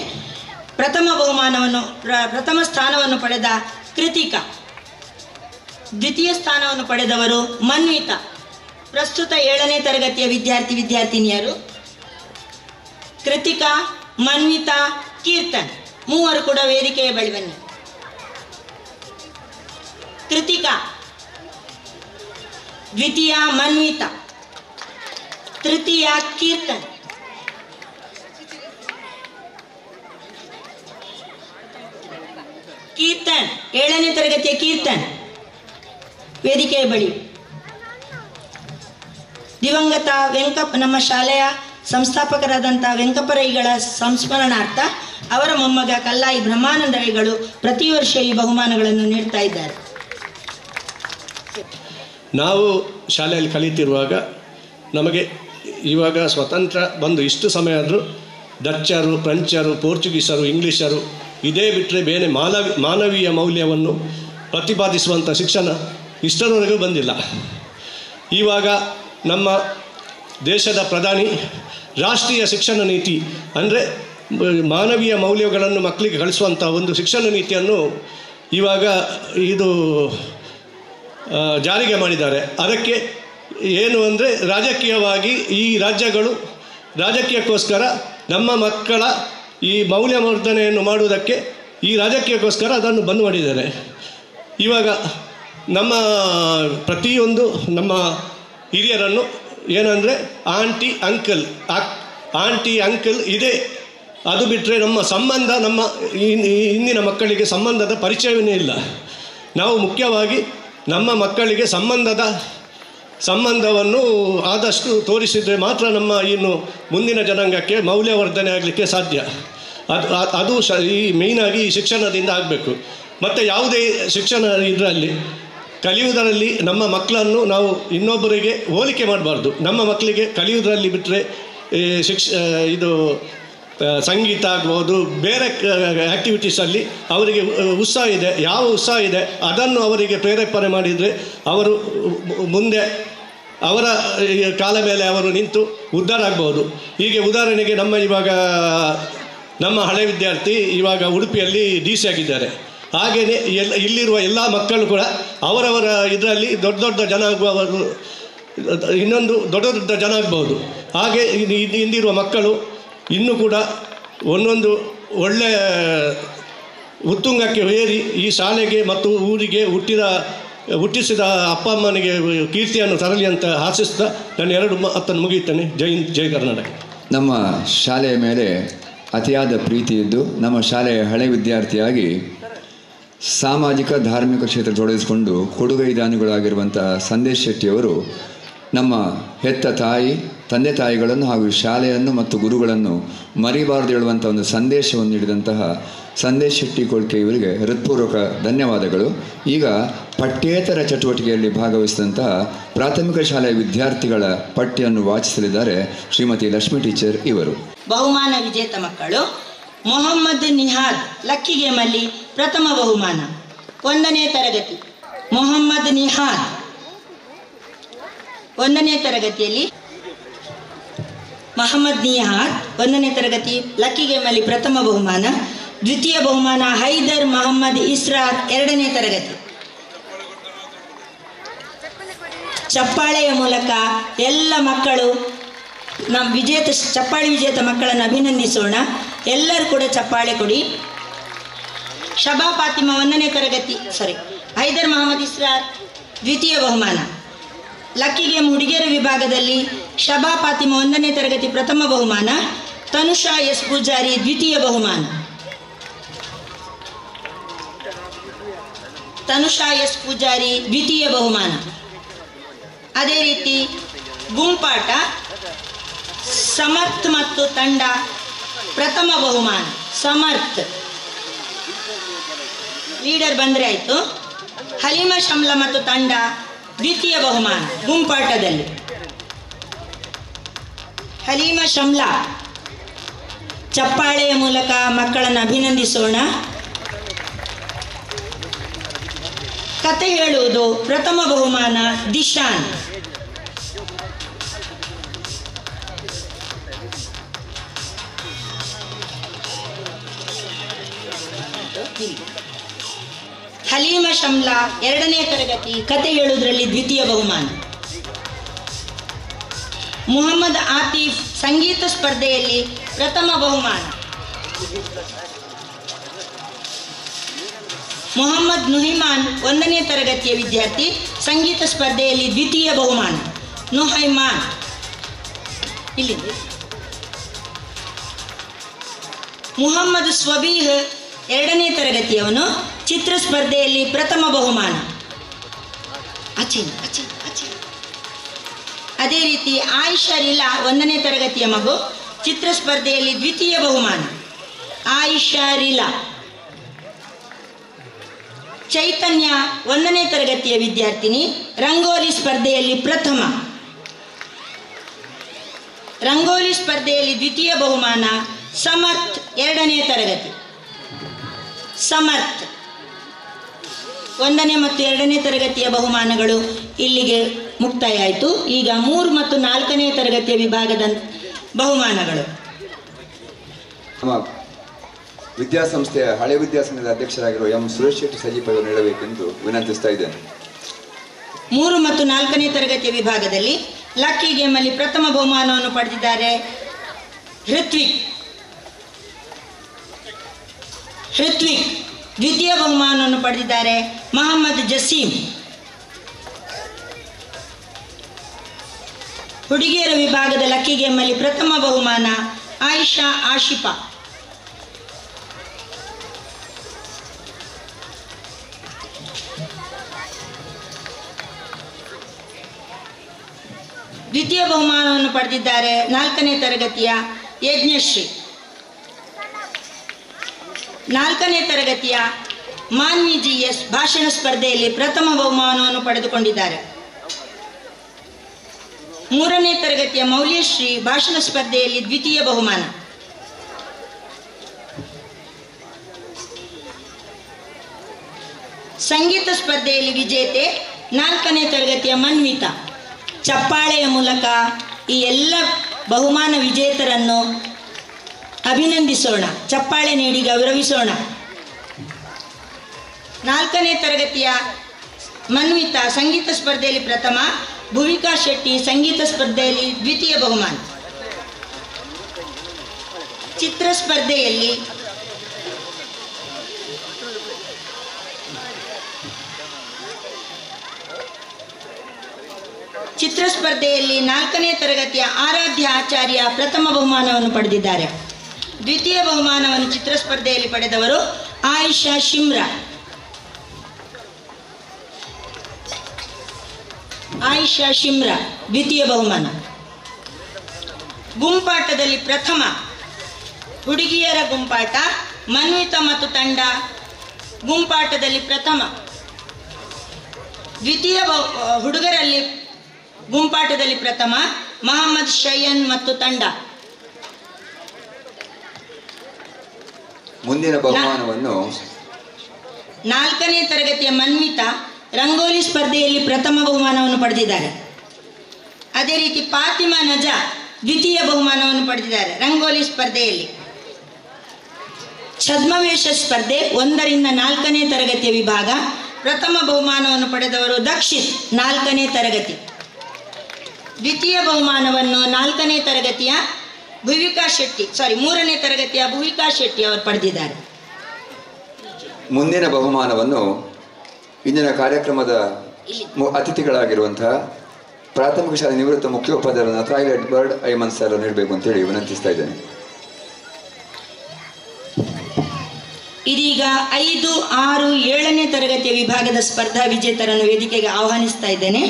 ಪ್ರಥಮ ಸ್ಥಾನವನ್ನು ಪಡೆದ ಕೃತಿಕಾ, ದ್ವಿತೀಯ ಸ್ಥಾನವನ್ನು ಪಡೆದವರು ಮನ್ವಿತಾ, ಪ್ರಸ್ತುತ 7ನೇ ತರಗತಿಯ ವಿದ್ಯಾರ್ಥಿನಿಯರು ಕೃತಿಕಾ, ಮನ್ವಿತಾ, ಕೀರ್ತನ್ ಮೂವರು ಕೂಡ ವೇದಿಕೆಯ ಬಳಿ ಬನ್ನಿ. ಕೃತಿಕಾ ದ್ವಿತೀಯ, ಮನ್ವಿತಾ ತೃತೀಯ, ಕೀರ್ತನ್. ಕೀರ್ತನ್ 7ನೇ ತರಗತಿಯ ಕೀರ್ತನ್ ವೇದಿಕೆಯ ಬಳಿ. ದಿವಂಗತ ವೆಂಕಪ್ಪ, ನಮ್ಮ ಶಾಲೆಯ ಸಂಸ್ಥಾಪಕರಾದಂಥ ವೆಂಕಪ್ಪ ರೈಗಳ ಸಂಸ್ಮರಣಾರ್ಥ ಅವರ ಮೊಮ್ಮಗ ಕಲ್ಲಾಯಿ ಬ್ರಹ್ಮಾನಂದ ರೈಗಳು ಪ್ರತಿ ವರ್ಷ ಈ ಬಹುಮಾನಗಳನ್ನು ನೀಡ್ತಾ ಇದ್ದಾರೆ. ನಾವು ಶಾಲೆಯಲ್ಲಿ ಕಲಿತಿರುವಾಗ ನಮಗೆ ಇವಾಗ ಸ್ವತಂತ್ರ ಬಂದು ಇಷ್ಟು ಸಮಯ ಆದರೂ ಡಚ್ಚರು, ಫ್ರೆಂಚರು, ಪೋರ್ಚುಗೀಸರು, ಇಂಗ್ಲೀಷರು ಇದೇ ಬಿಟ್ಟರೆ ಬೇರೆ ಮಾನವೀಯ ಮೌಲ್ಯವನ್ನು ಪ್ರತಿಪಾದಿಸುವಂಥ ಶಿಕ್ಷಣ ಇಷ್ಟರವರೆಗೂ ಬಂದಿಲ್ಲ. ಇವಾಗ ನಮ್ಮ ದೇಶದ ಪ್ರಧಾನಿ ರಾಷ್ಟ್ರೀಯ ಶಿಕ್ಷಣ ನೀತಿ ಅಂದರೆ ಮಾನವೀಯ ಮೌಲ್ಯಗಳನ್ನು ಮಕ್ಕಳಿಗೆ ಕಲಿಸುವಂಥ ಒಂದು ಶಿಕ್ಷಣ ನೀತಿಯನ್ನು ಇವಾಗ ಇದು ಜಾರಿಗೆ ಮಾಡಿದ್ದಾರೆ. ಅದಕ್ಕೆ ಏನು ಅಂದರೆ ರಾಜಕೀಯವಾಗಿ ಈ ರಾಜ್ಯಗಳು ರಾಜಕೀಯಕ್ಕೋಸ್ಕರ ನಮ್ಮ ಮಕ್ಕಳ ಈ ಮೌಲ್ಯವರ್ಧನೆಯನ್ನು ಮಾಡುವುದಕ್ಕೆ ಈ ರಾಜಕೀಯಕ್ಕೋಸ್ಕರ ಅದನ್ನು ಬಂದ್ ಮಾಡಿದ್ದಾರೆ. ಇವಾಗ ನಮ್ಮ ಪ್ರತಿಯೊಂದು ನಮ್ಮ ಹಿರಿಯರನ್ನು ಏನಂದರೆ ಆಂಟಿ ಅಂಕಲ್ ಇದೆ, ಅದು ಬಿಟ್ಟರೆ ನಮ್ಮ ಸಂಬಂಧ ನಮ್ಮ ಇಂದಿನ ಮಕ್ಕಳಿಗೆ ಸಂಬಂಧದ ಪರಿಚಯವೇ ಇಲ್ಲ. ನಾವು ಮುಖ್ಯವಾಗಿ ನಮ್ಮ ಮಕ್ಕಳಿಗೆ ಸಂಬಂಧವನ್ನು ಆದಷ್ಟು ತೋರಿಸಿದರೆ ಮಾತ್ರ ನಮ್ಮ ಇನ್ನು ಮುಂದಿನ ಜನಾಂಗಕ್ಕೆ ಮೌಲ್ಯವರ್ಧನೆ ಆಗಲಿಕ್ಕೆ ಸಾಧ್ಯ. ಅದು ಈ ಮೇಯ್ನಾಗಿ ಶಿಕ್ಷಣದಿಂದ ಆಗಬೇಕು. ಮತ್ತು ಯಾವುದೇ ಶಿಕ್ಷಣ ಇದರಲ್ಲಿ ಕಲಿಯುವುದರಲ್ಲಿ ನಮ್ಮ ಮಕ್ಕಳನ್ನು ನಾವು ಇನ್ನೊಬ್ಬರಿಗೆ ಹೋಲಿಕೆ ಮಾಡಬಾರ್ದು. ನಮ್ಮ ಮಕ್ಕಳಿಗೆ ಕಲಿಯುವುದರಲ್ಲಿ ಬಿಟ್ಟರೆ ಇದು ಸಂಗೀತ ಆಗ್ಬೋದು, ಬೇರೆ ಆ್ಯಕ್ಟಿವಿಟೀಸಲ್ಲಿ ಅವರಿಗೆ ಉತ್ಸಾಹ ಇದೆ, ಅದನ್ನು ಅವರಿಗೆ ಪ್ರೇರೇಪಣೆ ಮಾಡಿದರೆ ಅವರು ಮುಂದೆ ಅವರ ಕಾಲ ಮೇಲೆ ಅವರು ನಿಂತು ಉದ್ಧಾರ ಆಗ್ಬೋದು. ಹೀಗೆ ಉದಾಹರಣೆಗೆ ನಮ್ಮ ಹಳೆ ವಿದ್ಯಾರ್ಥಿ ಇವಾಗ ಉಡುಪಿಯಲ್ಲಿ DC ಆಗಿದ್ದಾರೆ. ಹಾಗೆಯೇ ಇಲ್ಲಿರುವ ಎಲ್ಲ ಮಕ್ಕಳು ಕೂಡ ಅವರವರ ಇದರಲ್ಲಿ ದೊಡ್ಡ ದೊಡ್ಡ ಜನ ಆಗುವವರು, ಇನ್ನೊಂದು ದೊಡ್ಡ ದೊಡ್ಡ ಜನ ಆಗ್ಬೋದು. ಹಾಗೆ ಇಂದಿರುವ ಮಕ್ಕಳು ಇನ್ನೂ ಕೂಡ ಒಂದೊಂದು ಒಳ್ಳೆಯ ಉತ್ತುಂಗಕ್ಕೆ ಏರಿ ಈ ಶಾಲೆಗೆ ಮತ್ತು ಊರಿಗೆ ಹುಟ್ಟಿಸಿದ ಅಪ್ಪ ಅಮ್ಮನಿಗೆ ಕೀರ್ತಿಯನ್ನು ತರಲಿ ಅಂತ ಆಶಿಸ್ತಾ ನಾನು 2 ಮಾತನ್ನು ಮುಗಿಯುತ್ತೇನೆ. ಜೈ ಹಿಂದ್, ಜೈ ಕರ್ನಾಟಕ. ನಮ್ಮ ಶಾಲೆಯ ಮೇಲೆ ಅತಿಯಾದ ಪ್ರೀತಿ ಇದ್ದು ನಮ್ಮ ಶಾಲೆಯ ಹಳೆ ವಿದ್ಯಾರ್ಥಿಯಾಗಿ ಸಾಮಾಜಿಕ ಧಾರ್ಮಿಕ ಕ್ಷೇತ್ರ ತೊಡಗಿಸಿಕೊಂಡು ಕೊಡುಗೈ ದಾನಿಗಳಾಗಿರುವಂಥ ಸಂದೇಶ್ ಶೆಟ್ಟಿಯವರು ನಮ್ಮ ಹೆತ್ತ ತಂದೆ ತಾಯಿಗಳನ್ನು ಹಾಗೂ ಶಾಲೆಯನ್ನು ಮತ್ತು ಗುರುಗಳನ್ನು ಮರಿಬಾರದು ಹೇಳುವಂಥ ಒಂದು ಸಂದೇಶವನ್ನು ನೀಡಿದಂತಹ ಸಂದೇಶ್ ಶೆಟ್ಟಿ ಕೊಳ್ಕೆ ಇವರಿಗೆ ಹೃತ್ಪೂರ್ವಕ ಧನ್ಯವಾದಗಳು. ಈಗ ಪಠ್ಯೇತರ ಚಟುವಟಿಕೆಯಲ್ಲಿ ಭಾಗವಹಿಸಿದಂತಹ ಪ್ರಾಥಮಿಕ ಶಾಲೆಯ ವಿದ್ಯಾರ್ಥಿಗಳ ಪಟ್ಟಿಯನ್ನು ವಾಚಿಸಲಿದ್ದಾರೆ ಶ್ರೀಮತಿ ಲಕ್ಷ್ಮಿ ಟೀಚರ್ ಇವರು. ಬಹುಮಾನ ವಿಜೇತ ಮಕ್ಕಳು: ಮೊಹಮ್ಮದ್ ನಿಹಾದ್ ಲಕ್ಕಿಗೇಮಲ್ಲಿ ಪ್ರಥಮ ಬಹುಮಾನ, 1ನೇ ತರಗತಿ. ಮೊಹಮ್ಮದ್ ನಿಹಾದ್ 1ನೇ ತರಗತಿಯಲ್ಲಿ ಮೊಹಮ್ಮದ್ ನಿಹಾದ್ 1ನೇ ತರಗತಿ ಲಕ್ಕಿಗೇಮಲ್ಲಿ ಪ್ರಥಮ ಬಹುಮಾನ. ದ್ವಿತೀಯ ಬಹುಮಾನ ಹೈದರ್ ಮೊಹಮ್ಮದ್ ಇಸ್ರಾತ್ 2ನೇ ತರಗತಿ. ಚಪ್ಪಾಳೆಯ ಮೂಲಕ ಎಲ್ಲ ಮಕ್ಕಳು ಚಪ್ಪಾಳೆ ವಿಜೇತ ಮಕ್ಕಳನ್ನು ಅಭಿನಂದಿಸೋಣ. ಎಲ್ಲರೂ ಕೂಡ ಚಪ್ಪಾಳೆ ಕೊಡಿ. ಶಬಾ ಫಾತಿಮಾ 5ನೇ ತರಗತಿ ಹೈದರ್ ಮೊಹಮ್ಮದ್ ಇಸ್ರಾತ್ ದ್ವಿತೀಯ ಬಹುಮಾನ. ಲಕ್ಕಿಗೆ ಹುಡುಗಿಯರ ವಿಭಾಗದಲ್ಲಿ ಶಬಾ ಫಾತಿಮಾ 1ನೇ ತರಗತಿ ಪ್ರಥಮ ಬಹುಮಾನ. ತನುಷಾ ಎಸ್ ಪೂಜಾರಿ ದ್ವಿತೀಯ ಬಹುಮಾನ. ಅದೇ ರೀತಿ ಗುಂಪಾಟ ಸಮರ್ಥ್ ಮತ್ತು ತಂಡ ಪ್ರಥಮ ಬಹುಮಾನ. ಸಮರ್ಥ್ ಲೀಡರ್ ಬಂದರೆ ಆಯಿತು. ಹಲೀಮಾ ಶಮ್ಲಾ ಮತ್ತು ತಂಡ ದ್ವಿತೀಯ ಬಹುಮಾನ ಗುಂಪಾಟದಲ್ಲಿ. ಹಲೀಮಾ ಶಮ್ಲಾ. ಚಪ್ಪಾಳೆಯ ಮೂಲಕ ಮಕ್ಕಳನ್ನು ಅಭಿನಂದಿಸೋಣ. ಕತೆ ಹೇಳುವುದು ಪ್ರಥಮ ಬಹುಮಾನ ದಿಶಾನ್. ಹಲೀಮಾ ಶಮ್ಲಾ ಎರಡನೇ ತರಗತಿ, ಕತೆ ಹೇಳುವುದರಲ್ಲಿ ದ್ವಿತೀಯ ಬಹುಮಾನ. ಮೊಹಮ್ಮದ್ ಆತೀಫ್ ಸಂಗೀತ ಸ್ಪರ್ಧೆಯಲ್ಲಿ ಪ್ರಥಮ ಬಹುಮಾನ. ಮೊಹಮ್ಮದ್ ನುಹೈಮಾನ್ ಒಂದನೇ ತರಗತಿಯ ವಿದ್ಯಾರ್ಥಿ, ಸಂಗೀತ ಸ್ಪರ್ಧೆಯಲ್ಲಿ ದ್ವಿತೀಯ ಬಹುಮಾನ. ನುಹೈಮಾನ್ ಇಲ್ಲಿ. ಮೊಹಮ್ಮದ್ ಸ್ವಬೀಹ್ ಎರಡನೇ ತರಗತಿಯವನು, ಚಿತ್ರ ಸ್ಪರ್ಧೆಯಲ್ಲಿ ಪ್ರಥಮ ಬಹುಮಾನ. ಅದೇ ರೀತಿ ಆಯಿಷಾ ರಿಲಾ ಒಂದನೇ ತರಗತಿಯ ಮಗು, ಚಿತ್ರ ಸ್ಪರ್ಧೆಯಲ್ಲಿ ದ್ವಿತೀಯ ಬಹುಮಾನ. ಆಯಿಷಾ ರಿಲಾ. ಚೈತನ್ಯ ಒಂದನೇ ತರಗತಿಯ ವಿದ್ಯಾರ್ಥಿನಿ, ರಂಗೋಲಿ ಸ್ಪರ್ಧೆಯಲ್ಲಿ ಪ್ರಥಮ. ರಂಗೋಲಿ ಸ್ಪರ್ಧೆಯಲ್ಲಿ ದ್ವಿತೀಯ ಬಹುಮಾನ. ಸಮರ್ಥ್ ಎರಡನೇ ತರಗತಿ. ಸಮರ್ಥ್ ಒಂದನೇ ಮತ್ತು ಎರಡನೇ ತರಗತಿಯ ಬಹುಮಾನಗಳು ಇಲ್ಲಿಗೆ ಮುಕ್ತಾಯ ಆಯಿತು. ಈಗ 3 ಮತ್ತು 4ನೇ ತರಗತಿಯ ವಿಭಾಗದ ಬಹುಮಾನಗಳು. ವಿದ್ಯಾಸಂಸ್ಥೆಯ ಹಳೆ ವಿದ್ಯಾಸಂಸ್ಥೆಯ ಅಧ್ಯಕ್ಷರಾಗಿರುವ ಎಂ ಸುರೇಶ್ ಶೆಟ್ಟಿ ಸಜೀಪ್ ಅವರು ನೀಡಬೇಕೆಂದು ವಿನಂತಿಸ್ತಾ ಇದ್ದೇನೆ. 3 ಮತ್ತು 4ನೇ ತರಗತಿಯ ವಿಭಾಗದಲ್ಲಿ ಲಕ್ಕಿ ಗೇಮಲ್ಲಿ ಪ್ರಥಮ ಬಹುಮಾನವನ್ನು ಪಡೆದಿದ್ದಾರೆ ಹೃತ್ವಿಕ್. ಹೃತ್ವಿಕ್ ದ್ವಿತೀಯ ಬಹುಮಾನವನ್ನು ಪಡೆದಿದ್ದಾರೆ ಮೊಹಮ್ಮದ್ ಜಸೀಮ್. ಹುಡುಗಿಯರ ವಿಭಾಗದ ಲಕ್ಕಿ ಗೇಮಲ್ಲಿ ಪ್ರಥಮ ಬಹುಮಾನ ಆಯಿಷಾ ಆಶಿಫಾ. ದ್ವಿತೀಯ ಬಹುಮಾನವನ್ನು ಪಡೆದಿದ್ದಾರೆ 4ನೇ ತರಗತಿಯ ಯಜ್ಞಶ್ರೀ. 4ನೇ ತರಗತಿಯ ಮಾನ್ವಿ GS ಭಾಷಣ ಸ್ಪರ್ಧೆಯಲ್ಲಿ ಪ್ರಥಮ ಬಹುಮಾನವನ್ನು ಪಡೆದುಕೊಂಡಿದ್ದಾರೆ. 3ನೇ ತರಗತಿಯ ಮೌಲ್ಯಶ್ರೀ ಭಾಷಣ ಸ್ಪರ್ಧೆಯಲ್ಲಿ ದ್ವಿತೀಯ ಬಹುಮಾನ. ಸಂಗೀತ ಸ್ಪರ್ಧೆಯಲ್ಲಿ ವಿಜೇತೆ 4ನೇ ತರಗತಿಯ ಮನ್ವಿತಾ. ಚಪ್ಪಾಳೆಯ ಮೂಲಕ ಈ ಎಲ್ಲ ಬಹುಮಾನ ವಿಜೇತರನ್ನು ಅಭಿನಂದಿಸೋಣ, ಚಪ್ಪಾಳೆ ನೀಡಿ ಗೌರವಿಸೋಣ. 4ನೇ ತರಗತಿಯ ಮನ್ವಿತಾ ಸಂಗೀತ ಸ್ಪರ್ಧೆಯಲ್ಲಿ ಪ್ರಥಮ, ಭುವಿಕಾ ಶೆಟ್ಟಿ ಸಂಗೀತ ಸ್ಪರ್ಧೆಯಲ್ಲಿ ದ್ವಿತೀಯ ಬಹುಮಾನ. ಚಿತ್ರ ಸ್ಪರ್ಧೆಯಲ್ಲಿ ಚಿತ್ರಸ್ಪರ್ಧೆಯಲ್ಲಿ 4ನೇ ತರಗತಿಯ ಆರಾಧ್ಯ ಆಚಾರ್ಯ ಪ್ರಥಮ ಬಹುಮಾನವನ್ನು ಪಡೆದಿದ್ದಾರೆ. ದ್ವಿತೀಯ ಬಹುಮಾನವನ್ನು ಚಿತ್ರಸ್ಪರ್ಧೆಯಲ್ಲಿ ಪಡೆದವರು ಆಯಿಷಾ ಶಿಮ್ರಾ. ಆಯಿಷಾ ಶಿಮ್ರಾ ದ್ವಿತೀಯ ಬಹುಮಾನ. ಗುಂಪಾಟದಲ್ಲಿ ಪ್ರಥಮ ಹುಡುಗಿಯರ ಗುಂಪಾಟ, ಮನ್ವಿತಾ ಮತ್ತು ತಂಡ ಗುಂಪಾಟದಲ್ಲಿ ಪ್ರಥಮ. ದ್ವಿತೀಯ ಹುಡುಗರಲ್ಲಿ ಗುಂಪಾಟದಲ್ಲಿ ಪ್ರಥಮ ಮೊಹಮ್ಮದ್ ಶೈಯನ್ ಮತ್ತು ತಂಡ. ಮುಂದಿನ ಬಹುಮಾನವನ್ನು 4ನೇ ತರಗತಿಯ ಮನ್ವಿತಾ ರಂಗೋಲಿ ಸ್ಪರ್ಧೆಯಲ್ಲಿ ಪ್ರಥಮ ಬಹುಮಾನವನ್ನು ಪಡೆದಿದ್ದಾರೆ. ಅದೇ ರೀತಿ ಫಾತಿಮಾ ನಜಾ ದ್ವಿತೀಯ ಬಹುಮಾನವನ್ನು ಪಡೆದಿದ್ದಾರೆ ರಂಗೋಲಿ ಸ್ಪರ್ಧೆಯಲ್ಲಿ. ಛದ್ಮವೇಶ ಸ್ಪರ್ಧೆ 1ರಿಂದ 4ನೇ ತರಗತಿಯ ವಿಭಾಗ ಪ್ರಥಮ ಬಹುಮಾನವನ್ನು ಪಡೆದವರು ದಕ್ಷಿತ್ 4ನೇ ತರಗತಿ. ದ್ವಿತೀಯ ಬಹುಮಾನವನ್ನು 4ನೇ ತರಗತಿಯ ಭುವಿಕಾ ಶೆಟ್ಟಿ 3ನೇ ತರಗತಿಯ ಭುವಿಕಾ ಶೆಟ್ಟಿ ಅವರು ಪಡೆದಿದ್ದಾರೆ. ಮುಂದಿನ ಬಹುಮಾನವನ್ನು ಇಂದಿನ ಕಾರ್ಯಕ್ರಮದ ಅತಿಥಿಗಳಾಗಿರುವಂತಹ ಪ್ರಾಥಮಿಕ ಶಾಲೆ ನಿವೃತ್ತ ಮುಖ್ಯೋಪಾಧ್ಯಾಯರಾದ ಥಾಯ್ ಎಡ್ವರ್ಡ್ ಐಮನ್ ಸರ್ ನೀಡಬೇಕು ಅಂತ ಹೇಳಿ ವಿನಂತಿಸ್ತಾ ಇದ್ದೇನೆ. ಇದೀಗ 5, 6, 7ನೇ ತರಗತಿಯ ವಿಭಾಗದ ಸ್ಪರ್ಧಾ ವಿಜೇತರನ್ನು ವೇದಿಕೆಗೆ ಆಹ್ವಾನಿಸ್ತಾ ಇದ್ದೇನೆ.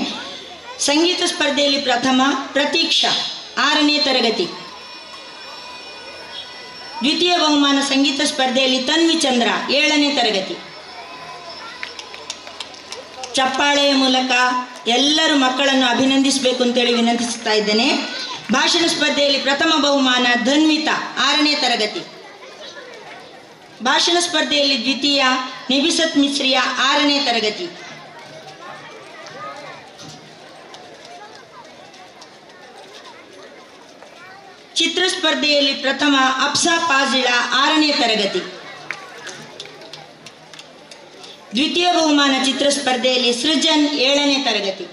ಸಂಗೀತ ಸ್ಪರ್ಧೆಯಲ್ಲಿ ಪ್ರಥಮ ಪ್ರತೀಕ್ಷಾ 6ನೇ ತರಗತಿ. ದ್ವಿತೀಯ ಬಹುಮಾನ ಸಂಗೀತ ಸ್ಪರ್ಧೆಯಲ್ಲಿ ತನ್ವಿ ಚಂದ್ರ 7ನೇ ತರಗತಿ. ಚಪ್ಪಾಳೆಯ ಮೂಲಕ ಎಲ್ಲರೂ ಮಕ್ಕಳನ್ನು ಅಭಿನಂದಿಸಬೇಕು ಅಂತೇಳಿ ವಿನಂತಿಸ್ತಾ ಇದ್ದೇನೆ. ಭಾಷಣ ಸ್ಪರ್ಧೆಯಲ್ಲಿ ಪ್ರಥಮ ಬಹುಮಾನ ಧನ್ವಿತಾ 6ನೇ ತರಗತಿ. ಭಾಷಣ ಸ್ಪರ್ಧೆಯಲ್ಲಿ ದ್ವಿತೀಯ ನಿಬಿಸತ್ ಮಿಶ್ರಿಯಾ 6ನೇ ತರಗತಿ. ಚಿತ್ರ ಸ್ಪರ್ಧೆಯಲ್ಲಿ ಪ್ರಥಮ ಅಪ್ಸಾ ಪಾಜಿಳ 6ನೇ ತರಗತಿ. ದ್ವಿತೀಯ ಬಹುಮಾನ ಚಿತ್ರ ಸ್ಪರ್ಧೆಯಲ್ಲಿ ಸೃಜನ್ 7ನೇ ತರಗತಿ.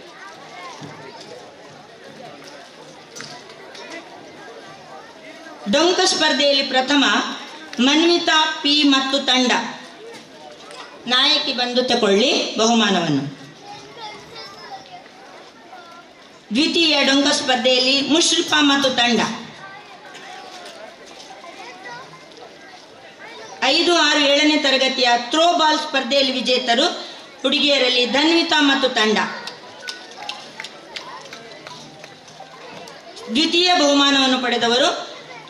ಡೊಂಕ ಸ್ಪರ್ಧೆಯಲ್ಲಿ ಪ್ರಥಮ ಮನ್ವಿತಾ ಪಿ ಮತ್ತು ತಂಡ. ನಾಯಕಿ ಬಂದು ತಗೊಳ್ಳಿ ಬಹುಮಾನವನ್ನು. ದ್ವಿತೀಯ ಡೊಂಕ ಸ್ಪರ್ಧೆಯಲ್ಲಿ ಮುಷ್ರಿಫಾ ಮತ್ತು ತಂಡ. 5, 6, 7ನೇ ತರಗತಿಯ ಥ್ರೋಬಾಲ್ ಸ್ಪರ್ಧೆಯಲ್ಲಿ ವಿಜೇತರು ಹುಡುಗಿಯರಲ್ಲಿ ಧನ್ವಿತಾ ಮತ್ತು ತಂಡ. ದ್ವಿತೀಯ ಬಹುಮಾನವನ್ನು ಪಡೆದವರು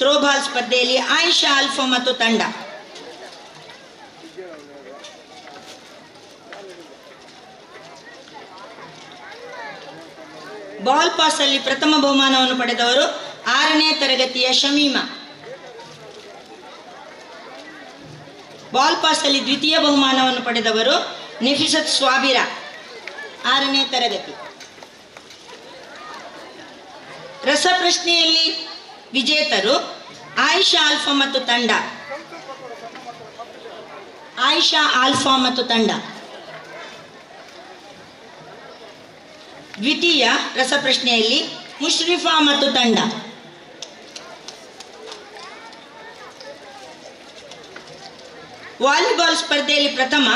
ಥ್ರೋಬಾಲ್ ಸ್ಪರ್ಧೆಯಲ್ಲಿ ಆಯಿಷಾ ಅಲ್ಫೋ ಮತ್ತು ತಂಡ. ಬಾಲ್ ಪಾಸ್ ಅಲ್ಲಿ ಪ್ರಥಮ ಬಹುಮಾನವನ್ನು ಪಡೆದವರು 6ನೇ ತರಗತಿಯ ಶಮೀಮಾ. ಬಾಲ್ ಪಾಸ್ ಅಲ್ಲಿ ದ್ವಿತೀಯ ಬಹುಮಾನವನ್ನು ಪಡೆದವರು ನಿಫಿಸತ್ ಸ್ವಾಬಿರಾ 6ನೇ ತರಗತಿ. ರಸಪ್ರಶ್ನೆಯಲ್ಲಿ ವಿಜೇತರು ಆಯಿಷಾ ಆಲ್ಫಾ ಮತ್ತು ತಂಡ. ದ್ವಿತೀಯ ರಸಪ್ರಶ್ನೆಯಲ್ಲಿ ಮುಷ್ರಿಫಾ ಮತ್ತು ತಂಡ. ವಾಲಿಬಾಲ್ ಸ್ಪರ್ಧೆಯಲ್ಲಿ ಪ್ರಥಮ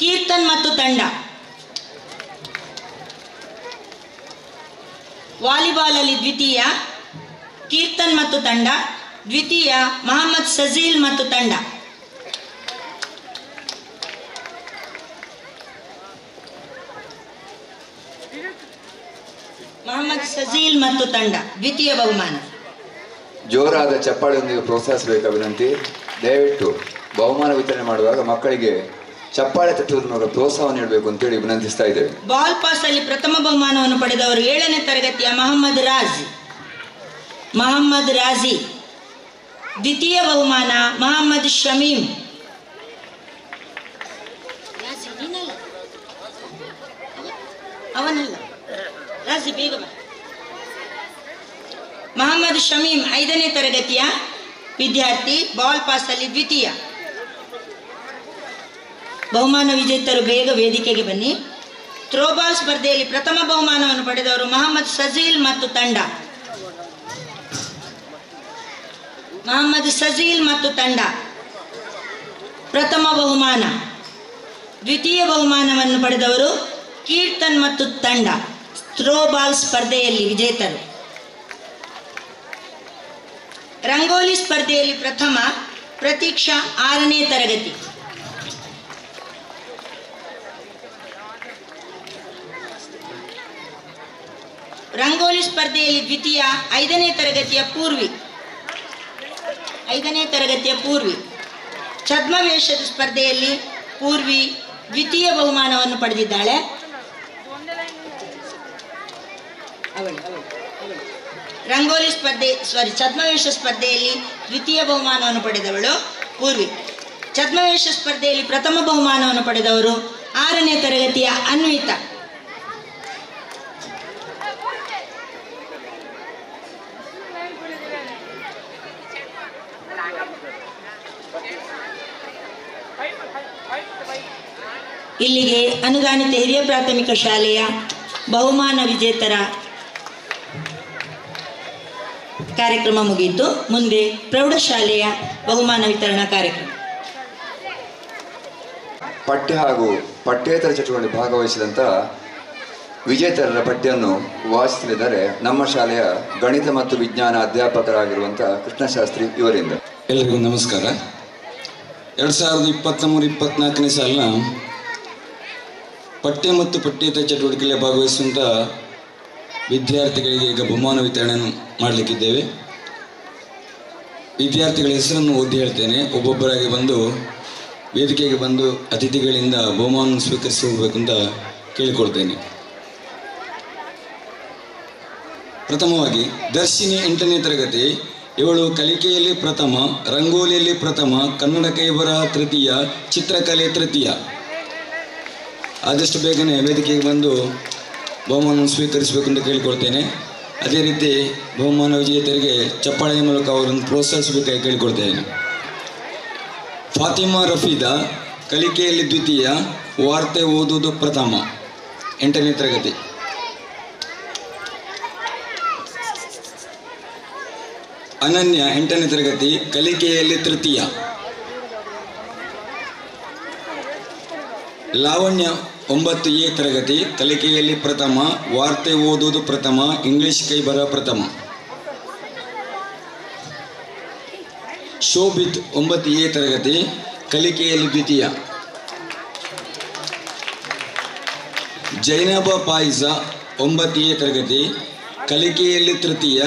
ಕೀರ್ತನ್ ಮತ್ತು ತಂಡ. ವಾಲಿಬಾಲ್ ಅಲ್ಲಿ ದ್ವಿತೀಯ ಕೀರ್ತನ್ ಮತ್ತು ತಂಡ, ದ್ವಿತೀಯ ಮೊಹಮ್ಮದ್ ಸಜೀಲ್ ಮತ್ತು ತಂಡ. ಮೊಹಮ್ಮದ್ ಸಜೀಲ್ ಮತ್ತು ತಂಡ ದ್ವಿತೀಯ ಬಹುಮಾನ. ಜೋರಾದ ಚಪ್ಪಾಳೆಯೊಂದಿಗೆ ಪ್ರೋತ್ಸಾಹಿಸಬೇಕು ವಿನಂತಿ. ದಯವಿಟ್ಟು ಬಹುಮಾನ ವಿತರಣೆ ಮಾಡುವಾಗ ಮಕ್ಕಳಿಗೆ ಚಪ್ಪಾಳೆ ತಟ್ಟುವುದರ ಮೂಲಕ ಪ್ರೋತ್ಸಾಹ ನೀಡಬೇಕು ಅಂತೇಳಿ ವಿನಂತಿಸ್ತಾ ಇದ್ದೇವೆ. ಬಾಲ್ ಪಾಸ್ ಅಲ್ಲಿ ಪ್ರಥಮ ಬಹುಮಾನವನ್ನು ಪಡೆದವರು 7ನೇ ತರಗತಿಯ ಮೊಹಮ್ಮದ್ ರಾಜಿ. ದ್ವಿತೀಯ ಬಹುಮಾನ ಮೊಹಮ್ಮದ್ ಶಮೀಮ್. ಮೊಹಮ್ಮದ್ ಶಮೀಮ್ 5ನೇ ತರಗತಿಯ ವಿದ್ಯಾರ್ಥಿ, ಬಾಲ್ ಪಾಸ್ ಅಲ್ಲಿ ದ್ವಿತೀಯ. ಬಹುಮಾನ ವಿಜೇತರು ಬೇಗ ವೇದಿಕೆಗೆ ಬನ್ನಿ. ಥ್ರೋಬಾಲ್ ಸ್ಪರ್ಧೆಯಲ್ಲಿ ಪ್ರಥಮ ಬಹುಮಾನವನ್ನು ಪಡೆದವರು ಮೊಹಮ್ಮದ್ ಸಜೀಲ್ ಮತ್ತು ತಂಡ. ಪ್ರಥಮ ಬಹುಮಾನ. ದ್ವಿತೀಯ ಬಹುಮಾನವನ್ನು ಪಡೆದವರು ಕೀರ್ತನ್ ಮತ್ತು ತಂಡ, ಥ್ರೋಬಾಲ್ ಸ್ಪರ್ಧೆಯಲ್ಲಿ ವಿಜೇತರು. ರಂಗೋಲಿ ಸ್ಪರ್ಧೆಯಲ್ಲಿ ಪ್ರಥಮ ಪ್ರತೀಕ್ಷಾ 6ನೇ ತರಗತಿ. ರಂಗೋಲಿ ಸ್ಪರ್ಧೆಯಲ್ಲಿ ದ್ವಿತೀಯ 5ನೇ ತರಗತಿಯ ಪೂರ್ವಿ. ಛದ್ಮವೇಷದ ಸ್ಪರ್ಧೆಯಲ್ಲಿ ಪೂರ್ವಿ ದ್ವಿತೀಯ ಬಹುಮಾನವನ್ನು ಪಡೆದಿದ್ದಾಳೆ. ಛದ್ಮವೇಷ ಸ್ಪರ್ಧೆಯಲ್ಲಿ ದ್ವಿತೀಯ ಬಹುಮಾನವನ್ನು ಪಡೆದವಳು ಪೂರ್ವಿ. ಛದ್ಮವೇಷ ಸ್ಪರ್ಧೆಯಲ್ಲಿ ಪ್ರಥಮ ಬಹುಮಾನವನ್ನು ಪಡೆದವರು 6ನೇ ತರಗತಿಯ ಅನ್ವಿತಾ. ಇಲ್ಲಿಗೆ ಅನುದಾನಿತ ಹಿರಿಯ ಪ್ರಾಥಮಿಕ ಶಾಲೆಯ ಬಹುಮಾನ ವಿಜೇತರ ಕಾರ್ಯಕ್ರಮ ಮುಗಿಯಿತು. ಮುಂದೆ ಪ್ರೌಢಶಾಲೆಯ ಬಹುಮಾನ ವಿತರಣಾ ಕಾರ್ಯಕ್ರಮ. ಪಠ್ಯ ಹಾಗೂ ಪಠ್ಯೇತರ ಚಟುವಟಿಕೆ ಭಾಗವಹಿಸಿದಂಥ ವಿಜೇತರರ ಪಟ್ಟಿಯನ್ನು ವಾಚಿಸಲಿದ್ದಾರೆ ನಮ್ಮ ಶಾಲೆಯ ಗಣಿತ ಮತ್ತು ವಿಜ್ಞಾನ ಅಧ್ಯಾಪಕರಾಗಿರುವಂಥ ಕೃಷ್ಣಶಾಸ್ತ್ರಿ ಇವರಿಂದ. ಎಲ್ಲರಿಗೂ ನಮಸ್ಕಾರ. 2023-24 ಸಾಲಿನ ಪಠ್ಯ ಮತ್ತು ಪಠ್ಯೇತರ ಚಟುವಟಿಕೆಯಲ್ಲಿ ಭಾಗವಹಿಸುವಂಥ ವಿದ್ಯಾರ್ಥಿಗಳಿಗೆ ಈಗ ಬಹುಮಾನ ವಿತರಣೆಯನ್ನು ಮಾಡಲಿಕ್ಕಿದ್ದೇವೆ. ವಿದ್ಯಾರ್ಥಿಗಳ ಹೆಸರನ್ನು ಓದಿ ಹೇಳ್ತೇನೆ. ಒಬ್ಬೊಬ್ಬರಾಗಿ ಬಂದು ವೇದಿಕೆಗೆ ಬಂದು ಅತಿಥಿಗಳಿಂದ ಬಹುಮಾನ ಸ್ವೀಕರಿಸಿ ಹೋಗಬೇಕು ಅಂತ ಕೇಳಿಕೊಳ್ತೇನೆ. ಪ್ರಥಮವಾಗಿ ದರ್ಶಿನಿ 8ನೇ ತರಗತಿ. ಇವಳು ಕಲಿಕೆಯಲ್ಲಿ ಪ್ರಥಮ, ರಂಗೋಲಿಯಲ್ಲಿ ಪ್ರಥಮ, ಕನ್ನಡ ಕೈಬರಹ ತೃತೀಯ, ಚಿತ್ರಕಲೆ ತೃತೀಯ. ಆದಷ್ಟು ಬೇಗನೆ ವೇದಿಕೆಗೆ ಬಂದು ಬಹುಮಾನವನ್ನು ಸ್ವೀಕರಿಸಬೇಕು ಎಂದು ಕೇಳಿಕೊಳ್ತೇನೆ. ಅದೇ ರೀತಿ ಬಹುಮಾನ ವಿಜೇತರಿಗೆ ಚಪ್ಪಾಳೆಯ ಮೂಲಕ ಅವರನ್ನು ಪ್ರೋತ್ಸಾಹಿಸಬೇಕಾಗಿ ಕೇಳಿಕೊಳ್ತೇನೆ. ಫಾತಿಮಾ ರಫೀದಾ ಕಲಿಕೆಯಲ್ಲಿ ದ್ವಿತೀಯ, ವಾರ್ತೆ ಓದುವುದು ಪ್ರಥಮ, 8ನೇ ತರಗತಿ. ಅನನ್ಯ 8ನೇ ತರಗತಿ, ಕಲಿಕೆಯಲ್ಲಿ ತೃತೀಯ. ಲಾವಣ್ಯ 9A ತರಗತಿ, ಕಲಿಕೆಯಲ್ಲಿ ಪ್ರಥಮ, ವಾರ್ತೆ ಓದುವುದು ಪ್ರಥಮ, ಇಂಗ್ಲಿಷ್ ಕೈಬರಹ ಪ್ರಥಮ. ಶೋಭಿತ್ 9A ತರಗತಿ, ಕಲಿಕೆಯಲ್ಲಿ ದ್ವಿತೀಯ. ಜೈನಬಾ ಪಾಯ್ಸಾ 9A ತರಗತಿ, ಕಲಿಕೆಯಲ್ಲಿ ತೃತೀಯ,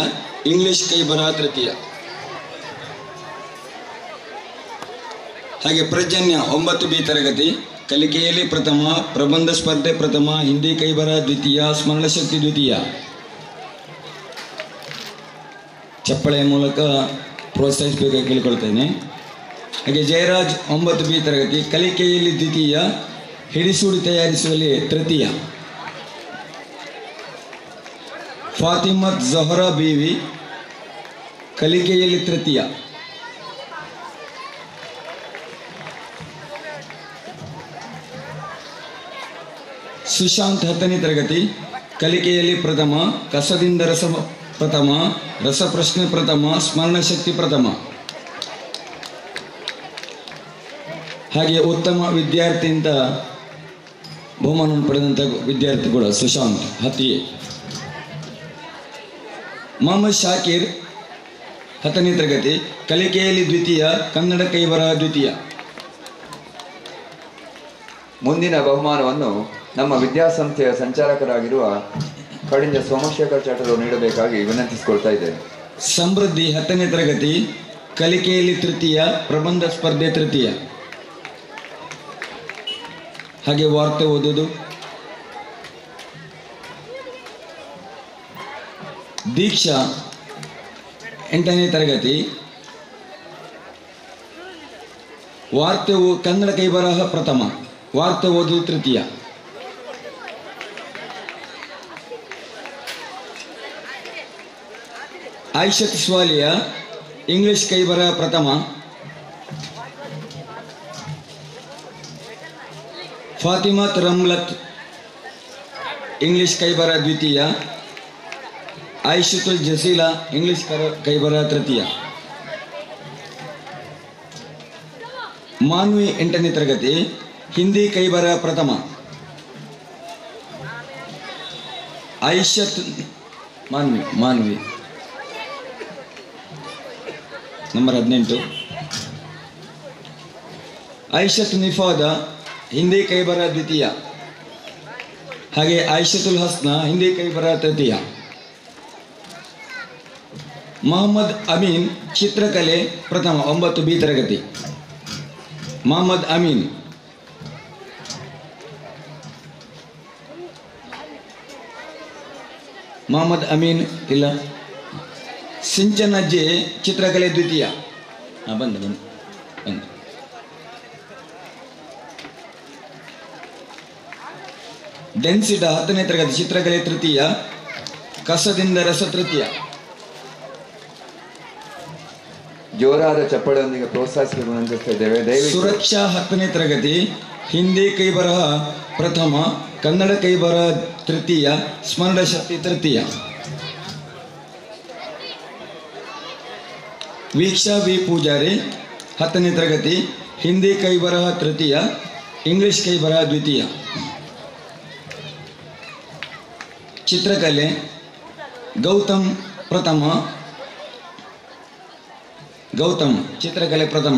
ಇಂಗ್ಲಿಷ್ ಕೈಬರಹ ತೃತೀಯ. ಹಾಗೆ ಪ್ರಜ್ಞಾ 9B ತರಗತಿ, ಕಲಿಕೆಯಲ್ಲಿ ಪ್ರಥಮ, ಪ್ರಬಂಧ ಸ್ಪರ್ಧೆ ಪ್ರಥಮ, ಹಿಂದಿ ಕೈಬರಹ ದ್ವಿತೀಯ, ಸ್ಮರಣಶಕ್ತಿ ದ್ವಿತೀಯ. ಚಪ್ಪಳೆಯ ಮೂಲಕ ಪ್ರೋತ್ಸಾಹಿಸಬೇಕಾಗಿ ಕೇಳಿಕೊಳ್ತೇನೆ. ಹಾಗೆ ಜಯರಾಜ್ 9B ತರಗತಿ, ಕಲಿಕೆಯಲ್ಲಿ ದ್ವಿತೀಯ, ಹಿಡಿಸುಡಿ ತಯಾರಿಸುವಲ್ಲಿ ತೃತೀಯ. ಫಾತಿಮತ್ ಜಹರಾ ಬೀವಿ ಕಲಿಕೆಯಲ್ಲಿ ತೃತೀಯ. ಸುಶಾಂತ್ 10ನೇ ತರಗತಿ, ಕಲಿಕೆಯಲ್ಲಿ ಪ್ರಥಮ, ಕಸದಿಂದ ರಸ ಪ್ರಥಮ, ರಸಪ್ರಶ್ನೆ ಪ್ರಥಮ, ಸ್ಮರಣಶಕ್ತಿ ಪ್ರಥಮ. ಹಾಗೆ ಉತ್ತಮ ವಿದ್ಯಾರ್ಥಿಯಿಂದ ಬಹುಮಾನವನ್ನು ಪಡೆದಂಥ ವಿದ್ಯಾರ್ಥಿ ಕೂಡ ಸುಶಾಂತ್ 10A. ಮೊಹಮ್ಮದ್ ಶಾಕೀರ್ 10ನೇ ತರಗತಿ, ಕಲಿಕೆಯಲ್ಲಿ ದ್ವಿತೀಯ, ಕನ್ನಡ ಕೈಬರಹ ದ್ವಿತೀಯ. ಮುಂದಿನ ಬಹುಮಾನವನ್ನು ನಮ್ಮ ವಿದ್ಯಾಸಂಸ್ಥೆಯ ಸಂಚಾಲಕರಾಗಿರುವ ಕಡಿಂಜ ಸೋಮಶೇಖರ್ ಚಟರು ನೀಡಬೇಕಾಗಿ ವಿನಂತಿಸಿಕೊಳ್ತಾ ಇದ್ದೇನೆ. ಸಮೃದ್ಧಿ 10ನೇ ತರಗತಿ, ಕಲಿಕೆಯಲ್ಲಿ ತೃತೀಯ, ಪ್ರಬಂಧ ಸ್ಪರ್ಧೆ ತೃತೀಯ, ಹಾಗೆ ವಾರ್ತೆ ಓದೋದು. ದೀಕ್ಷಾ 8ನೇ ತರಗತಿ, ವಾರ್ತೆ ಕನ್ನಡ ಕೈಬರಹ ಪ್ರಥಮ, ವಾರ್ತೆ ಓದೋದು ತೃತೀಯ. ಆಯಿಷಾ ತಿಸ್ವಾಲಿಯಾ ಇಂಗ್ಲಿಷ್ ಕೈಬರಹ ಪ್ರಥಮ. ಫಾತಿಮತ್ ರಮ್ಲತ್ ಇಂಗ್ಲಿಷ್ ಕೈಬರಹ ದ್ವಿತೀಯ. ಆಯಿಷತುಲ್ ಜಸೀಲಾ ಇಂಗ್ಲಿಷ್ ಕೈಬರಹ ತೃತೀಯ. ಮಾನ್ವಿ 8ನೇ ತರಗತಿ, ಹಿಂದಿ ಕೈಬರಹ ಪ್ರಥಮ. ಆಯಿಷತ್ ಮಾನ್ವಿ ನಂಬರ್ 18. ಆಯಿಷತ್ ನಿಫಾದ ಹಿಂದಿ ಕೈಬರಹ ದ್ವಿತೀಯ, ಹಾಗೆ ಆಯಿಷತುಲ್ ಹಸ್ನ ಹಿಂದಿ ಕೈಬರಹ ತೃತೀಯ. ಮೊಹಮ್ಮದ್ ಅಮೀನ್ ಚಿತ್ರಕಲೆ ಪ್ರಥಮ, 9B ತರಗತಿ. ಮೊಹಮ್ಮದ್ ಅಮೀನ್. ಮೊಹಮ್ಮದ್ ಅಮೀನ್ ಇಲ್ಲ. ಸಿಂಚನ ಅಜ್ಜೆ ಚಿತ್ರಕಲೆ ದ್ವಿತೀಯ. ಬಂದು ಡೆನ್ಸಿಟ 10ನೇ ತರಗತಿ, ಚಿತ್ರಕಲೆ ತೃತೀಯ, ಕಸದಿಂದ ರಸ ತೃತೀಯ. ಜೋರಾದ ಚಪ್ಪಳೊಂದಿಗೆ ಪ್ರೋತ್ಸಾಹಿಸಿದ್ದೇವೆ. ಸುರಕ್ಷಾ 10ನೇ ತರಗತಿ, ಹಿಂದಿ ಕೈಬರಹ ಪ್ರಥಮ, ಕನ್ನಡ ಕೈಬರಹ ತೃತೀಯ, ಸ್ಮರಣಶಕ್ತಿ ತೃತೀಯ. ವೀಕ್ಷಾ ವಿ ಪೂಜಾರಿ 10ನೇ ತರಗತಿ, ಹಿಂದಿ ಕೈಬರಹ ತೃತೀಯ, ಇಂಗ್ಲಿಷ್ ಕೈಬರಹ ದ್ವಿತೀಯ, ಚಿತ್ರಕಲೆ. ಗೌತಮ್ ಚಿತ್ರಕಲೆ ಪ್ರಥಮ.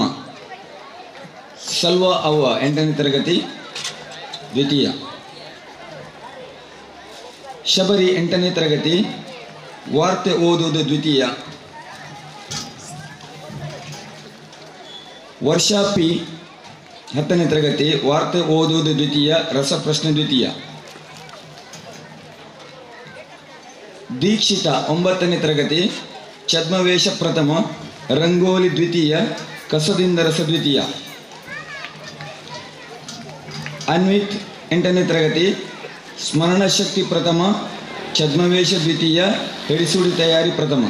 ಸಲ್ವಾ ಅವ್ವ 8ನೇ ತರಗತಿ ದ್ವಿತೀಯ. ಶಬರಿ 8ನೇ ತರಗತಿ, ವಾರ್ತೆ ಓದುವುದು ದ್ವಿತೀಯ. ವರ್ಷಾ ಪಿ 10ನೇ ತರಗತಿ, ವಾರ್ತೆ ಓದುವುದು ದ್ವಿತೀಯ, ರಸಪ್ರಶ್ನೆ ದ್ವಿತೀಯ. ದೀಕ್ಷಿತ ಒಂಬತ್ತನೇ ತರಗತಿ, ಛದ್ಮವೇಷ ಪ್ರಥಮ, ರಂಗೋಲಿ ದ್ವಿತೀಯ, ಕಸದಿಂದ ರಸ ದ್ವಿತೀಯ. ಅನ್ವಿತ್ ಎಂಟನೇ ತರಗತಿ, ಸ್ಮರಣಶಕ್ತಿ ಪ್ರಥಮ, ಛದ್ಮವೇಷ ದ್ವಿತೀಯ, ಹೆಡಿಸುಡಿ ತಯಾರಿ ಪ್ರಥಮ.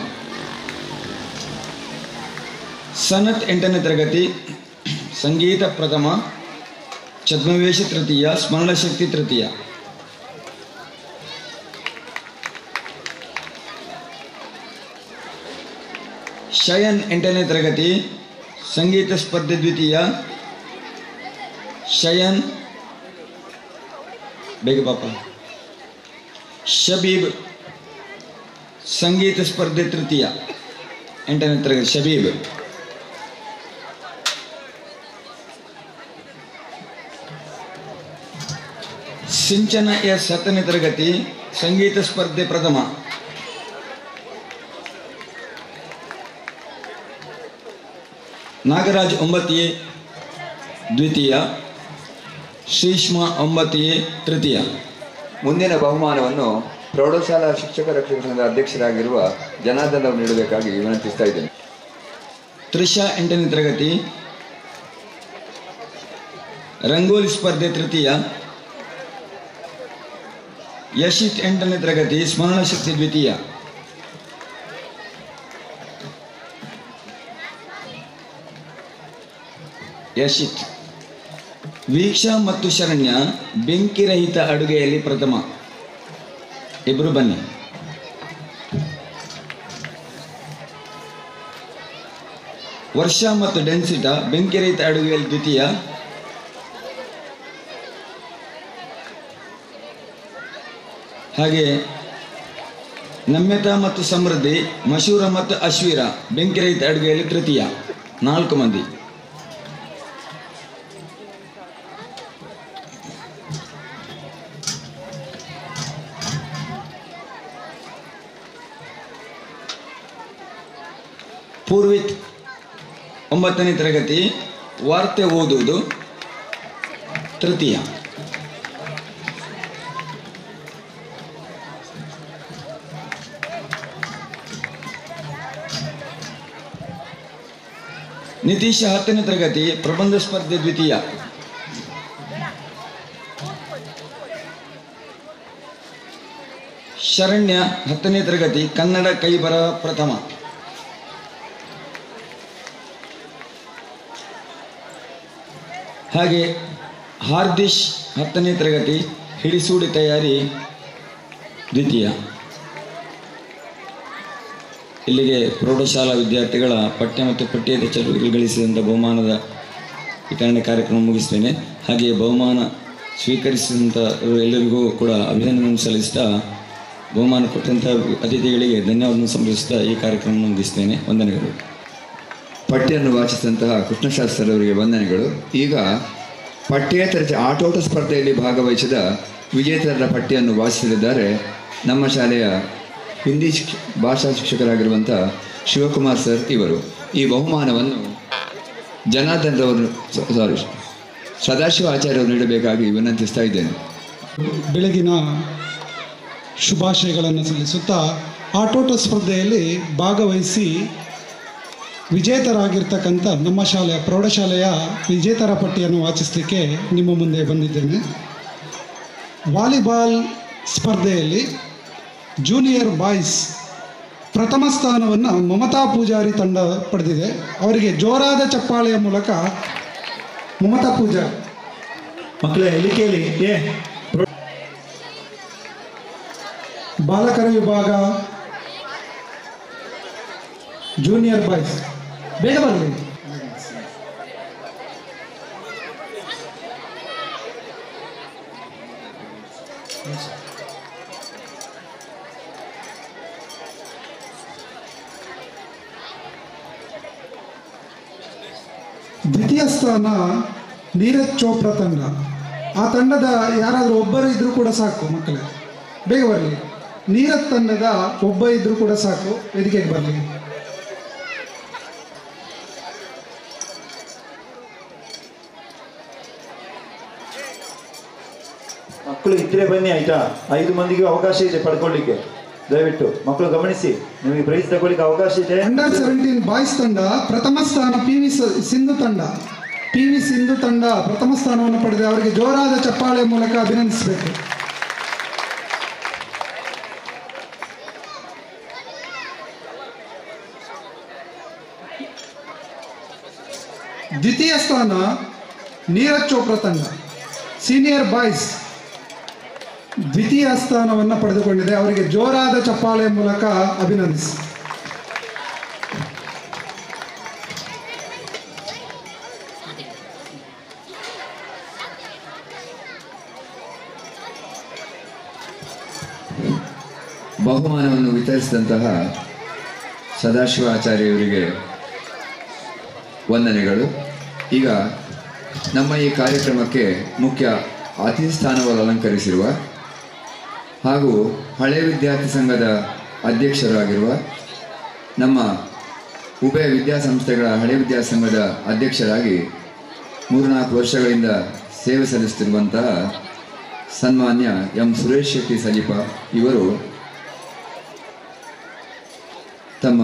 ಸನತ್ ಎಂಟನೇ ತರಗತಿ, ಸಂಗೀತ ಪ್ರಥಮ, ಛದ್ಮವೇಷ ತೃತೀಯ, ಸ್ಮರಣಶಕ್ತಿ ತೃತೀಯ. ಶಯನ್ ಎಂಟನೇ ತರಗತಿ, ಸಂಗೀತ ಸ್ಪರ್ಧೆ ದ್ವಿತೀಯ. ಶಯನ್ ಬೇಗ ಪಾಪ. ಶಬೀಬ್ ಸಂಗೀತ ಸ್ಪರ್ಧೆ ತೃತೀಯ, ಎಂಟನೇ ತರಗತಿ ಶಬೀಬ್. ಸಿಂಚನ ಎಸ್ ಹತ್ತನೇ ತರಗತಿ, ಸಂಗೀತ ಸ್ಪರ್ಧೆ ಪ್ರಥಮ. ನಾಗರಾಜ್ ಒಂಬತ್ತಿಯೇ ದ್ವಿತೀಯ, ಶ್ರೀಷ್ಮಾ ಒಂಬತ್ತಿಯೇ ತೃತೀಯ. ಮುಂದಿನ ಬಹುಮಾನವನ್ನು ಪ್ರೌಢಶಾಲಾ ಶಿಕ್ಷಕರ ಸಂಘದ ಅಧ್ಯಕ್ಷರಾಗಿರುವ ಜನಾರ್ದನ್ ಅವರು ನೀಡಬೇಕಾಗಿ ವಿನಂತಿಸ್ತಾ ಇದ್ದೇನೆ. ತ್ರಿಷಾ ಎಂಟನೇ ತರಗತಿ, ರಂಗೋಲಿ ಸ್ಪರ್ಧೆ ತೃತೀಯ. ಯಶಿತ್ ಎಂಟನೇ ತರಗತಿ, ಸ್ಮರಣಶಕ್ತಿ ದ್ವಿತೀಯ. ಯಶಿತ್. ವೀಕ್ಷಾ ಮತ್ತು ಶರಣ್ಯ ಬೆಂಕಿರಹಿತ ಅಡುಗೆಯಲ್ಲಿ ಪ್ರಥಮ. ಇಬ್ಬರು ಬನ್ನಿ. ವರ್ಷಾ ಮತ್ತು ಡೆನ್ಸಿಟಾ ಬೆಂಕಿರಹಿತ ಅಡುಗೆಯಲ್ಲಿ ದ್ವಿತೀಯ. ಹಾಗೆ ನಮ್ಯತಾ ಮತ್ತು ಸಮೃದ್ಧಿ, ಮಶೂರ ಮತ್ತು ಅಶ್ವೀರ ಬೆಂಕಿರಹಿತ ಅಡುಗೆಯಲ್ಲಿ ತೃತೀಯ. ನಾಲ್ಕು ಮಂದಿ. ಪೂರ್ವಿತ್ ಒಂಬತ್ತನೇ ತರಗತಿ, ವಾರ್ತೆ ಓದುವುದು ತೃತೀಯ. ನಿತೀಶ್ ಹತ್ತನೇ ತರಗತಿ, ಪ್ರಬಂಧ ಸ್ಪರ್ಧೆ ದ್ವಿತೀಯ. ಶರಣ್ಯ ಹತ್ತನೇ ತರಗತಿ, ಕನ್ನಡ ಕೈಬರಹ ಪ್ರಥಮ. ಹಾಗೆ ಹಾರ್ದಿಶ್ ಹತ್ತನೇ ತರಗತಿ, ಹಿಡಿಸೂಡಿ ತಯಾರಿ ದ್ವಿತೀಯ. ಇಲ್ಲಿಗೆ ಪ್ರೌಢಶಾಲಾ ವಿದ್ಯಾರ್ಥಿಗಳ ಪಠ್ಯ ಮತ್ತು ಪಠ್ಯೇತರ ಚಟುವಟಿಕೆಗಳು ಗಳಿಸಿದಂಥ ಬಹುಮಾನದ ವಿತರಣೆ ಕಾರ್ಯಕ್ರಮ ಮುಗಿಸ್ತೇನೆ. ಹಾಗೆಯೇ ಬಹುಮಾನ ಸ್ವೀಕರಿಸಿದಂಥ ಎಲ್ಲರಿಗೂ ಕೂಡ ಅಭಿನಂದನೆ ಸಲ್ಲಿಸ್ತಾ, ಬಹುಮಾನ ಕೊಟ್ಟಂಥ ಅತಿಥಿಗಳಿಗೆ ಧನ್ಯವಾದವನ್ನು ಸಮರ್ಪಿಸ್ತಾ ಈ ಕಾರ್ಯಕ್ರಮವನ್ನು ಮುಗಿಸ್ತೇನೆ. ವಂದನೆಗಳು. ಪಠ್ಯವನ್ನು ವಾಚಿಸಿದಂತಹ ಕೃಷ್ಣಶಾಸ್ತ್ರರವರಿಗೆ ವಂದನೆಗಳು. ಈಗ ಪಠ್ಯೇತರ ಆಟೋಟ ಸ್ಪರ್ಧೆಯಲ್ಲಿ ಭಾಗವಹಿಸಿದ ವಿಜೇತರರ ಪಟ್ಟಿಯನ್ನು ವಾಚಿಸಲಿದ್ದಾರೆ ನಮ್ಮ ಶಾಲೆಯ ಹಿಂದಿ ಭಾಷಾ ಶಿಕ್ಷಕರಾಗಿರುವಂಥ ಶಿವಕುಮಾರ್ ಸರ್. ಇವರು ಈ ಬಹುಮಾನವನ್ನು ಜನಾರ್ದನ್ ರವರು ಸದಾಶಿವ ಆಚಾರ್ಯರು ನೀಡಬೇಕಾಗಿ ವಿನಂತಿಸ್ತಾ ಇದ್ದೇನೆ. ಬೆಳಗಿನ ಶುಭಾಶಯಗಳನ್ನು ಸಲ್ಲಿಸುತ್ತಾ, ಆಟೋಟ ಸ್ಪರ್ಧೆಯಲ್ಲಿ ಭಾಗವಹಿಸಿ ವಿಜೇತರಾಗಿರ್ತಕ್ಕಂಥ ನಮ್ಮ ಶಾಲೆಯ ಪ್ರೌಢಶಾಲೆಯ ವಿಜೇತರ ಪಟ್ಟಿಯನ್ನು ವಾಚಿಸಲಿಕ್ಕೆ ನಿಮ್ಮ ಮುಂದೆ ಬಂದಿದ್ದೇನೆ. ವಾಲಿಬಾಲ್ ಸ್ಪರ್ಧೆಯಲ್ಲಿ ಜೂನಿಯರ್ ಬಾಯ್ಸ್ ಪ್ರಥಮ ಸ್ಥಾನವನ್ನು ಮಮತಾ ಪೂಜಾರಿ ತಂಡ ಪಡೆದಿದೆ. ಅವರಿಗೆ ಜೋರಾದ ಚಪ್ಪಾಳೆಯ ಮೂಲಕ ಮಮತಾ ಪೂಜಾರಿ. ಮಕ್ಕಳೇ ಇಲ್ಲಿ ಕೇಳಿ. ಬಾಲಕರ ವಿಭಾಗ ಜೂನಿಯರ್ ಬಾಯ್ಸ್ ಬೇಗ ಬರಲಿ. ದ್ವಿತೀಯ ಸ್ಥಾನ ನೀರಜ್ ಚೋಪ್ರಾ ತಂಡ. ಆ ತಂಡದ ಯಾರಾದರೂ ಒಬ್ಬರು ಇದ್ದರೂ ಕೂಡ ಸಾಕು ಮಕ್ಕಳೇ, ಬೇಗ ಬರಲಿ. ನೀರಜ್ ತಂಡದ ಒಬ್ಬ ಇದ್ದರೂ ಕೂಡ ಸಾಕು, ವೇದಿಕೆಗೆ ಬರಲಿ. ಮಕ್ಕಳು ಇದ್ರೆ ಬನ್ನಿ ಆಯಿತಾ, 5 ಮಂದಿಗೆ ಅವಕಾಶ ಇದೆ ಪಡ್ಕೊಳ್ಳಿಕ್ಕೆ. ದಯವಿಟ್ಟು ಮಕ್ಕಳು ಗಮನಿಸಿ, ನಿಮಗೆ ಪ್ರೈಸ್ ತಗೊಳ್ಳಿಕ್ಕೆ ಅವಕಾಶ ಇದೆ. ಅಂಡರ್ 17 ಬಾಯ್ಸ್ ತಂಡ ಪ್ರಥಮ ಸ್ಥಾನ, ಪಿ ವಿ ಸಿಂಧು ತಂಡ ಪ್ರಥಮ ಸ್ಥಾನವನ್ನು ಪಡೆದ ಅವರಿಗೆ ಜೋರಾದ ಚಪ್ಪಾಳೆ ಮೂಲಕ ಅಭಿನಂದಿಸಬೇಕು. ದ್ವಿತೀಯ ಸ್ಥಾನ ನೀರಜ್ ಚೋಪ್ರಾ ತಂಡ ಸೀನಿಯರ್ ಬಾಯ್ಸ್ ದ್ವಿತೀಯ ಸ್ಥಾನವನ್ನು ಪಡೆದುಕೊಂಡಿದೆ. ಅವರಿಗೆ ಜೋರಾದ ಚಪ್ಪಾಳೆ ಮೂಲಕ ಅಭಿನಂದಿಸಿ. ಬಹುಮಾನವನ್ನು ವಿತರಿಸಿದಂತಹ ಸದಾಶಿವಾಚಾರ್ಯವರಿಗೆ ವಂದನೆಗಳು. ಈಗ ನಮ್ಮ ಈ ಕಾರ್ಯಕ್ರಮಕ್ಕೆ ಮುಖ್ಯ ಅತಿಥಿ ಸ್ಥಾನವನ್ನು ಅಲಂಕರಿಸಿರುವ ಹಾಗೂ ಹಳೆ ವಿದ್ಯಾರ್ಥಿ ಸಂಘದ ಅಧ್ಯಕ್ಷರಾಗಿರುವ ನಮ್ಮ ಉಭಯ ವಿದ್ಯಾಸಂಸ್ಥೆಗಳ ಹಳೆ ವಿದ್ಯಾಸಂಘದ ಅಧ್ಯಕ್ಷರಾಗಿ 3-4 ವರ್ಷಗಳಿಂದ ಸೇವೆ ಸಲ್ಲಿಸುತ್ತಿರುವಂತಹ ಸನ್ಮಾನ್ಯ ಎಂ ಸುರೇಶ್ ಶೆಟ್ಟಿ ಸಲೀಪ ಇವರು ತಮ್ಮ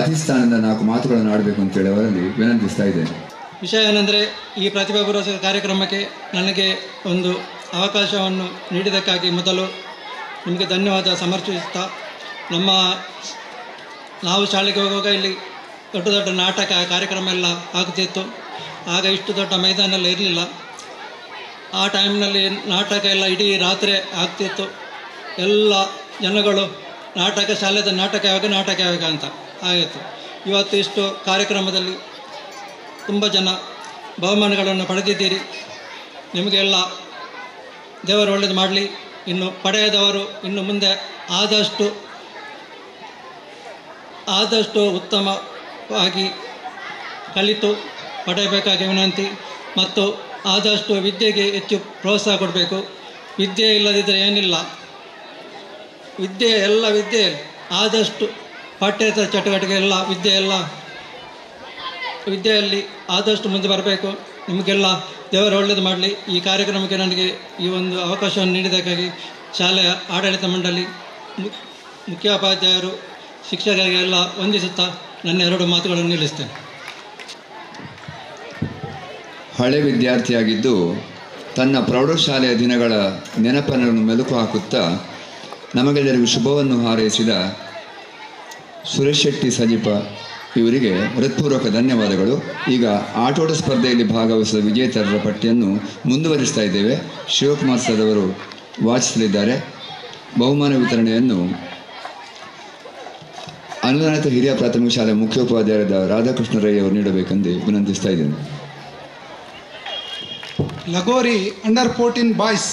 ಅಧಿಷ್ಠಾನದ 4 ಮಾತುಗಳನ್ನು ಆಡಬೇಕು ಅಂತೇಳಿ ಅವರಲ್ಲಿ ವಿನಂತಿಸ್ತಾ ಇದ್ದೇನೆ. ವಿಷಯ ಏನೆಂದರೆ, ಈ ಪ್ರತಿಭಾ ಪುರಸ್ಕಾರ ಕಾರ್ಯಕ್ರಮಕ್ಕೆ ನನಗೆ ಒಂದು ಅವಕಾಶವನ್ನು ನೀಡಿದ್ದಕ್ಕಾಗಿ ಮೊದಲು ನಿಮಗೆ ಧನ್ಯವಾದ ಸಮರ್ಪಿಸುತ್ತಾ, ನಾವು ಶಾಲೆಗೆ ಹೋಗುವಾಗ ಇಲ್ಲಿ ದೊಡ್ಡ ದೊಡ್ಡ ನಾಟಕ ಕಾರ್ಯಕ್ರಮ ಎಲ್ಲ ಆಗುತ್ತಿತ್ತು. ಆಗ ಇಷ್ಟು ದೊಡ್ಡ ಮೈದಾನ ಎಲ್ಲ ಇರಲಿಲ್ಲ. ಆ ಟೈಮ್ನಲ್ಲಿ ನಾಟಕ ಎಲ್ಲ ಇಡೀ ರಾತ್ರಿ ಆಗ್ತಿತ್ತು. ಎಲ್ಲ ಜನಗಳು ನಾಟಕ, ಶಾಲೆದ ನಾಟಕ ಯಾವಾಗ ಅಂತ ಆಗಿತ್ತು. ಇವತ್ತು ಇಷ್ಟು ಕಾರ್ಯಕ್ರಮದಲ್ಲಿ ತುಂಬ ಜನ ಬಹುಮಾನಗಳನ್ನು ಪಡೆದಿದ್ದೀರಿ. ನಿಮಗೆಲ್ಲ ದೇವರು ಒಳ್ಳೇದು ಮಾಡಲಿ. ಇನ್ನು ಪಡೆಯದವರು ಇನ್ನು ಮುಂದೆ ಆದಷ್ಟು ಉತ್ತಮವಾಗಿ ಕಲಿತು ಪಡೆಯಬೇಕಾಗಿ ವಿನಂತಿ. ಮತ್ತು ಆದಷ್ಟು ವಿದ್ಯೆಗೆ ಹೆಚ್ಚು ಪ್ರೋತ್ಸಾಹ ಕೊಡಬೇಕು. ವಿದ್ಯೆ ಇಲ್ಲದಿದ್ದರೆ ಏನಿಲ್ಲ. ವಿದ್ಯೆ ಆದಷ್ಟು ಪಠ್ಯೇತರ ಚಟುವಟಿಕೆ ಎಲ್ಲ ವಿದ್ಯೆಯಲ್ಲಿ ಆದಷ್ಟು ಮುಂದೆ ಬರಬೇಕು. ನಿಮಗೆಲ್ಲ ದೇವರು ಒಳ್ಳೇದು ಮಾಡಲಿ. ಈ ಕಾರ್ಯಕ್ರಮಕ್ಕೆ ನನಗೆ ಈ ಒಂದು ಅವಕಾಶವನ್ನು ನೀಡಿದ್ದಕ್ಕಾಗಿ ಶಾಲೆಯ ಆಡಳಿತ ಮಂಡಳಿ, ಮುಖ್ಯೋಪಾಧ್ಯಾಯರು, ಶಿಕ್ಷಕರಿಗೆಲ್ಲ ವಂದಿಸುತ್ತಾ ನನ್ನ 2 ಮಾತುಗಳನ್ನು ನಿಲ್ಲಿಸ್ತೇನೆ. ಹಳೆ ವಿದ್ಯಾರ್ಥಿಯಾಗಿದ್ದು ತನ್ನ ಪ್ರೌಢಶಾಲೆಯ ದಿನಗಳ ನೆನಪನ್ನು ಮೆಲುಕು ಹಾಕುತ್ತಾ ನಮಗೆಲ್ಲರಿಗೂ ಶುಭವನ್ನು ಹಾರೈಸಿದ ಸುರೇಶ್ ಶೆಟ್ಟಿ ಸಲೀಪ ಇವರಿಗೆ ಹೃತ್ಪೂರ್ವಕ ಧನ್ಯವಾದಗಳು. ಈಗ ಆಟೋಟ ಸ್ಪರ್ಧೆಯಲ್ಲಿ ಭಾಗವಹಿಸಿದ ವಿಜೇತರರ ಪಟ್ಟಿಯನ್ನು ಮುಂದುವರಿಸ್ತಾ ಇದ್ದೇವೆ. ಶಿವಕುಮಾರ್ ಸರ್ ಅವರು ವಾಚಿಸಲಿದ್ದಾರೆ. ಬಹುಮಾನ ವಿತರಣೆಯನ್ನು ಅನುದಾನಿತ ಹಿರಿಯ ಪ್ರಾಥಮಿಕ ಶಾಲೆ ಮುಖ್ಯೋಪಾಧ್ಯಾಯರಾದ ರಾಧಾಕೃಷ್ಣ ರೈ ಅವರು ನೀಡಬೇಕೆಂದು ವಿನಂತಿಸ್ತಾ ಇದ್ದೇನೆ. ಲಗೋರಿ ಅಂಡರ್ 14 ಬಾಯ್ಸ್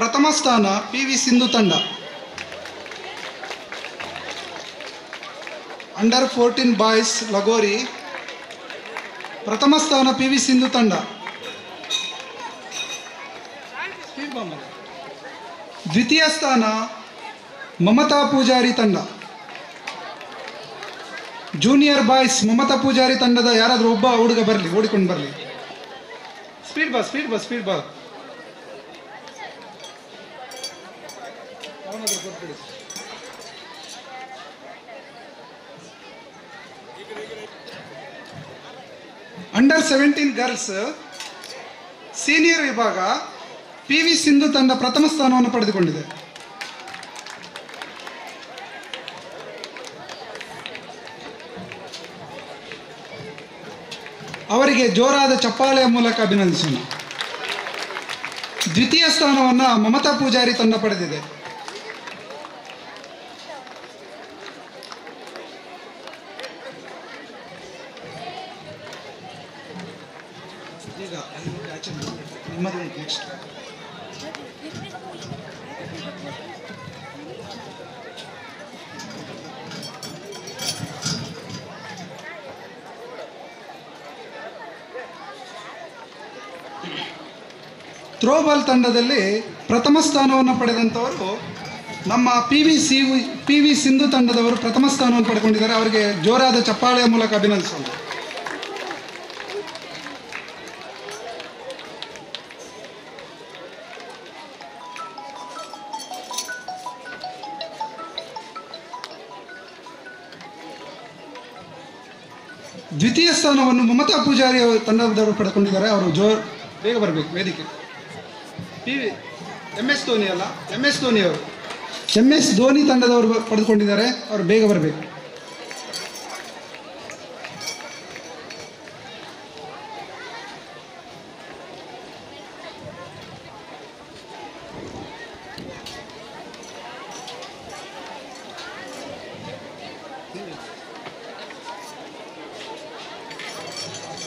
ಪ್ರಥಮ ಸ್ಥಾನ PV ಸಿಂಧು ತಂಡ, ಅಂಡರ್ 14 ಬಾಯ್ಸ್ ಲಗೋರಿ ಪ್ರಥಮ ಸ್ಥಾನ PV ಸಿಂಧು ತಂಡ, ದ್ವಿತೀಯ ಸ್ಥಾನ ಮಮತಾ ಪೂಜಾರಿ ತಂಡ, ಜೂನಿಯರ್ ಬಾಯ್ಸ್ ಮಮತಾ ಪೂಜಾರಿ ತಂಡದ ಯಾರಾದರೂ ಒಬ್ಬ ಹುಡುಗ ಬರಲಿ, ಓಡಿಕೊಂಡು ಬರಲಿ. ಸ್ಪೀಡ್ ಬಾ. ಅಂಡರ್ 17 ಗರ್ಲ್ಸ್ ಸೀನಿಯರ್ ವಿಭಾಗ PV ಸಿಂಧು ತಂಡ ಪ್ರಥಮ ಸ್ಥಾನವನ್ನು ಪಡೆದುಕೊಂಡಿದೆ. ಅವರಿಗೆ ಜೋರಾದ ಚಪ್ಪಾಳೆಯ ಮೂಲಕ ಅಭಿನಂದಿಸೋಣ. ದ್ವಿತೀಯ ಸ್ಥಾನವನ್ನು ಮಮತಾ ಪೂಜಾರಿ ತಂಡ ಪಡೆದಿದೆ. ಥ್ರೋಬಾಲ್ ತಂಡದಲ್ಲಿ ಪ್ರಥಮ ಸ್ಥಾನವನ್ನು ಪಡೆದಂಥವರು ನಮ್ಮ PV ಸಿಂಧು ತಂಡದವರು ಪ್ರಥಮ ಸ್ಥಾನವನ್ನು ಪಡೆದುಕೊಂಡಿದ್ದಾರೆ. ಅವರಿಗೆ ಜೋರಾದ ಚಪ್ಪಾಳೆಯ ಮೂಲಕ ಅಭಿನಂದಿಸೋಣ. ದ್ವಿತೀಯ ಸ್ಥಾನವನ್ನು ಮಮತಾ ಪೂಜಾರಿ ಅವರು ತಂಡದವರು ಪಡೆದುಕೊಂಡಿದ್ದಾರೆ. ಅವರು ಬೇಗ ಬರಬೇಕು ವೇದಿಕೆ. ಎಂ ಎಸ್ ಧೋನಿ ತಂಡದವರು ಪಡೆದುಕೊಂಡಿದ್ದಾರೆ. ಅವರು ಬೇಗ ಬರಬೇಕು.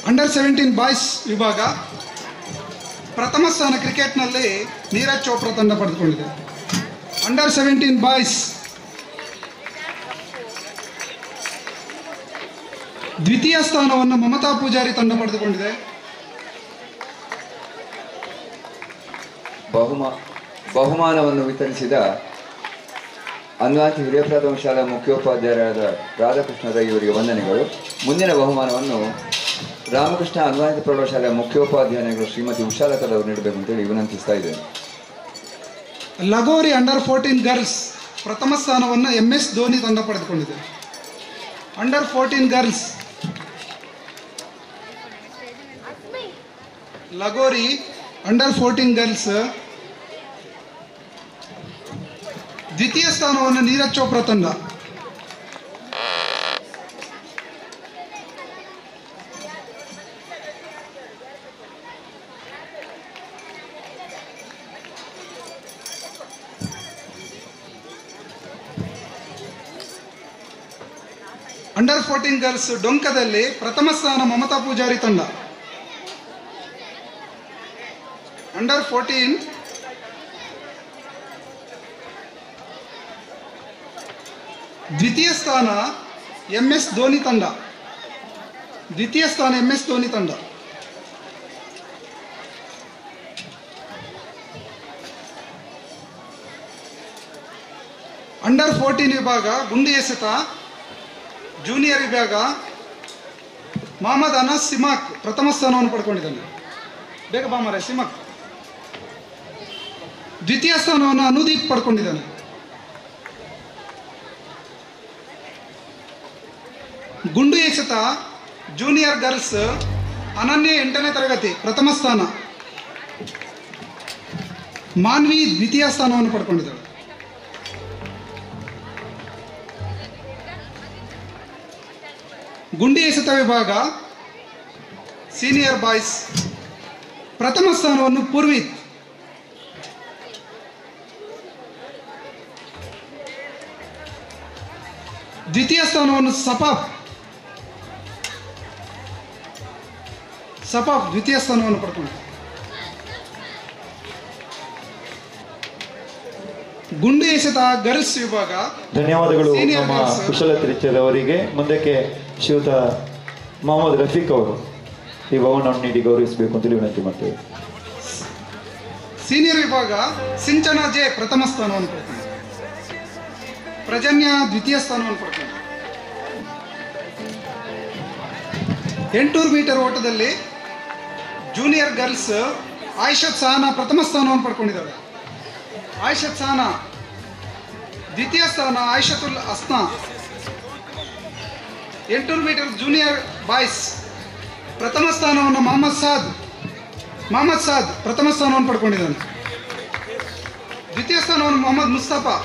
ಅಂಡರ್ 17 ಬಾಯ್ಸ್ ವಿಭಾಗ ಪ್ರಥಮ ಸ್ಥಾನ ಕ್ರಿಕೆಟ್ನಲ್ಲಿ ನೀರಜ್ ಚೋಪ್ರಾ ತಂಡ ಪಡೆದುಕೊಂಡಿದೆ. ಅಂಡರ್ 17 ಬಾಯ್ಸ್ ದ್ವಿತೀಯ ಸ್ಥಾನವನ್ನು ಮಮತಾ ಪೂಜಾರಿ ತಂಡ ಪಡೆದುಕೊಂಡಿದೆ. ಬಹುಮಾನವನ್ನು ವಿತರಿಸಿದ ಅನುವಾಸಿ ಹಿರಿಯ ಪ್ರಾಥಮಿಕ ಶಾಲಾ ಮುಖ್ಯೋಪಾಧ್ಯಾಯರಾದ ರಾಧಾಕೃಷ್ಣ ರೈ ಅವರಿಗೆ ವಂದನೆಗಳು. ಮುಂದಿನ ಬಹುಮಾನವನ್ನು ರಾಮಕೃಷ್ಣ ಅನ್ವಾಯಿತ ಪ್ರೌಢಶಾಲೆಯ ಮುಖ್ಯೋಪಾಧ್ಯಾಯರು ಶ್ರೀಮತಿ ಉಷಾಲಕರವರು ನೀಡಬೇಕು ಅಂತೇಳಿ ವಿನಂತಿಸ್ತಾ ಇದ್ದೇನೆ. ಲಗೋರಿ ಅಂಡರ್ 14 ಗರ್ಲ್ಸ್ ಪ್ರಥಮ ಸ್ಥಾನವನ್ನು MS ಧೋನಿ ತಂಡ ಪಡೆದುಕೊಂಡಿದೆ. ಅಂಡರ್ 14 ಗರ್ಲ್ಸ್ ಲಗೋರಿ ಅಂಡರ್ 14 ಗರ್ಲ್ಸ್ ದ್ವಿತೀಯ ಸ್ಥಾನವನ್ನು ನೀರಜ್ ಚೋಪ್ರಾ ತಂಡ. ಅಂಡರ್ 14 ಗರ್ಲ್ಸ್ ಡೊಂಕದಲ್ಲಿ ಪ್ರಥಮ ಸ್ಥಾನ ಮಮತಾ ಪೂಜಾರಿ ತಂಡ. ಅಂಡರ್ 14 ದ್ವಿತೀಯ ಸ್ಥಾನ MS ಧೋನಿ ತಂಡ. ಅಂಡರ್ 14 ವಿಭಾಗ ಗುಂಡಿ ಎಸೆತ ಜೂನಿಯರ್ ವಿಭಾಗ ಮೊಹಮ್ಮದ್ ಅನಸ್ ಸಿಮಾಕ್ ಪ್ರಥಮ ಸ್ಥಾನವನ್ನು ಪಡ್ಕೊಂಡಿದ್ದಾನೆ. ಬೇಗ ಬಾಮರೆ ಸಿಮಾಕ್. ದ್ವಿತೀಯ ಸ್ಥಾನವನ್ನು ಅನುದೀಪ್ ಪಡ್ಕೊಂಡಿದ್ದಾನೆ. ಗುಂಡು ಎಸೆತ ಜೂನಿಯರ್ ಗರ್ಲ್ಸ್ ಅನನ್ಯ 8ನೇ ತರಗತಿ ಪ್ರಥಮ ಸ್ಥಾನ. ಮಾನ್ವಿ ದ್ವಿತೀಯ ಸ್ಥಾನವನ್ನು ಪಡ್ಕೊಂಡಿದ್ದಾಳೆ. ಗುಂಡಿ ಎಸೆತ ವಿಭಾಗ ಸೀನಿಯರ್ ಬಾಯ್ಸ್ ಪ್ರಥಮ ಸ್ಥಾನವನ್ನು ಪೂರ್ವಿತ್. ದ್ವಿತೀಯ ಸ್ಥಾನವನ್ನು ಸಫಾಫ್ ದ್ವಿತೀಯ ಸ್ಥಾನವನ್ನು ಪಡ್ಕೊಂಡಿದ್ದಾರೆ. ಗುಂಡು ಎಸೆತ ಗರ್ಲ್ಸ್ ವಿಭಾಗ ಧನ್ಯವಾದಗಳು ನಮ್ಮ ಕುಶಲತಿರಿಚರವರಿಗೆ. ಮುಂದಕ್ಕೆ ಶ್ರೀಯುತ ಮೊಹಮ್ಮದ್ ರಫೀಕ್ ಅವರು ಈ ಬಹುಮಾನವನ್ನು ನೀಡಿ ಗೌರವಿಸಬೇಕು ಅಂತ ವಿನಂತಿ ಮಾಡ್ತೇವೆ. ಸೀನಿಯರ್ ವಿಭಾಗ ಸಿಂಚನಾ ಜೆ ಪ್ರಥಮ ಸ್ಥಾನವನ್ನು ಪಡ್ತಾರೆ. ಪ್ರಜನ್ಯ ದ್ವಿತೀಯ ಸ್ಥಾನವನ್ನು ಪಡ್ತಾರೆ. 800 ಮೀಟರ್ ಓಟದಲ್ಲಿ ಜೂನಿಯರ್ ಗರ್ಲ್ಸ್ ಆಯಿಷತ್ ಸಹನಾ ಪ್ರಥಮ ಸ್ಥಾನವನ್ನು ಪಡ್ಕೊಂಡಿದ್ದಾಳೆ. ಆಯಿಷತ್ ಸಹನಾ ದ್ವಿತೀಯ ಸ್ಥಾನ Ayishathul Asna. 800 meter junior boys ಪ್ರಥಮ ಸ್ಥಾನವನ್ನು ಮೊಹಮ್ಮದ್ ಸಾದ್ ಪ್ರಥಮ ಸ್ಥಾನವನ್ನು ಪಡ್ಕೊಂಡಿದ್ದಾನೆ. ದ್ವಿತೀಯ ಸ್ಥಾನವನ್ನು Mohammed Mustafa.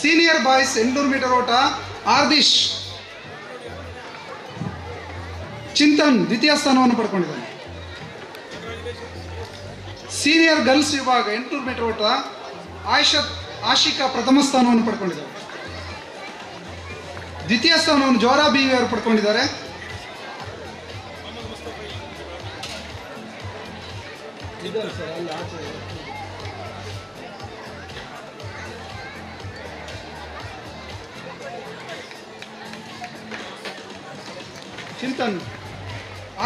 Senior boys 800 meter ಓಟ ಆರ್ದಿಶ್ ಚಿಂತನ್ ದ್ವಿತೀಯ ಸ್ಥಾನವನ್ನು ಪಡ್ಕೊಂಡಿದ್ದಾನೆ. ಸೀನಿಯರ್ ಗರ್ಲ್ಸ್ ವಿಭಾಗ 800 ಮೀಟರ್ ಓಟ ಆಶಿಕಾ ಪ್ರಥಮ ಸ್ಥಾನವನ್ನು ಪಡ್ಕೊಂಡಿದ್ದಾರೆ. ದ್ವಿತೀಯ ಸ್ಥಾನವನ್ನು ಜೋರಾ ಬೀವಿ ಅವರು ಪಡ್ಕೊಂಡಿದ್ದಾರೆ. ಚಿಂತನ್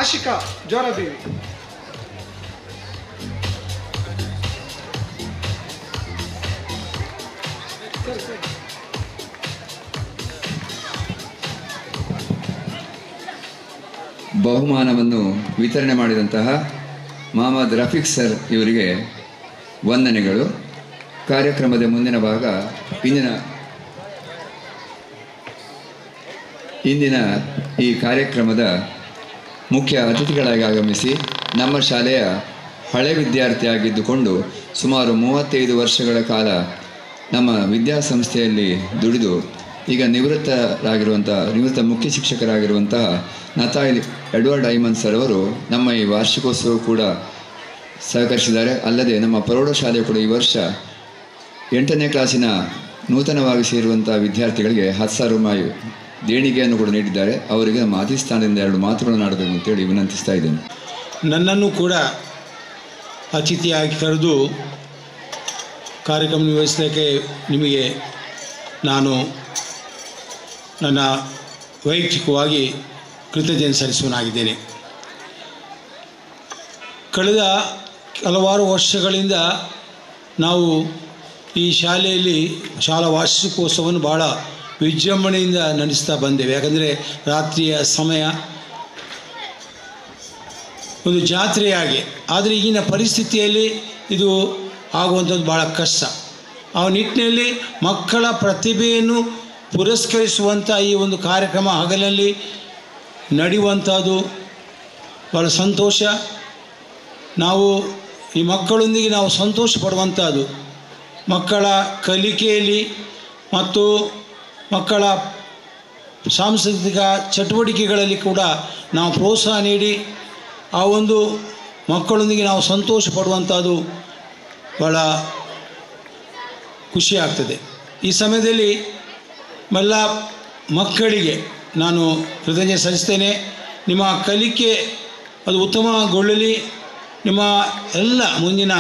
ಆಶಿಕಾ ಜೋರಾ ಬೀವಿ. ಬಹುಮಾನವನ್ನು ವಿತರಣೆ ಮಾಡಿದಂತಹ ಮೊಹಮ್ಮದ್ ರಫೀಕ್ ಸರ್ ಇವರಿಗೆ ವಂದನೆಗಳು. ಕಾರ್ಯಕ್ರಮದ ಮುಂದಿನ ಭಾಗ ಇಂದಿನ ಈ ಕಾರ್ಯಕ್ರಮದ ಮುಖ್ಯ ಅತಿಥಿಗಳಾಗಿ ಆಗಮಿಸಿ ನಮ್ಮ ಶಾಲೆಯ ಹಳೆ ವಿದ್ಯಾರ್ಥಿಯಾಗಿದ್ದುಕೊಂಡು ಸುಮಾರು 35 ವರ್ಷಗಳ ಕಾಲ ನಮ್ಮ ವಿದ್ಯಾಸಂಸ್ಥೆಯಲ್ಲಿ ದುಡಿದು ಈಗ ನಿವೃತ್ತ ಮುಖ್ಯ ಶಿಕ್ಷಕರಾಗಿರುವಂತಹ ನತಾಯ್ ಎಡ್ವರ್ಡ್ ಐಮನ್ ಸರ್ ಅವರು ನಮ್ಮ ಈ ವಾರ್ಷಿಕೋತ್ಸವ ಕೂಡ ಸಹಕರಿಸಿದ್ದಾರೆ. ಅಲ್ಲದೆ ನಮ್ಮ ಪ್ರೌಢಶಾಲೆ ಕೂಡ ಈ ವರ್ಷ 8ನೇ ಕ್ಲಾಸಿನ ನೂತನವಾಗಿ ಸೇರುವಂಥ ವಿದ್ಯಾರ್ಥಿಗಳಿಗೆ 10,000 ರೂಪಾಯಿ ದೇಣಿಗೆಯನ್ನು ಕೂಡ ನೀಡಿದ್ದಾರೆ. ಅವರಿಗೆ ನಮ್ಮ ಅತಿಸ್ಥಾನದಿಂದ 2 ಮಾತುಗಳನ್ನು ಆಡಬೇಕು ಅಂತೇಳಿ ವಿನಂತಿಸ್ತಾ ಇದ್ದೇನೆ. ನನ್ನನ್ನು ಕೂಡ ಅತಿಥಿಯಾಗಿ ಕರೆದು ಕಾರ್ಯಕ್ರಮ ನಿರ್ವಹಿಸಲಿಕ್ಕೆ ನಿಮಗೆ ನಾನು ನನ್ನ ವೈಯಕ್ತಿಕವಾಗಿ ಕೃತಜ್ಞತೆ ಸಲ್ಲಿಸುವನಾಗಿದ್ದೇನೆ. ಕಳೆದ ಹಲವಾರು ವರ್ಷಗಳಿಂದ ನಾವು ಈ ಶಾಲೆಯಲ್ಲಿ ಶಾಲಾ ವಾರ್ಷಿಕೋತ್ಸವವನ್ನು ಭಾಳ ವಿಜೃಂಭಣೆಯಿಂದ ನಡೆಸ್ತಾ ಬಂದೇವೆ. ಯಾಕಂದರೆ ರಾತ್ರಿಯ ಸಮಯ ಒಂದು ಜಾತ್ರೆಯಾಗಿ, ಆದರೆ ಈಗಿನ ಪರಿಸ್ಥಿತಿಯಲ್ಲಿ ಇದು ಆಗುವಂಥದ್ದು ಭಾಳ ಕಷ್ಟ. ಆ ನಿಟ್ಟಿನಲ್ಲಿ ಮಕ್ಕಳ ಪ್ರತಿಭೆಯನ್ನು ಪುರಸ್ಕರಿಸುವಂಥ ಈ ಒಂದು ಕಾರ್ಯಕ್ರಮ ಹಗಲಲ್ಲಿ ನಡೆಯುವಂಥದ್ದು ಭಾಳ ಸಂತೋಷ. ನಾವು ಈ ಮಕ್ಕಳೊಂದಿಗೆ ನಾವು ಸಂತೋಷ ಪಡುವಂಥದ್ದು ಮಕ್ಕಳ ಕಲಿಕೆಯಲ್ಲಿ ಮತ್ತು ಮಕ್ಕಳ ಸಾಂಸ್ಕೃತಿಕ ಚಟುವಟಿಕೆಗಳಲ್ಲಿ ಕೂಡ ನಾವು ಪ್ರೋತ್ಸಾಹ ನೀಡಿ ಆ ಒಂದು ಮಕ್ಕಳೊಂದಿಗೆ ನಾವು ಸಂತೋಷ ಪಡುವಂಥದ್ದು ಭಾಳ ಖುಷಿಯಾಗ್ತದೆ. ಈ ಸಮಯದಲ್ಲಿ ಎಲ್ಲ ಮಕ್ಕಳಿಗೆ ನಾನು ಕೃತಜ್ಞತೆ ಸಲ್ಲಿಸ್ತೇನೆ. ನಿಮ್ಮ ಕಲಿಕೆ ಅದು ಉತ್ತಮಗೊಳ್ಳಲಿ. ನಿಮ್ಮ ಎಲ್ಲ ಮುಂದಿನ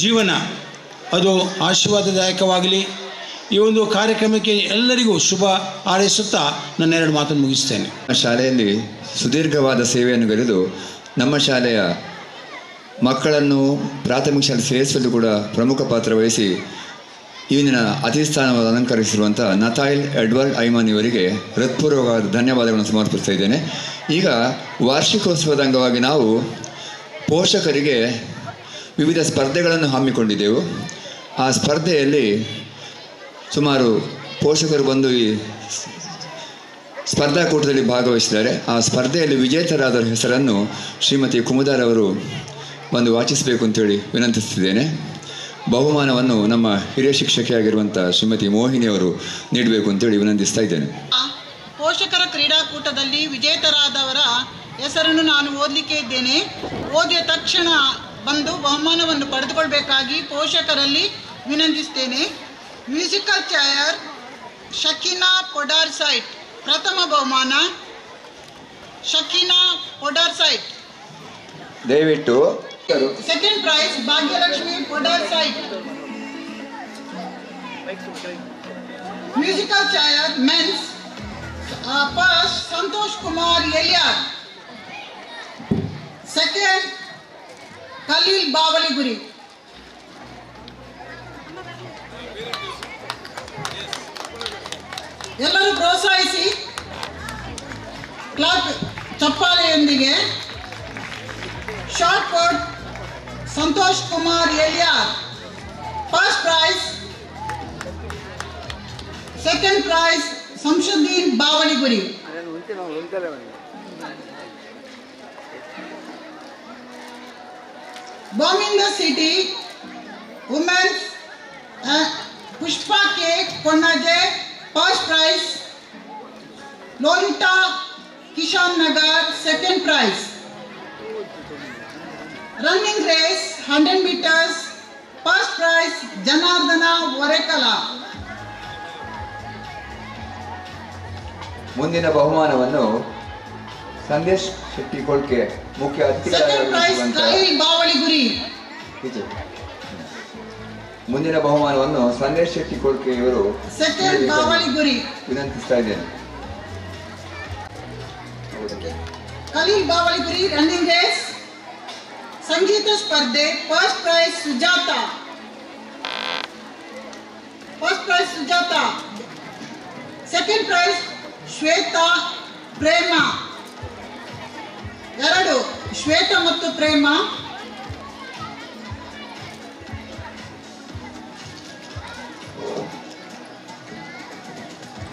ಜೀವನ ಅದು ಆಶೀರ್ವಾದದಾಯಕವಾಗಲಿ. ಈ ಒಂದು ಕಾರ್ಯಕ್ರಮಕ್ಕೆ ಎಲ್ಲರಿಗೂ ಶುಭ ಹಾರೈಸುತ್ತಾ ನನ್ನ 2 ಮಾತನ್ನು ಮುಗಿಸ್ತೇನೆ. ನಮ್ಮ ಶಾಲೆಯಲ್ಲಿ ಸುದೀರ್ಘವಾದ ಸೇವೆಯನ್ನು ಗರಿದು ನಮ್ಮ ಶಾಲೆಯ ಮಕ್ಕಳನ್ನು ಪ್ರಾಥಮಿಕ ಶಾಲೆ ಸೇರಿಸಲು ಕೂಡ ಪ್ರಮುಖ ಪಾತ್ರ ವಹಿಸಿ ಇವನ ಅತಿಸ್ಥಾನವನ್ನು ಅಲಂಕರಿಸಿರುವಂಥ ನತಾಯ್ ಎಡ್ವರ್ಡ್ ಐಮನ್ ಇವರಿಗೆ ಹೃತ್ಪೂರ್ವಕವಾದ ಧನ್ಯವಾದಗಳನ್ನು ಸಮರ್ಪಿಸ್ತಾ ಇದ್ದೇನೆ. ಈಗ ವಾರ್ಷಿಕೋತ್ಸವದ ಅಂಗವಾಗಿ ನಾವು ಪೋಷಕರಿಗೆ ವಿವಿಧ ಸ್ಪರ್ಧೆಗಳನ್ನು ಹಮ್ಮಿಕೊಂಡಿದ್ದೆವು. ಆ ಸ್ಪರ್ಧೆಯಲ್ಲಿ ಸುಮಾರು ಪೋಷಕರು ಬಂದು ಈ ಸ್ಪರ್ಧಾಕೂಟದಲ್ಲಿ ಭಾಗವಹಿಸಿದ್ದಾರೆ. ಆ ಸ್ಪರ್ಧೆಯಲ್ಲಿ ವಿಜೇತರಾದವರ ಹೆಸರನ್ನು ಶ್ರೀಮತಿ ಕುಮುದಾರ್ ಅವರು ಬಂದು ವಾಚಿಸಬೇಕು ಅಂತೇಳಿ ವಿನಂತಿಸ್ತಿದ್ದೇನೆ. ಬಹುಮಾನವನ್ನು ನಮ್ಮ ಹಿರಿಯ ಶಿಕ್ಷಕಿಯಾಗಿರುವಂಥ ಶ್ರೀಮತಿ ಮೋಹಿನಿ ಅವರು ನೀಡಬೇಕು ಅಂತೇಳಿ ವಿನಂತಿಸ್ತಾ ಇದ್ದೇನೆ. ಪೋಷಕರ ಕ್ರೀಡಾಕೂಟದಲ್ಲಿ ವಿಜೇತರಾದವರ ಹೆಸರನ್ನು ನಾನು ಓದಲಿಕ್ಕೆ ಇದ್ದೇನೆ. ಓದಿದ ತಕ್ಷಣ ಬಂದು ಬಹುಮಾನವನ್ನು ಪಡೆದುಕೊಳ್ಬೇಕಾಗಿ ಪೋಷಕರಲ್ಲಿ ವಿನಂತಿಸ್ತೇನೆ. Musical chair Shakeena Podar site ಪ್ರಥಮ ಬಹುಮಾನ. ಶಕೀನಾ ಪೊಡಾರ್ ಸೈಟ್ ದಯವಿಟ್ಟು. Second prize Bhagyalakshmi Podar site. Musical chair men's first Santosh Kumar Eliyar. Second Khaleel Bavaliguri. ಎಲ್ಲರೂ ಪ್ರೋತ್ಸಾಹಿಸಿ ಕ್ಲಾಪ್ ಚಪ್ಪಾಳೆಯೊಂದಿಗೆ. Shot put Santosh Kumar Eliyar first prize. Second prize Shamsuddin Bavaliguri. Bombing the city women's Pushpa K Konnaje first prize. Lohita Kishan Nagar second prize. Running race 100 meters first prize Janardhana Varekala. ಮುಂದಿನ ಬಹುಮಾನವನ್ನು ಸಂದೇಶ್ ಶೆಟ್ಟಿ ಕೊಳ್ಕೆ ಮುಖ್ಯ ಅತಿಥಿಯಾಗಿರುವಂತಹ ಮುಂದಿನ ಬಹುಮಾನವನ್ನು ಸಂದೇಶ್ ಶೆಟ್ಟಿ ಕೊಳ್ಕೆ ಇವರು ವಿನಂತಿಸ್ತಾ ಇದ್ದೇನೆ. ಖಲೀಲ್ ಬಾವಲಿಗುರಿ ರನ್ನಿಂಗ್ ರೇಸ್ ಸಂಗೀತ ಸ್ಪರ್ಧೆ first prize Sujatha. First prize Sujatha. Second prize Shweta Prema. 2 Shwetha ಮತ್ತು ಪ್ರೇಮ.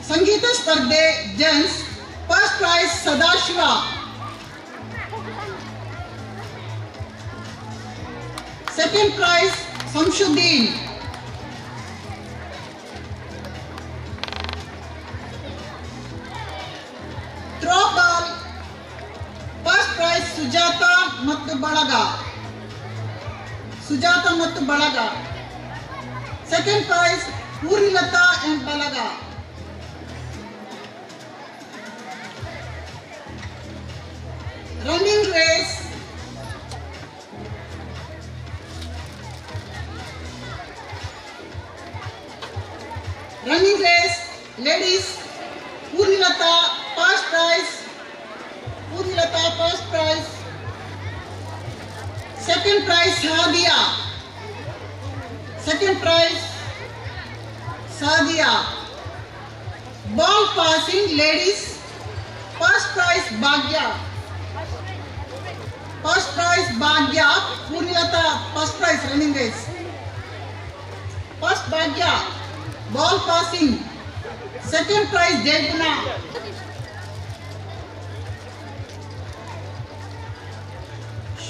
ಸಂಗೀತ ಸ್ಪರ್ಧೆ gents first prize Sadashiva. Second prize Shamsuddin. Throwball first prize Sujatha ಮತ್ತು ಬಳಗ. ಸೆಕೆಂಡ್ ಪ್ರೈಸ್ ಊರ್ಮಿಲತಾ ಅಂಡ್ ಬಳಗ. Running race, ladies, Urnilata first prize. Second prize Sadia, Ball passing ladies, first prize Bhagya. First prize Bhagya, Urnilata first prize running race. First Bhagya, ball passing. Second prize Jayaguna.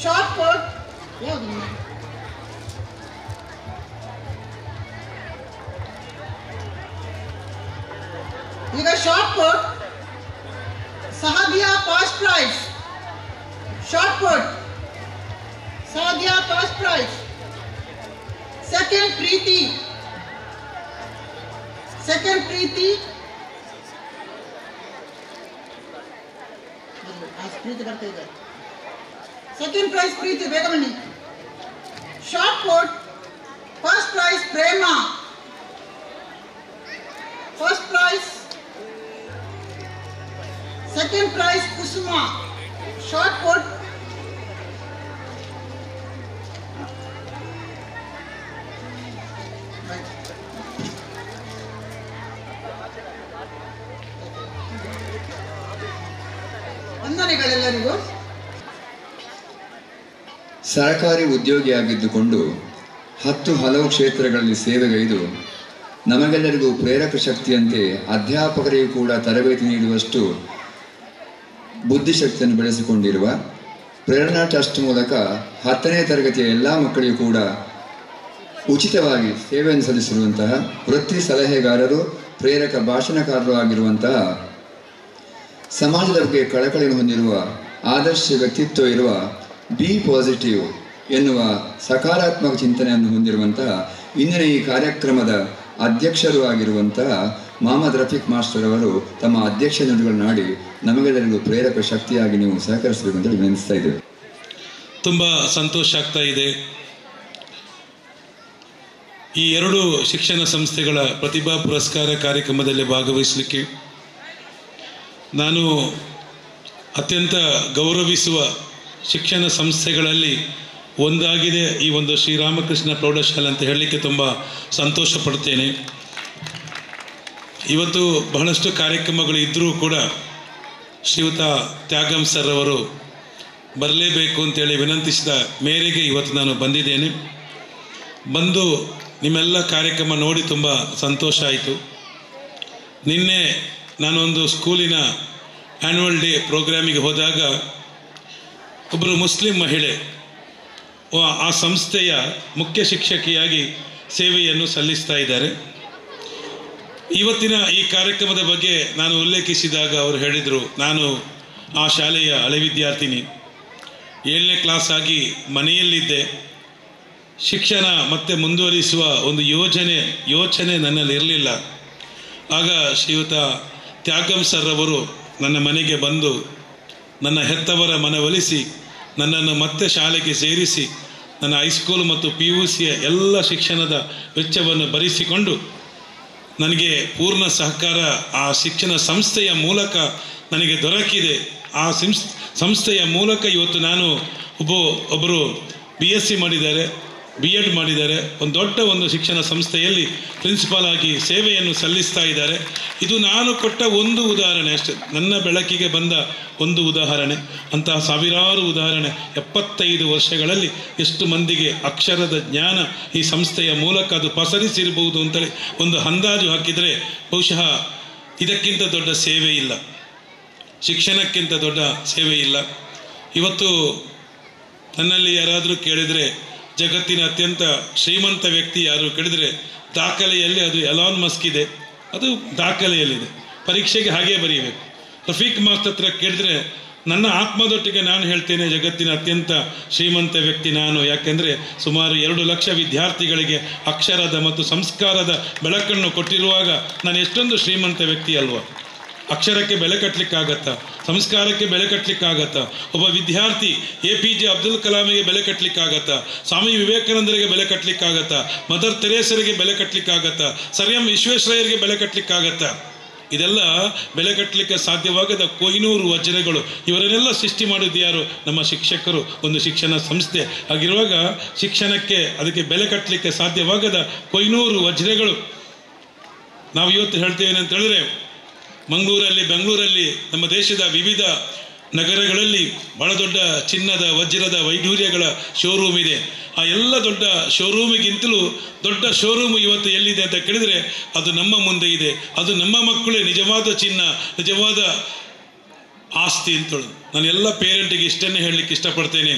Short put. Sahadia first prize. Short put, Sadia first prize. Second Preeti. Second prize Preeti Begamani. Short put, first prize Prema. Second prize Kusuma. Short put. ಸರಕಾರಿ ಉದ್ಯೋಗಿಯಾಗಿದ್ದುಕೊಂಡು 10 ಹಲವು ಕ್ಷೇತ್ರಗಳಲ್ಲಿ ಸೇವೆಗೈದು ನಮಗೆಲ್ಲರಿಗೂ ಪ್ರೇರಕ ಶಕ್ತಿಯಂತೆ ಅಧ್ಯಾಪಕರಿಗೂ ಕೂಡ ತರಬೇತಿ ನೀಡುವಷ್ಟು ಬುದ್ಧಿಶಕ್ತಿಯನ್ನು ಬೆಳೆಸಿಕೊಂಡಿರುವ ಪ್ರೇರಣಾ ಟ್ರಸ್ಟ್ ಮೂಲಕ 10ನೇ ತರಗತಿಯ ಎಲ್ಲ ಮಕ್ಕಳಿಗೂ ಕೂಡ ಉಚಿತವಾಗಿ ಸೇವೆಯನ್ನು ಸಲ್ಲಿಸಿರುವಂತಹ ವೃತ್ತಿ ಸಲಹೆಗಾರರು, ಪ್ರೇರಕ ಭಾಷಣಕಾರರು ಆಗಿರುವಂತಹ, ಸಮಾಜದ ಬಗ್ಗೆ ಕಳಕಳಿಯನ್ನು ಹೊಂದಿರುವ, ಆದರ್ಶ ವ್ಯಕ್ತಿತ್ವ ಇರುವ, ಬಿ ಪಾಸಿಟಿವ್ ಎನ್ನುವ ಸಕಾರಾತ್ಮಕ ಚಿಂತನೆಯನ್ನು ಹೊಂದಿರುವಂತಹ ಇಂದಿನ ಈ ಕಾರ್ಯಕ್ರಮದ ಅಧ್ಯಕ್ಷರು ಆಗಿರುವಂತಹ ಮೊಹಮ್ಮದ್ ರಫೀಕ್ ಮಾಸ್ಟರ್ ಅವರು ತಮ್ಮ ಅಧ್ಯಕ್ಷ ನುಡಿಗಳನ್ನಾಡಿ ನಮಗೆಲ್ಲರಿಗೂ ಪ್ರೇರಕ ಶಕ್ತಿಯಾಗಿ ನೀವು ಸಹಕರಿಸಬೇಕು ಅಂತ ವಿನಂತಿಸ್ತಾ ಇದ್ದೇವೆ. ತುಂಬ ಸಂತೋಷ ಆಗ್ತಾ ಇದೆ. ಈ 2 ಶಿಕ್ಷಣ ಸಂಸ್ಥೆಗಳ ಪ್ರತಿಭಾ ಪುರಸ್ಕಾರ ಕಾರ್ಯಕ್ರಮದಲ್ಲಿ ಭಾಗವಹಿಸಲಿಕ್ಕೆ ನಾನು ಅತ್ಯಂತ ಗೌರವಿಸುವ ಶಿಕ್ಷಣ ಸಂಸ್ಥೆಗಳಲ್ಲಿ ಒಂದಾಗಿದೆ ಈ ಒಂದು ಶ್ರೀರಾಮಕೃಷ್ಣ ಪ್ರೌಢಶಾಲೆ ಅಂತ ಹೇಳಲಿಕ್ಕೆ ತುಂಬ ಸಂತೋಷ ಪಡ್ತೇನೆ. ಇವತ್ತು ಬಹಳಷ್ಟು ಕಾರ್ಯಕ್ರಮಗಳು ಇದ್ದರೂ ಕೂಡ ಶ್ರೀಯುತ ತ್ಯಾಗಂ ಸರ್ ಅವರು ಬರಲೇಬೇಕು ಅಂತೇಳಿ ವಿನಂತಿಸಿದ ಮೇರೆಗೆ ಇವತ್ತು ನಾನು ಬಂದಿದ್ದೇನೆ. ಬಂದು ನಿಮ್ಮೆಲ್ಲ ಕಾರ್ಯಕ್ರಮ ನೋಡಿ ತುಂಬ ಸಂತೋಷ ಆಯಿತು. ನಿನ್ನೆ ನಾನೊಂದು ಸ್ಕೂಲಿನ ಆ್ಯನ್ಯುವಲ್ ಡೇ ಪ್ರೋಗ್ರಾಮಿಗೆ ಹೋದಾಗ ಒಬ್ಬರು ಮುಸ್ಲಿಂ ಮಹಿಳೆ ಆ ಸಂಸ್ಥೆಯ ಮುಖ್ಯ ಶಿಕ್ಷಕಿಯಾಗಿ ಸೇವೆಯನ್ನು ಸಲ್ಲಿಸ್ತಾ ಇದ್ದಾರೆ. ಇವತ್ತಿನ ಈ ಕಾರ್ಯಕ್ರಮದ ಬಗ್ಗೆ ನಾನು ಉಲ್ಲೇಖಿಸಿದಾಗ ಅವರು ಹೇಳಿದರು, ನಾನು ಆ ಶಾಲೆಯ ಹಳೆ ವಿದ್ಯಾರ್ಥಿನಿ, 7ನೇ ಕ್ಲಾಸ್ ಆಗಿ ಮನೆಯಲ್ಲಿದ್ದೆ. ಶಿಕ್ಷಣ ಮತ್ತೆ ಮುಂದುವರಿಸುವ ಒಂದು ಯೋಚನೆ ನನ್ನಲ್ಲಿ ಇರಲಿಲ್ಲ. ಆಗ ಶ್ರೀಯುತ ತ್ಯಾಗಂ ಸರ್ ಅವರು ನನ್ನ ಮನೆಗೆ ಬಂದು ನನ್ನ ಹೆತ್ತವರ ಮನವೊಲಿಸಿ ನನ್ನನ್ನು ಮತ್ತೆ ಶಾಲೆಗೆ ಸೇರಿಸಿ ನನ್ನ ಹೈಸ್ಕೂಲ್ ಮತ್ತು PUCಯ ಎಲ್ಲ ಶಿಕ್ಷಣದ ವೆಚ್ಚವನ್ನು ಭರಿಸಿಕೊಂಡು ನನಗೆ ಪೂರ್ಣ ಸಹಕಾರ ಆ ಶಿಕ್ಷಣ ಸಂಸ್ಥೆಯ ಮೂಲಕ ನನಗೆ ದೊರಕಿದೆ. ಆ ಸಂಸ್ಥೆಯ ಮೂಲಕ ಇವತ್ತು ನಾನು ಒಬ್ಬರು BSc ಮಾಡಿದ್ದಾರೆ, B.Ed ಮಾಡಿದ್ದಾರೆ, ಒಂದು ದೊಡ್ಡ ಶಿಕ್ಷಣ ಸಂಸ್ಥೆಯಲ್ಲಿ ಪ್ರಿನ್ಸಿಪಾಲ್ ಆಗಿ ಸೇವೆಯನ್ನು ಸಲ್ಲಿಸ್ತಾ ಇದ್ದಾರೆ. ಇದು ನಾನು ಕೊಟ್ಟ ಒಂದು ಉದಾಹರಣೆ ಅಷ್ಟೆ, ನನ್ನ ಬೆಳಕಿಗೆ ಬಂದ ಒಂದು ಉದಾಹರಣೆ. ಅಂತಹ ಸಾವಿರಾರು ಉದಾಹರಣೆ. 75 ವರ್ಷಗಳಲ್ಲಿ ಎಷ್ಟು ಮಂದಿಗೆ ಅಕ್ಷರದ ಜ್ಞಾನ ಈ ಸಂಸ್ಥೆಯ ಮೂಲಕ ಅದು ಪಸರಿಸಿರಬಹುದು ಅಂತೇಳಿ ಒಂದು ಅಂದಾಜು ಹಾಕಿದರೆ ಬಹುಶಃ ಇದಕ್ಕಿಂತ ದೊಡ್ಡ ಸೇವೆ ಇಲ್ಲ, ಶಿಕ್ಷಣಕ್ಕಿಂತ ದೊಡ್ಡ ಸೇವೆ ಇಲ್ಲ. ಇವತ್ತು ನನ್ನಲ್ಲಿ ಯಾರಾದರೂ ಕೇಳಿದರೆ, ಜಗತ್ತಿನ ಅತ್ಯಂತ ಶ್ರೀಮಂತ ವ್ಯಕ್ತಿ ಯಾರು ಕೇಳಿದರೆ, ದಾಖಲೆಯಲ್ಲಿ ಅದು ಎಲಾನ್ ಮಸ್ಕ್ ಇದೆ, ಅದು ದಾಖಲೆಯಲ್ಲಿದೆ, ಪರೀಕ್ಷೆಗೆ ಹಾಗೇ ಬರೀಬೇಕು. ರಫೀಕ್ ಮಾಸ್ಟರ್ ಹತ್ರ ಕೇಳಿದ್ರೆ ನನ್ನ ಆತ್ಮದೊಟ್ಟಿಗೆ ನಾನು ಹೇಳ್ತೇನೆ, ಜಗತ್ತಿನ ಅತ್ಯಂತ ಶ್ರೀಮಂತ ವ್ಯಕ್ತಿ ನಾನು. ಯಾಕೆಂದರೆ ಸುಮಾರು 2 ಲಕ್ಷ ವಿದ್ಯಾರ್ಥಿಗಳಿಗೆ ಅಕ್ಷರದ ಮತ್ತು ಸಂಸ್ಕಾರದ ಬೆಳಕನ್ನು ಕೊಟ್ಟಿರುವಾಗ ನಾನು ಎಷ್ಟೊಂದು ಶ್ರೀಮಂತ ವ್ಯಕ್ತಿ ಅಲ್ವಾ? ಅಕ್ಷರಕ್ಕೆ ಬೆಲೆ ಕಟ್ಟಲಿಕ್ಕಾಗತ್ತಾ? ಸಂಸ್ಕಾರಕ್ಕೆ ಬೆಲೆ ಕಟ್ಟಲಿಕ್ಕಾಗತ್ತಾ? ಒಬ್ಬ ವಿದ್ಯಾರ್ಥಿ APJ ಅಬ್ದುಲ್ ಕಲಾಮಿಗೆ ಬೆಲೆ ಕಟ್ಟಲಿಕ್ಕಾಗತ್ತಾ? ಸ್ವಾಮಿ ವಿವೇಕಾನಂದರಿಗೆ ಬೆಲೆ ಕಟ್ಟಲಿಕ್ಕಾಗತ್ತಾ? ಮದರ್ ತೆರೇಸರಿಗೆ ಬೆಲೆ ಕಟ್ಟಲಿಕ್ಕಾಗತ್ತಾ? ಸರ್ ಎಂ ವಿಶ್ವೇಶ್ವರಯ್ಯರಿಗೆ ಬೆಲೆ ಕಟ್ಟಲಿಕ್ಕಾಗತ್ತಾ? ಇದೆಲ್ಲ ಬೆಲೆ ಕಟ್ಟಲಿಕ್ಕೆ ಸಾಧ್ಯವಾಗದ ಕೊಹಿನೂರು ವಚನಗಳು. ಇವರನ್ನೆಲ್ಲ ಸೃಷ್ಟಿ ಮಾಡಿದ್ದು ಯಾರು? ನಮ್ಮ ಶಿಕ್ಷಕರು, ಒಂದು ಶಿಕ್ಷಣ ಸಂಸ್ಥೆ ಆಗಿರುವಾಗ ಶಿಕ್ಷಣಕ್ಕೆ ಅದಕ್ಕೆ ಬೆಲೆ ಕಟ್ಟಲಿಕ್ಕೆ ಸಾಧ್ಯವಾಗದ ಕೊಹಿನೂರು ವಚನಗಳು. ನಾವು ಇವತ್ತು ಹೇಳ್ತೇವೆ ಅಂತ ಹೇಳಿದ್ರೆ, ಮಂಗಳೂರಲ್ಲಿ, ಬೆಂಗಳೂರಲ್ಲಿ, ನಮ್ಮ ದೇಶದ ವಿವಿಧ ನಗರಗಳಲ್ಲಿ ಬಹಳ ದೊಡ್ಡ ಚಿನ್ನದ ವಜ್ರದ ವೈಢೂರ್ಯಗಳ ಶೋರೂಮ್ ಇದೆ. ಆ ಎಲ್ಲ ದೊಡ್ಡ ಶೋರೂಮಿಗಿಂತಲೂ ದೊಡ್ಡ ಶೋರೂಮ್ ಇವತ್ತು ಎಲ್ಲಿದೆ ಅಂತ ಕೇಳಿದರೆ, ಅದು ನಮ್ಮ ಮುಂದೆ ಇದೆ. ಅದು ನಮ್ಮ ಮಕ್ಕಳೇ ನಿಜವಾದ ಚಿನ್ನ, ನಿಜವಾದ ಆಸ್ತಿ ಅಂತೇಳಿ ನಾನು ಎಲ್ಲ ಪೇರೆಂಟಿಗೆ ಇಷ್ಟನ್ನೇ ಹೇಳಲಿಕ್ಕೆ ಇಷ್ಟಪಡ್ತೇನೆ.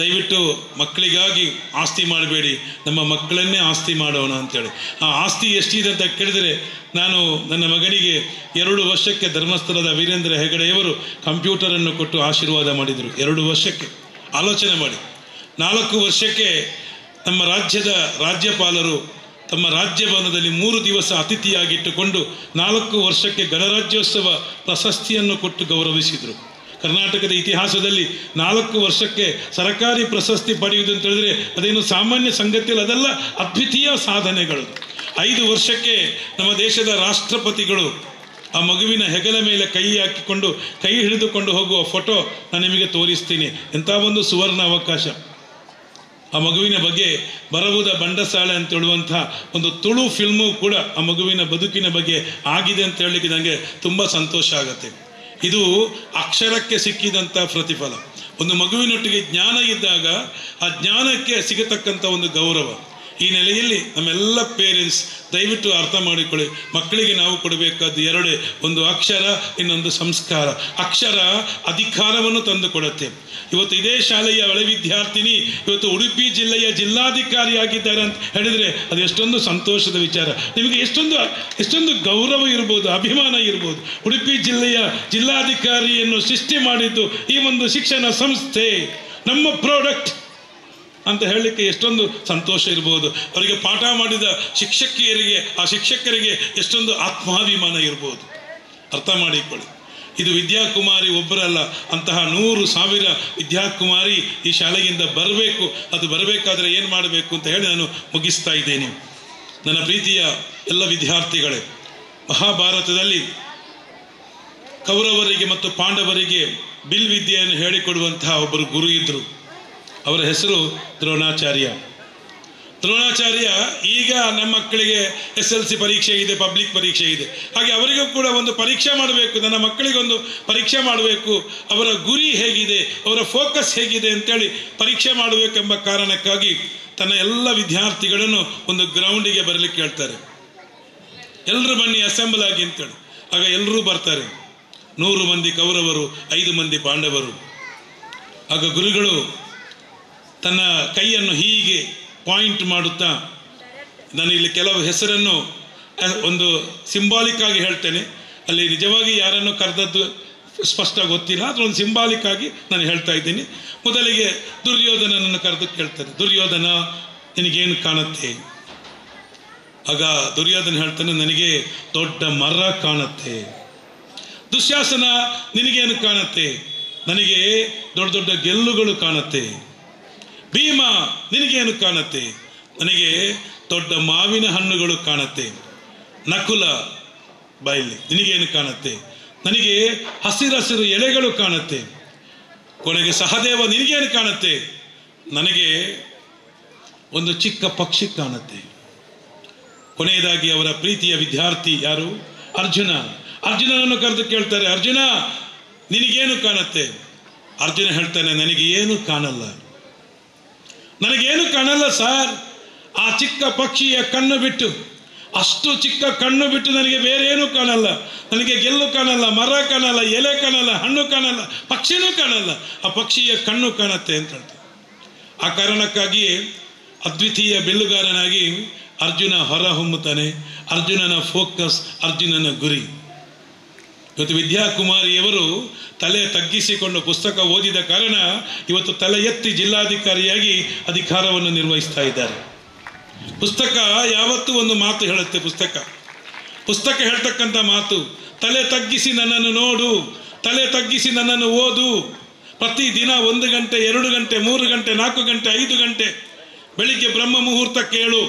ದಯವಿಟ್ಟು ಮಕ್ಕಳಿಗಾಗಿ ಆಸ್ತಿ ಮಾಡಬೇಡಿ, ನಮ್ಮ ಮಕ್ಕಳನ್ನೇ ಆಸ್ತಿ ಮಾಡೋಣ ಅಂತೇಳಿ. ಆ ಆಸ್ತಿ ಎಷ್ಟಿದೆ ಅಂತ ಕೇಳಿದರೆ, ನಾನು ನನ್ನ ಮಗನಿಗೆ 2 ವರ್ಷಕ್ಕೆ ಧರ್ಮಸ್ಥಳದ ವೀರೇಂದ್ರ ಹೆಗಡೆಯವರು ಕಂಪ್ಯೂಟರನ್ನು ಕೊಟ್ಟು ಆಶೀರ್ವಾದ ಮಾಡಿದರು. 2 ವರ್ಷಕ್ಕೆ ಆಲೋಚನೆ ಮಾಡಿ. 4 ವರ್ಷಕ್ಕೆ ನಮ್ಮ ರಾಜ್ಯದ ರಾಜ್ಯಪಾಲರು ತಮ್ಮ ರಾಜ್ಯಭವನದಲ್ಲಿ 3 ದಿವಸ ಅತಿಥಿಯಾಗಿಟ್ಟುಕೊಂಡು 4 ವರ್ಷಕ್ಕೆ ಗಣರಾಜ್ಯೋತ್ಸವ ಪ್ರಶಸ್ತಿಯನ್ನು ಕೊಟ್ಟು ಗೌರವಿಸಿದರು. ಕರ್ನಾಟಕದ ಇತಿಹಾಸದಲ್ಲಿ 4 ವರ್ಷಕ್ಕೆ ಸರಕಾರಿ ಪ್ರಶಸ್ತಿ ಪಡೆಯುವುದು ಅಂತ ಹೇಳಿದ್ರೆ ಅದೇನು ಸಾಮಾನ್ಯ ಸಂಗತಿಯಲ್ಲ, ಅದೆಲ್ಲ ಅದ್ವಿತೀಯ ಸಾಧನೆಗಳು. 5 ವರ್ಷಕ್ಕೆ ನಮ್ಮ ದೇಶದ ರಾಷ್ಟ್ರಪತಿಗಳು ಆ ಮಗುವಿನ ಹೆಗಲ ಮೇಲೆ ಕೈ ಹಾಕಿಕೊಂಡು ಕೈ ಹಿಡಿದುಕೊಂಡು ಹೋಗುವ ಫೋಟೋ ನಾನು ನಿಮಗೆ ತೋರಿಸ್ತೀನಿ. ಎಂಥ ಒಂದು ಸುವರ್ಣ ಅವಕಾಶ. ಆ ಮಗುವಿನ ಬಗ್ಗೆ ಬರವುದ ಬಂಡಸಾಳೆ ಅಂತ ಹೇಳುವಂಥ ಒಂದು ತುಳು ಫಿಲ್ಮು ಕೂಡ ಆ ಮಗುವಿನ ಬದುಕಿನ ಬಗ್ಗೆ ಆಗಿದೆ ಅಂತ ಹೇಳಲಿಕ್ಕೆ ನನಗೆ ತುಂಬ ಸಂತೋಷ ಆಗುತ್ತೆ. ಇದು ಅಕ್ಷರಕ್ಕೆ ಸಿಕ್ಕಿದಂಥ ಪ್ರತಿಫಲ. ಒಂದು ಮಗುವಿನೊಟ್ಟಿಗೆ ಜ್ಞಾನ ಇದ್ದಾಗ ಆ ಜ್ಞಾನಕ್ಕೆ ಸಿಗತಕ್ಕಂಥ ಒಂದು ಗೌರವ. ಈ ನೆಲೆಯಲ್ಲಿ ನಮ್ಮೆಲ್ಲ ಪೇರೆಂಟ್ಸ್ ದಯವಿಟ್ಟು ಅರ್ಥ ಮಾಡಿಕೊಳ್ಳಿ, ಮಕ್ಕಳಿಗೆ ನಾವು ಕೊಡಬೇಕಾದ್ದು 2, ಒಂದು ಅಕ್ಷರ, ಇನ್ನೊಂದು ಸಂಸ್ಕಾರ. ಅಕ್ಷರ ಅಧಿಕಾರವನ್ನು ತಂದು ಕೊಡುತ್ತೆ. ಇವತ್ತು ಇದೇ ಶಾಲೆಯ ಒಳ್ಳೆ ವಿದ್ಯಾರ್ಥಿನಿ ಇವತ್ತು ಉಡುಪಿ ಜಿಲ್ಲೆಯ ಜಿಲ್ಲಾಧಿಕಾರಿಯಾಗಿದ್ದಾರೆ ಅಂತ ಹೇಳಿದರೆ ಅದು ಎಷ್ಟೊಂದು ಸಂತೋಷದ ವಿಚಾರ. ನಿಮಗೆ ಎಷ್ಟೊಂದು ಗೌರವ ಇರ್ಬೋದು, ಅಭಿಮಾನ ಇರ್ಬೋದು. ಉಡುಪಿ ಜಿಲ್ಲೆಯ ಜಿಲ್ಲಾಧಿಕಾರಿಯನ್ನು ಸೃಷ್ಟಿ ಮಾಡಿದ್ದು ಈ ಒಂದು ಶಿಕ್ಷಣ ಸಂಸ್ಥೆ, ನಮ್ಮ ಪ್ರಾಡಕ್ಟ್ ಅಂತ ಹೇಳಲಿಕ್ಕೆ ಎಷ್ಟೊಂದು ಸಂತೋಷ ಇರ್ಬೋದು. ಅವರಿಗೆ ಪಾಠ ಮಾಡಿದ ಶಿಕ್ಷಕಿಯರಿಗೆ, ಆ ಶಿಕ್ಷಕರಿಗೆ ಎಷ್ಟೊಂದು ಆತ್ಮಾಭಿಮಾನ ಇರ್ಬೋದು. ಅರ್ಥ ಮಾಡಿಕೊಳ್ಳಿ, ಇದು ವಿದ್ಯಾಕುಮಾರಿ ಒಬ್ಬರಲ್ಲ, ಅಂತಹ 100,000 ವಿದ್ಯಾಕುಮಾರಿ ಈ ಶಾಲೆಯಿಂದ ಬರಬೇಕು. ಅದು ಬರಬೇಕಾದ್ರೆ ಏನು ಮಾಡಬೇಕು ಅಂತ ಹೇಳಿ ನಾನು ಮುಗಿಸ್ತಾ ಇದ್ದೇನೆ. ನನ್ನ ಪ್ರೀತಿಯ ಎಲ್ಲ ವಿದ್ಯಾರ್ಥಿಗಳೇ, ಮಹಾಭಾರತದಲ್ಲಿ ಕೌರವರಿಗೆ ಮತ್ತು ಪಾಂಡವರಿಗೆ ಬಿಲ್ ವಿದ್ಯೆಯನ್ನು ಹೇಳಿಕೊಡುವಂತಹ ಒಬ್ಬರು ಗುರು ಇದ್ದರು. ಅವರ ಹೆಸರು ದ್ರೋಣಾಚಾರ್ಯ. ದ್ರೋಣಾಚಾರ್ಯ ಈಗ ನಮ್ಮ ಮಕ್ಕಳಿಗೆ SLC ಪರೀಕ್ಷೆ ಇದೆ, ಪಬ್ಲಿಕ್ ಪರೀಕ್ಷೆ ಇದೆ, ಹಾಗೆ ಅವರಿಗೂ ಕೂಡ ಒಂದು ಪರೀಕ್ಷೆ ಮಾಡಬೇಕು, ನನ್ನ ಮಕ್ಕಳಿಗೊಂದು ಪರೀಕ್ಷೆ ಮಾಡಬೇಕು, ಅವರ ಗುರಿ ಹೇಗಿದೆ, ಅವರ ಫೋಕಸ್ ಹೇಗಿದೆ ಅಂತೇಳಿ ಪರೀಕ್ಷೆ ಮಾಡಬೇಕೆಂಬ ಕಾರಣಕ್ಕಾಗಿ ತನ್ನ ಎಲ್ಲ ವಿದ್ಯಾರ್ಥಿಗಳನ್ನು ಒಂದು ಗ್ರೌಂಡಿಗೆ ಬರಲಿಕ್ಕೆ ಹೇಳ್ತಾರೆ. ಎಲ್ಲರೂ ಬನ್ನಿ, ಅಸೆಂಬಲ್ ಆಗಿ ಅಂತೇಳಿ. ಆಗ ಎಲ್ಲರೂ ಬರ್ತಾರೆ. 100 ಮಂದಿ ಕೌರವರು, 5 ಮಂದಿ ಪಾಂಡವರು. ಆಗ ಗುರುಗಳು ತನ್ನ ಕೈಯನ್ನು ಹೀಗೆ ಪಾಯಿಂಟ್ ಮಾಡುತ್ತಾ, ನಾನು ಇಲ್ಲಿ ಕೆಲವು ಹೆಸರನ್ನು ಒಂದು ಸಿಂಬಾಲಿಕ್ ಆಗಿ ಹೇಳ್ತೇನೆ, ಅಲ್ಲಿ ನಿಜವಾಗಿ ಯಾರನ್ನು ಕರೆದದ್ದು ಸ್ಪಷ್ಟ ಗೊತ್ತಿಲ್ಲ, ಅದೊಂದು ಸಿಂಬಾಲಿಕ್ ಆಗಿ ನಾನು ಹೇಳ್ತಾ ಇದ್ದೀನಿ. ಮೊದಲಿಗೆ ದುರ್ಯೋಧನನನ್ನು ಕರೆದು ಕೇಳ್ತಾರೆ, ದುರ್ಯೋಧನ ನಿನಗೇನು ಕಾಣುತ್ತೆ? ಆಗ ದುರ್ಯೋಧನ ಹೇಳ್ತಾನೆ, ನನಗೆ ದೊಡ್ಡ ಮರ ಕಾಣುತ್ತೆ. ದುಶ್ಯಾಸನ, ನಿನಗೇನು ಕಾಣುತ್ತೆ? ನನಗೆ ದೊಡ್ಡ ದೊಡ್ಡ ಗೆಲ್ಲುಗಳು ಕಾಣುತ್ತೆ. ಭೀಮ, ನಿನಗೇನು ಕಾಣುತ್ತೆ? ನನಗೆ ದೊಡ್ಡ ಮಾವಿನ ಹಣ್ಣುಗಳು ಕಾಣುತ್ತೆ. ನಕುಲ, ಬಯಲಿ, ನಿನಗೇನು ಕಾಣುತ್ತೆ? ನನಗೆ ಹಸಿರಸಿರು ಎಲೆಗಳು ಕಾಣುತ್ತೆ. ಕೊನೆಗೆ ಸಹದೇವ, ನಿನಗೇನು ಕಾಣುತ್ತೆ? ನನಗೆ ಒಂದು ಚಿಕ್ಕ ಪಕ್ಷಿ ಕಾಣುತ್ತೆ. ಕೊನೆಯದಾಗಿ ಅವರ ಪ್ರೀತಿಯ ವಿದ್ಯಾರ್ಥಿ ಯಾರು? ಅರ್ಜುನ. ಅರ್ಜುನನನ್ನು ಕರೆದು ಕೇಳ್ತಾರೆ, ಅರ್ಜುನ ನಿನಗೇನು ಕಾಣುತ್ತೆ? ಅರ್ಜುನ ಹೇಳ್ತಾನೆ, ನನಗೆ ಏನು ಕಾಣಲ್ಲ. ನನಗೇನು ಕಾಣಲ್ಲ ಸರ್, ಆ ಚಿಕ್ಕ ಪಕ್ಷಿಯ ಕಣ್ಣು ಬಿಟ್ಟು, ಅಷ್ಟು ಚಿಕ್ಕ ಕಣ್ಣು ಬಿಟ್ಟು ನನಗೆ ಬೇರೇನೂ ಕಾಣಲ್ಲ. ನನಗೆ ಗೆಲ್ಲು ಕಾಣಲ್ಲ, ಮರ ಕಾಣಲ್ಲ, ಎಲೆ ಕಾಣಲ್ಲ, ಹಣ್ಣು ಕಾಣಲ್ಲ, ಪಕ್ಷಿನೂ ಕಾಣಲ್ಲ. ಆ ಪಕ್ಷಿಯ ಕಣ್ಣು ಕಾಣತ್ತೆ ಅಂತ ಹೇಳ್ತಾರೆ. ಆ ಕಾರಣಕ್ಕಾಗಿ ಅದ್ವಿತೀಯ ಬೆಲ್ಲುಗಾರನಾಗಿ ಅರ್ಜುನ ಹೊರಹೊಮ್ಮುತ್ತಾನೆ. ಅರ್ಜುನನ ಫೋಕಸ್, ಅರ್ಜುನನ ಗುರಿ. ಇವತ್ತು ವಿದ್ಯಾಕುಮಾರಿಯವರು ತಲೆ ತಗ್ಗಿಸಿಕೊಂಡು ಪುಸ್ತಕ ಓದಿದ ಕಾರಣ ಇವತ್ತು ತಲೆ ಎತ್ತಿ ಜಿಲ್ಲಾಧಿಕಾರಿಯಾಗಿ ಅಧಿಕಾರವನ್ನು ನಿರ್ವಹಿಸ್ತಾ ಇದ್ದಾರೆ. ಪುಸ್ತಕ ಯಾವತ್ತೂ ಒಂದು ಮಾತು ಹೇಳುತ್ತೆ. ಪುಸ್ತಕ ಹೇಳ್ತಕ್ಕಂಥ ಮಾತು, ತಲೆ ತಗ್ಗಿಸಿ ನನ್ನನ್ನು ನೋಡು, ತಲೆ ತಗ್ಗಿಸಿ ನನ್ನನ್ನು ಓದು. ಪ್ರತಿದಿನ 1 ಗಂಟೆ, 2 ಗಂಟೆ, 3 ಗಂಟೆ, 4 ಗಂಟೆ, 5 ಗಂಟೆ, ಬೆಳಿಗ್ಗೆ ಬ್ರಹ್ಮ ಮುಹೂರ್ತ ಕೇಳು,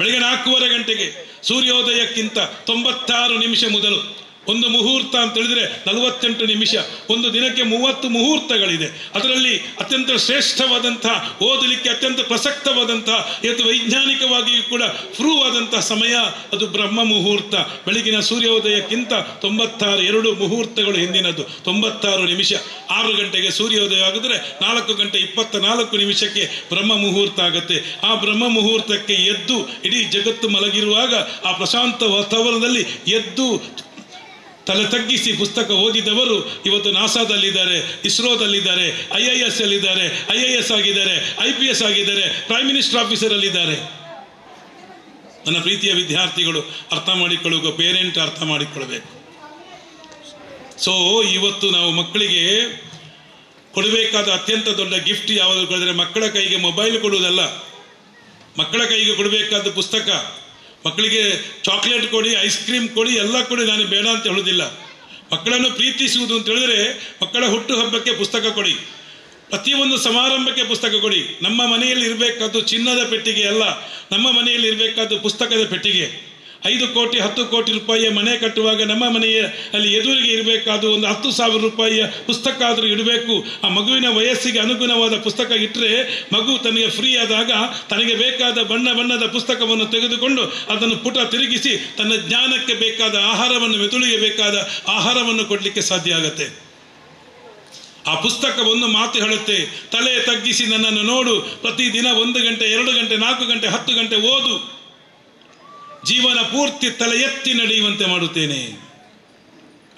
ಬೆಳಿಗ್ಗೆ 4:15 ಗಂಟೆಗೆ, ಸೂರ್ಯೋದಯಕ್ಕಿಂತ 96 ನಿಮಿಷ ಮೊದಲು. ಒಂದು ಮುಹೂರ್ತ ಅಂತ ಹೇಳಿದ್ರೆ 48 ನಿಮಿಷ. ಒಂದು ದಿನಕ್ಕೆ 30 ಮುಹೂರ್ತಗಳಿದೆ. ಅದರಲ್ಲಿ ಅತ್ಯಂತ ಶ್ರೇಷ್ಠವಾದಂತಹ, ಓದಲಿಕ್ಕೆ ಅತ್ಯಂತ ಪ್ರಸಕ್ತವಾದಂತಹ, ಇವತ್ತು ವೈಜ್ಞಾನಿಕವಾಗಿಯೂ ಕೂಡ ಪ್ರೂವ್ ಆದಂತಹ ಸಮಯ ಅದು ಬ್ರಹ್ಮ ಮುಹೂರ್ತ. ಬೆಳಗಿನ ಸೂರ್ಯೋದಯಕ್ಕಿಂತ 96 2 ಮುಹೂರ್ತಗಳು ಹಿಂದಿನದ್ದು. 96 ನಿಮಿಷ. 6 ಗಂಟೆಗೆ ಸೂರ್ಯೋದಯ ಆಗಿದ್ರೆ 4 ಗಂಟೆ 24 ನಿಮಿಷಕ್ಕೆ ಬ್ರಹ್ಮ ಮುಹೂರ್ತ ಆಗುತ್ತೆ. ಆ ಬ್ರಹ್ಮ ಮುಹೂರ್ತಕ್ಕೆ ಎದ್ದು, ಇಡೀ ಜಗತ್ತು ಮಲಗಿರುವಾಗ ಆ ಪ್ರಶಾಂತ ವಾತಾವರಣದಲ್ಲಿ ಎದ್ದು ತಲೆ ತಗ್ಗಿಸಿ ಪುಸ್ತಕ ಓದಿದವರು ಇವತ್ತು ನಾಸಾದಲ್ಲಿದ್ದಾರೆ, ಇಸ್ರೋದಲ್ಲಿದ್ದಾರೆ, IIS ಅಲ್ಲಿದ್ದಾರೆ, IAS ಆಗಿದ್ದಾರೆ, IPS ಆಗಿದ್ದಾರೆ, ಪ್ರೈಮ್ ಮಿನಿಸ್ಟರ್ ಆಫೀಸರಲ್ಲಿದ್ದಾರೆ. ನನ್ನ ಪ್ರೀತಿಯ ವಿದ್ಯಾರ್ಥಿಗಳು ಅರ್ಥ ಮಾಡಿಕೊಳ್ಳುವ, ಪೇರೆಂಟ್ ಅರ್ಥ ಮಾಡಿಕೊಳ್ಬೇಕು. ಸೊ ಇವತ್ತು ನಾವು ಮಕ್ಕಳಿಗೆ ಕೊಡಬೇಕಾದ ಅತ್ಯಂತ ದೊಡ್ಡ ಗಿಫ್ಟ್ ಯಾವುದು ಕೊಡಿದ್ರೆ, ಮಕ್ಕಳ ಕೈಗೆ ಮೊಬೈಲ್ ಕೊಡುವುದಲ್ಲ, ಮಕ್ಕಳ ಕೈಗೆ ಕೊಡಬೇಕಾದ ಪುಸ್ತಕ. ಮಕ್ಕಳಿಗೆ ಚಾಕ್ಲೇಟ್ ಕೊಡಿ, ಐಸ್ ಕ್ರೀಮ್ ಕೊಡಿ, ಎಲ್ಲ ಕೊಡಿ, ನಾನು ಬೇಡ ಅಂತ ಹೇಳೋದಿಲ್ಲ. ಮಕ್ಕಳನ್ನು ಪ್ರೀತಿಸುವುದು ಅಂತ ಹೇಳಿದ್ರೆ ಮಕ್ಕಳ ಹುಟ್ಟುಹಬ್ಬಕ್ಕೆ ಪುಸ್ತಕ ಕೊಡಿ, ಪ್ರತಿಯೊಂದು ಸಮಾರಂಭಕ್ಕೆ ಪುಸ್ತಕ ಕೊಡಿ. ನಮ್ಮ ಮನೆಯಲ್ಲಿ ಇರಬೇಕಾದ್ದು ಚಿನ್ನದ ಪೆಟ್ಟಿಗೆ ಅಲ್ಲ, ನಮ್ಮ ಮನೆಯಲ್ಲಿ ಇರಬೇಕಾದ್ದು ಪುಸ್ತಕದ ಪೆಟ್ಟಿಗೆ. 5 ಕೋಟಿ 10 ಕೋಟಿ ರೂಪಾಯಿಯ ಮನೆ ಕಟ್ಟುವಾಗ ನಮ್ಮ ಮನೆಯ ಅಲ್ಲಿ ಎದುರಿಗೆ ಇರಬೇಕಾದ್ರು ಒಂದು 10,000 ರೂಪಾಯಿಯ ಪುಸ್ತಕ ಆದರೂ ಇಡಬೇಕು. ಆ ಮಗುವಿನ ವಯಸ್ಸಿಗೆ ಅನುಗುಣವಾದ ಪುಸ್ತಕ ಇಟ್ಟರೆ ಮಗು ತನಗೆ ಫ್ರೀ ಆದಾಗ ತನಗೆ ಬೇಕಾದ ಬಣ್ಣ ಬಣ್ಣದ ಪುಸ್ತಕವನ್ನು ತೆಗೆದುಕೊಂಡು ಅದನ್ನು ಪುಟ ತಿರುಗಿಸಿ ತನ್ನ ಜ್ಞಾನಕ್ಕೆ ಬೇಕಾದ ಆಹಾರವನ್ನು, ಮೆದುಳಿಗೆ ಬೇಕಾದ ಆಹಾರವನ್ನು ಕೊಡಲಿಕ್ಕೆ ಸಾಧ್ಯ ಆಗುತ್ತೆ. ಆ ಪುಸ್ತಕ ಒಂದು ಮಾತು ಹೇಳುತ್ತೆ, ತಲೆ ತಗ್ಗಿಸಿ ನನ್ನನ್ನು ನೋಡು, ಪ್ರತಿದಿನ 1 ಗಂಟೆ 2 ಗಂಟೆ 4 ಗಂಟೆ 10 ಗಂಟೆ ಓದು, ಜೀವನ ಪೂರ್ತಿ ತಲೆ ಎತ್ತಿ ನಡೆಯುವಂತೆ ಮಾಡುತ್ತೇನೆ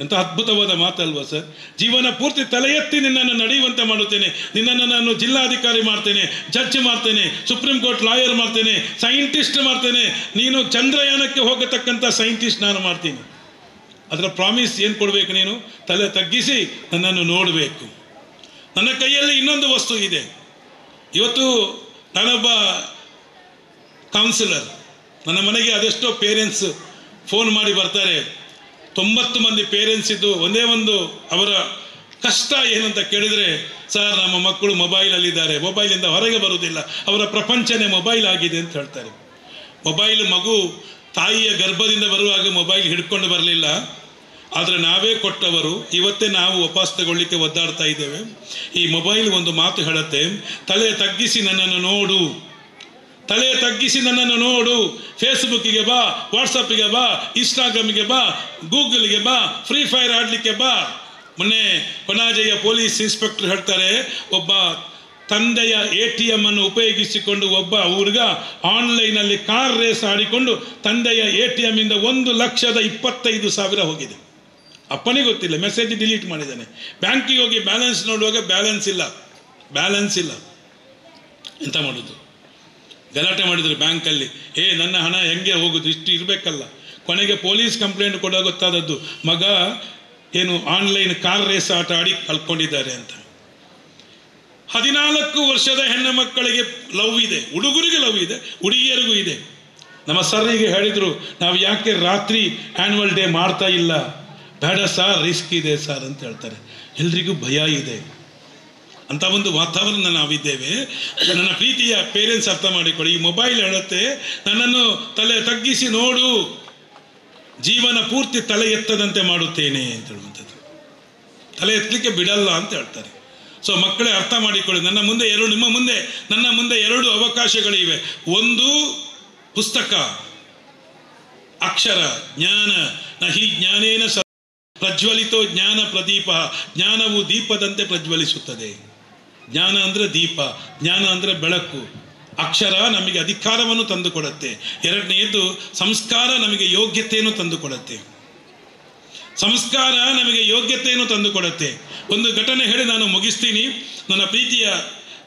ಅಂತ. ಅದ್ಭುತವಾದ ಮಾತಲ್ವಾ ಸರ್? ಜೀವನ ಪೂರ್ತಿ ತಲೆ ಎತ್ತಿ ನಿನ್ನನ್ನು ನಡೆಯುವಂತೆ ಮಾಡುತ್ತೇನೆ, ನಿನ್ನನ್ನು ನಾನು ಜಿಲ್ಲಾಧಿಕಾರಿ ಮಾಡ್ತೇನೆ, ಜಡ್ಜ್ ಮಾಡ್ತೇನೆ, ಸುಪ್ರೀಂ ಕೋರ್ಟ್ ಲಾಯರ್ ಮಾಡ್ತೇನೆ, ಸೈಂಟಿಸ್ಟ್ ಮಾಡ್ತೇನೆ, ನೀನು ಚಂದ್ರಯಾನಕ್ಕೆ ಹೋಗತಕ್ಕಂಥ ಸೈಂಟಿಸ್ಟ್ ನಾನು ಮಾಡ್ತೀನಿ. ಅದರ ಪ್ರಾಮಿಸ್ ಏನು ಕೊಡಬೇಕು ನೀನು? ತಲೆ ತಗ್ಗಿಸಿ ನನ್ನನ್ನು ನೋಡಬೇಕು. ನನ್ನ ಕೈಯಲ್ಲಿ ಇನ್ನೊಂದು ವಸ್ತು ಇದೆ. ಇವತ್ತು ನಾನೊಬ್ಬ ಕೌನ್ಸಿಲರ್. ನನ್ನ ಮನೆಗೆ ಅದೆಷ್ಟೋ ಪೇರೆಂಟ್ಸ್ ಫೋನ್ ಮಾಡಿ ಬರ್ತಾರೆ. 90 ಮಂದಿ ಪೇರೆಂಟ್ಸ್ ಇದ್ದು ಒಂದೇ ಒಂದು ಅವರ ಕಷ್ಟ ಏನಂತ ಕೇಳಿದರೆ, ಸರ್ ನಮ್ಮ ಮಕ್ಕಳು ಮೊಬೈಲಲ್ಲಿದ್ದಾರೆ, ಮೊಬೈಲಿಂದ ಹೊರಗೆ ಬರುವುದಿಲ್ಲ, ಅವರ ಪ್ರಪಂಚನೇ ಮೊಬೈಲ್ ಆಗಿದೆ ಅಂತ ಹೇಳ್ತಾರೆ. ಮೊಬೈಲ್ ಮಗು ತಾಯಿಯ ಗರ್ಭದಿಂದ ಬರುವಾಗ ಮೊಬೈಲ್ ಹಿಡ್ಕೊಂಡು ಬರಲಿಲ್ಲ, ಆದರೆ ನಾವೇ ಕೊಟ್ಟವರು ಇವತ್ತೇ ನಾವು ವಾಪಸ್ ತಗೊಳ್ಳಿಕ್ಕೆ ಒದ್ದಾಡ್ತಾ ಇದ್ದೇವೆ. ಈ ಮೊಬೈಲ್ ಒಂದು ಮಾತು ಹೇಳುತ್ತೆ, ತಲೆ ತಗ್ಗಿಸಿ ನನ್ನನ್ನು ನೋಡು, ತಲೆ ತಗ್ಗಿಸಿ ನನ್ನನ್ನು ನೋಡು. ಫೇಸ್ಬುಕ್ಕಿಗೆ ಬಾ, ವಾಟ್ಸಪ್ಪಿಗೆ ಬಾ, ಇನ್ಸ್ಟಾಗ್ರಾಮಿಗೆ ಬಾ, ಗೂಗಲ್ಗೆ ಬಾ, ಫ್ರೀ ಫೈರ್ ಆಡಲಿಕ್ಕೆ ಬಾ. ಮೊನ್ನೆ ಪಣಾಜೆಯ ಪೊಲೀಸ್ ಇನ್ಸ್ಪೆಕ್ಟರ್ ಹೇಳ್ತಾರೆ, ಒಬ್ಬ ತಂದೆಯ ATM ಅನ್ನು ಉಪಯೋಗಿಸಿಕೊಂಡು ಒಬ್ಬ ಹುಡುಗ ಆನ್ಲೈನಲ್ಲಿ ಕಾರ್ ರೇಸ್ ಆಡಿಕೊಂಡು ತಂದೆಯ ATM ಇಂದ 1,25,000 ಹೋಗಿದೆ. ಅಪ್ಪನಿಗೆ ಗೊತ್ತಿಲ್ಲ, ಮೆಸೇಜ್ ಡಿಲೀಟ್ ಮಾಡಿದ್ದಾನೆ. ಬ್ಯಾಂಕಿಗೆ ಹೋಗಿ ಬ್ಯಾಲೆನ್ಸ್ ನೋಡುವಾಗ ಬ್ಯಾಲೆನ್ಸ್ ಇಲ್ಲ. ಎಂತ ಮಾಡೋದು? ಗಲಾಟೆ ಮಾಡಿದರು ಬ್ಯಾಂಕಲ್ಲಿ, ನನ್ನ ಹಣ ಹೆಂಗೆ ಹೋಗುದು, ಇಷ್ಟು ಇರಬೇಕಲ್ಲ. ಕೊನೆಗೆ ಪೊಲೀಸ್ ಕಂಪ್ಲೇಂಟ್ ಕೊಡೋ ಗೊತ್ತಾದದ್ದು ಮಗ ಏನು ಆನ್ಲೈನ್ ಕಾರ್ ರೇಸ್ ಆಟ ಆಡಿ ಕಲ್ಕೊಂಡಿದ್ದಾರೆ ಅಂತ. 14 ವರ್ಷದ ಹೆಣ್ಣು ಮಕ್ಕಳಿಗೆ ಲವ್ ಇದೆ, ಹುಡುಗರಿಗೆ ಲವ್ ಇದೆ, ಹುಡುಗಿಯರಿಗೂ ಇದೆ. ನಮ್ಮ ಸರ್ರಿಗೆ ಹೇಳಿದ್ರು, ನಾವು ಯಾಕೆ ರಾತ್ರಿ ಆ್ಯನ್ಯುವಲ್ ಡೇ ಮಾಡ್ತಾ ಇಲ್ಲ? ಬೇಡ ಸಾರ್, ರಿಸ್ಕ್ ಇದೆ ಸಾರ್ ಅಂತ ಹೇಳ್ತಾರೆ. ಎಲ್ರಿಗೂ ಭಯ ಇದೆ. ಅಂಥ ಒಂದು ವಾತಾವರಣ ನಾವಿದ್ದೇವೆ. ನನ್ನ ಪ್ರೀತಿಯ ಪೇರೆಂಟ್ಸ್ ಅರ್ಥ ಮಾಡಿಕೊಳ್ಳಿ, ಈ ಮೊಬೈಲ್ ಹೇಳುತ್ತೆ ನನ್ನನ್ನು ತಲೆ ತಗ್ಗಿಸಿ ನೋಡು, ಜೀವನ ಪೂರ್ತಿ ತಲೆ ಎತ್ತದಂತೆ ಮಾಡುತ್ತೇನೆ ಅಂತ ಹೇಳುವಂಥದ್ದು. ತಲೆ ಎತ್ತಲಿಕ್ಕೆ ಬಿಡಲ್ಲ ಅಂತ ಹೇಳ್ತಾರೆ. ಸೊ ಮಕ್ಕಳೇ ಅರ್ಥ ಮಾಡಿಕೊಳ್ಳಿ, ನಿಮ್ಮ ಮುಂದೆ ಎರಡು ಅವಕಾಶಗಳಿವೆ. ಒಂದು ಪುಸ್ತಕ, ಅಕ್ಷರ, ಜ್ಞಾನ. ನಹಿ ಜ್ಞಾನೇನ ಪ್ರಜ್ವಲಿತೋ ಜ್ಞಾನ ಪ್ರದೀಪ, ಜ್ಞಾನವು ದೀಪದಂತೆ ಪ್ರಜ್ವಲಿಸುತ್ತದೆ. ಜ್ಞಾನ ಅಂದರೆ ದೀಪ, ಜ್ಞಾನ ಅಂದರೆ ಬೆಳಕು. ಅಕ್ಷರ ನಮಗೆ ಅಧಿಕಾರವನ್ನು ತಂದುಕೊಡುತ್ತೆ. ಎರಡನೆಯದು ಸಂಸ್ಕಾರ ನಮಗೆ ಯೋಗ್ಯತೆಯನ್ನು ತಂದುಕೊಡುತ್ತೆ. ಸಂಸ್ಕಾರ ನಮಗೆ ಯೋಗ್ಯತೆಯನ್ನು ತಂದುಕೊಡುತ್ತೆ. ಒಂದು ಘಟನೆ ಹೇಳಿ ನಾನು ಮುಗಿಸ್ತೀನಿ. ನನ್ನ ಪ್ರೀತಿಯ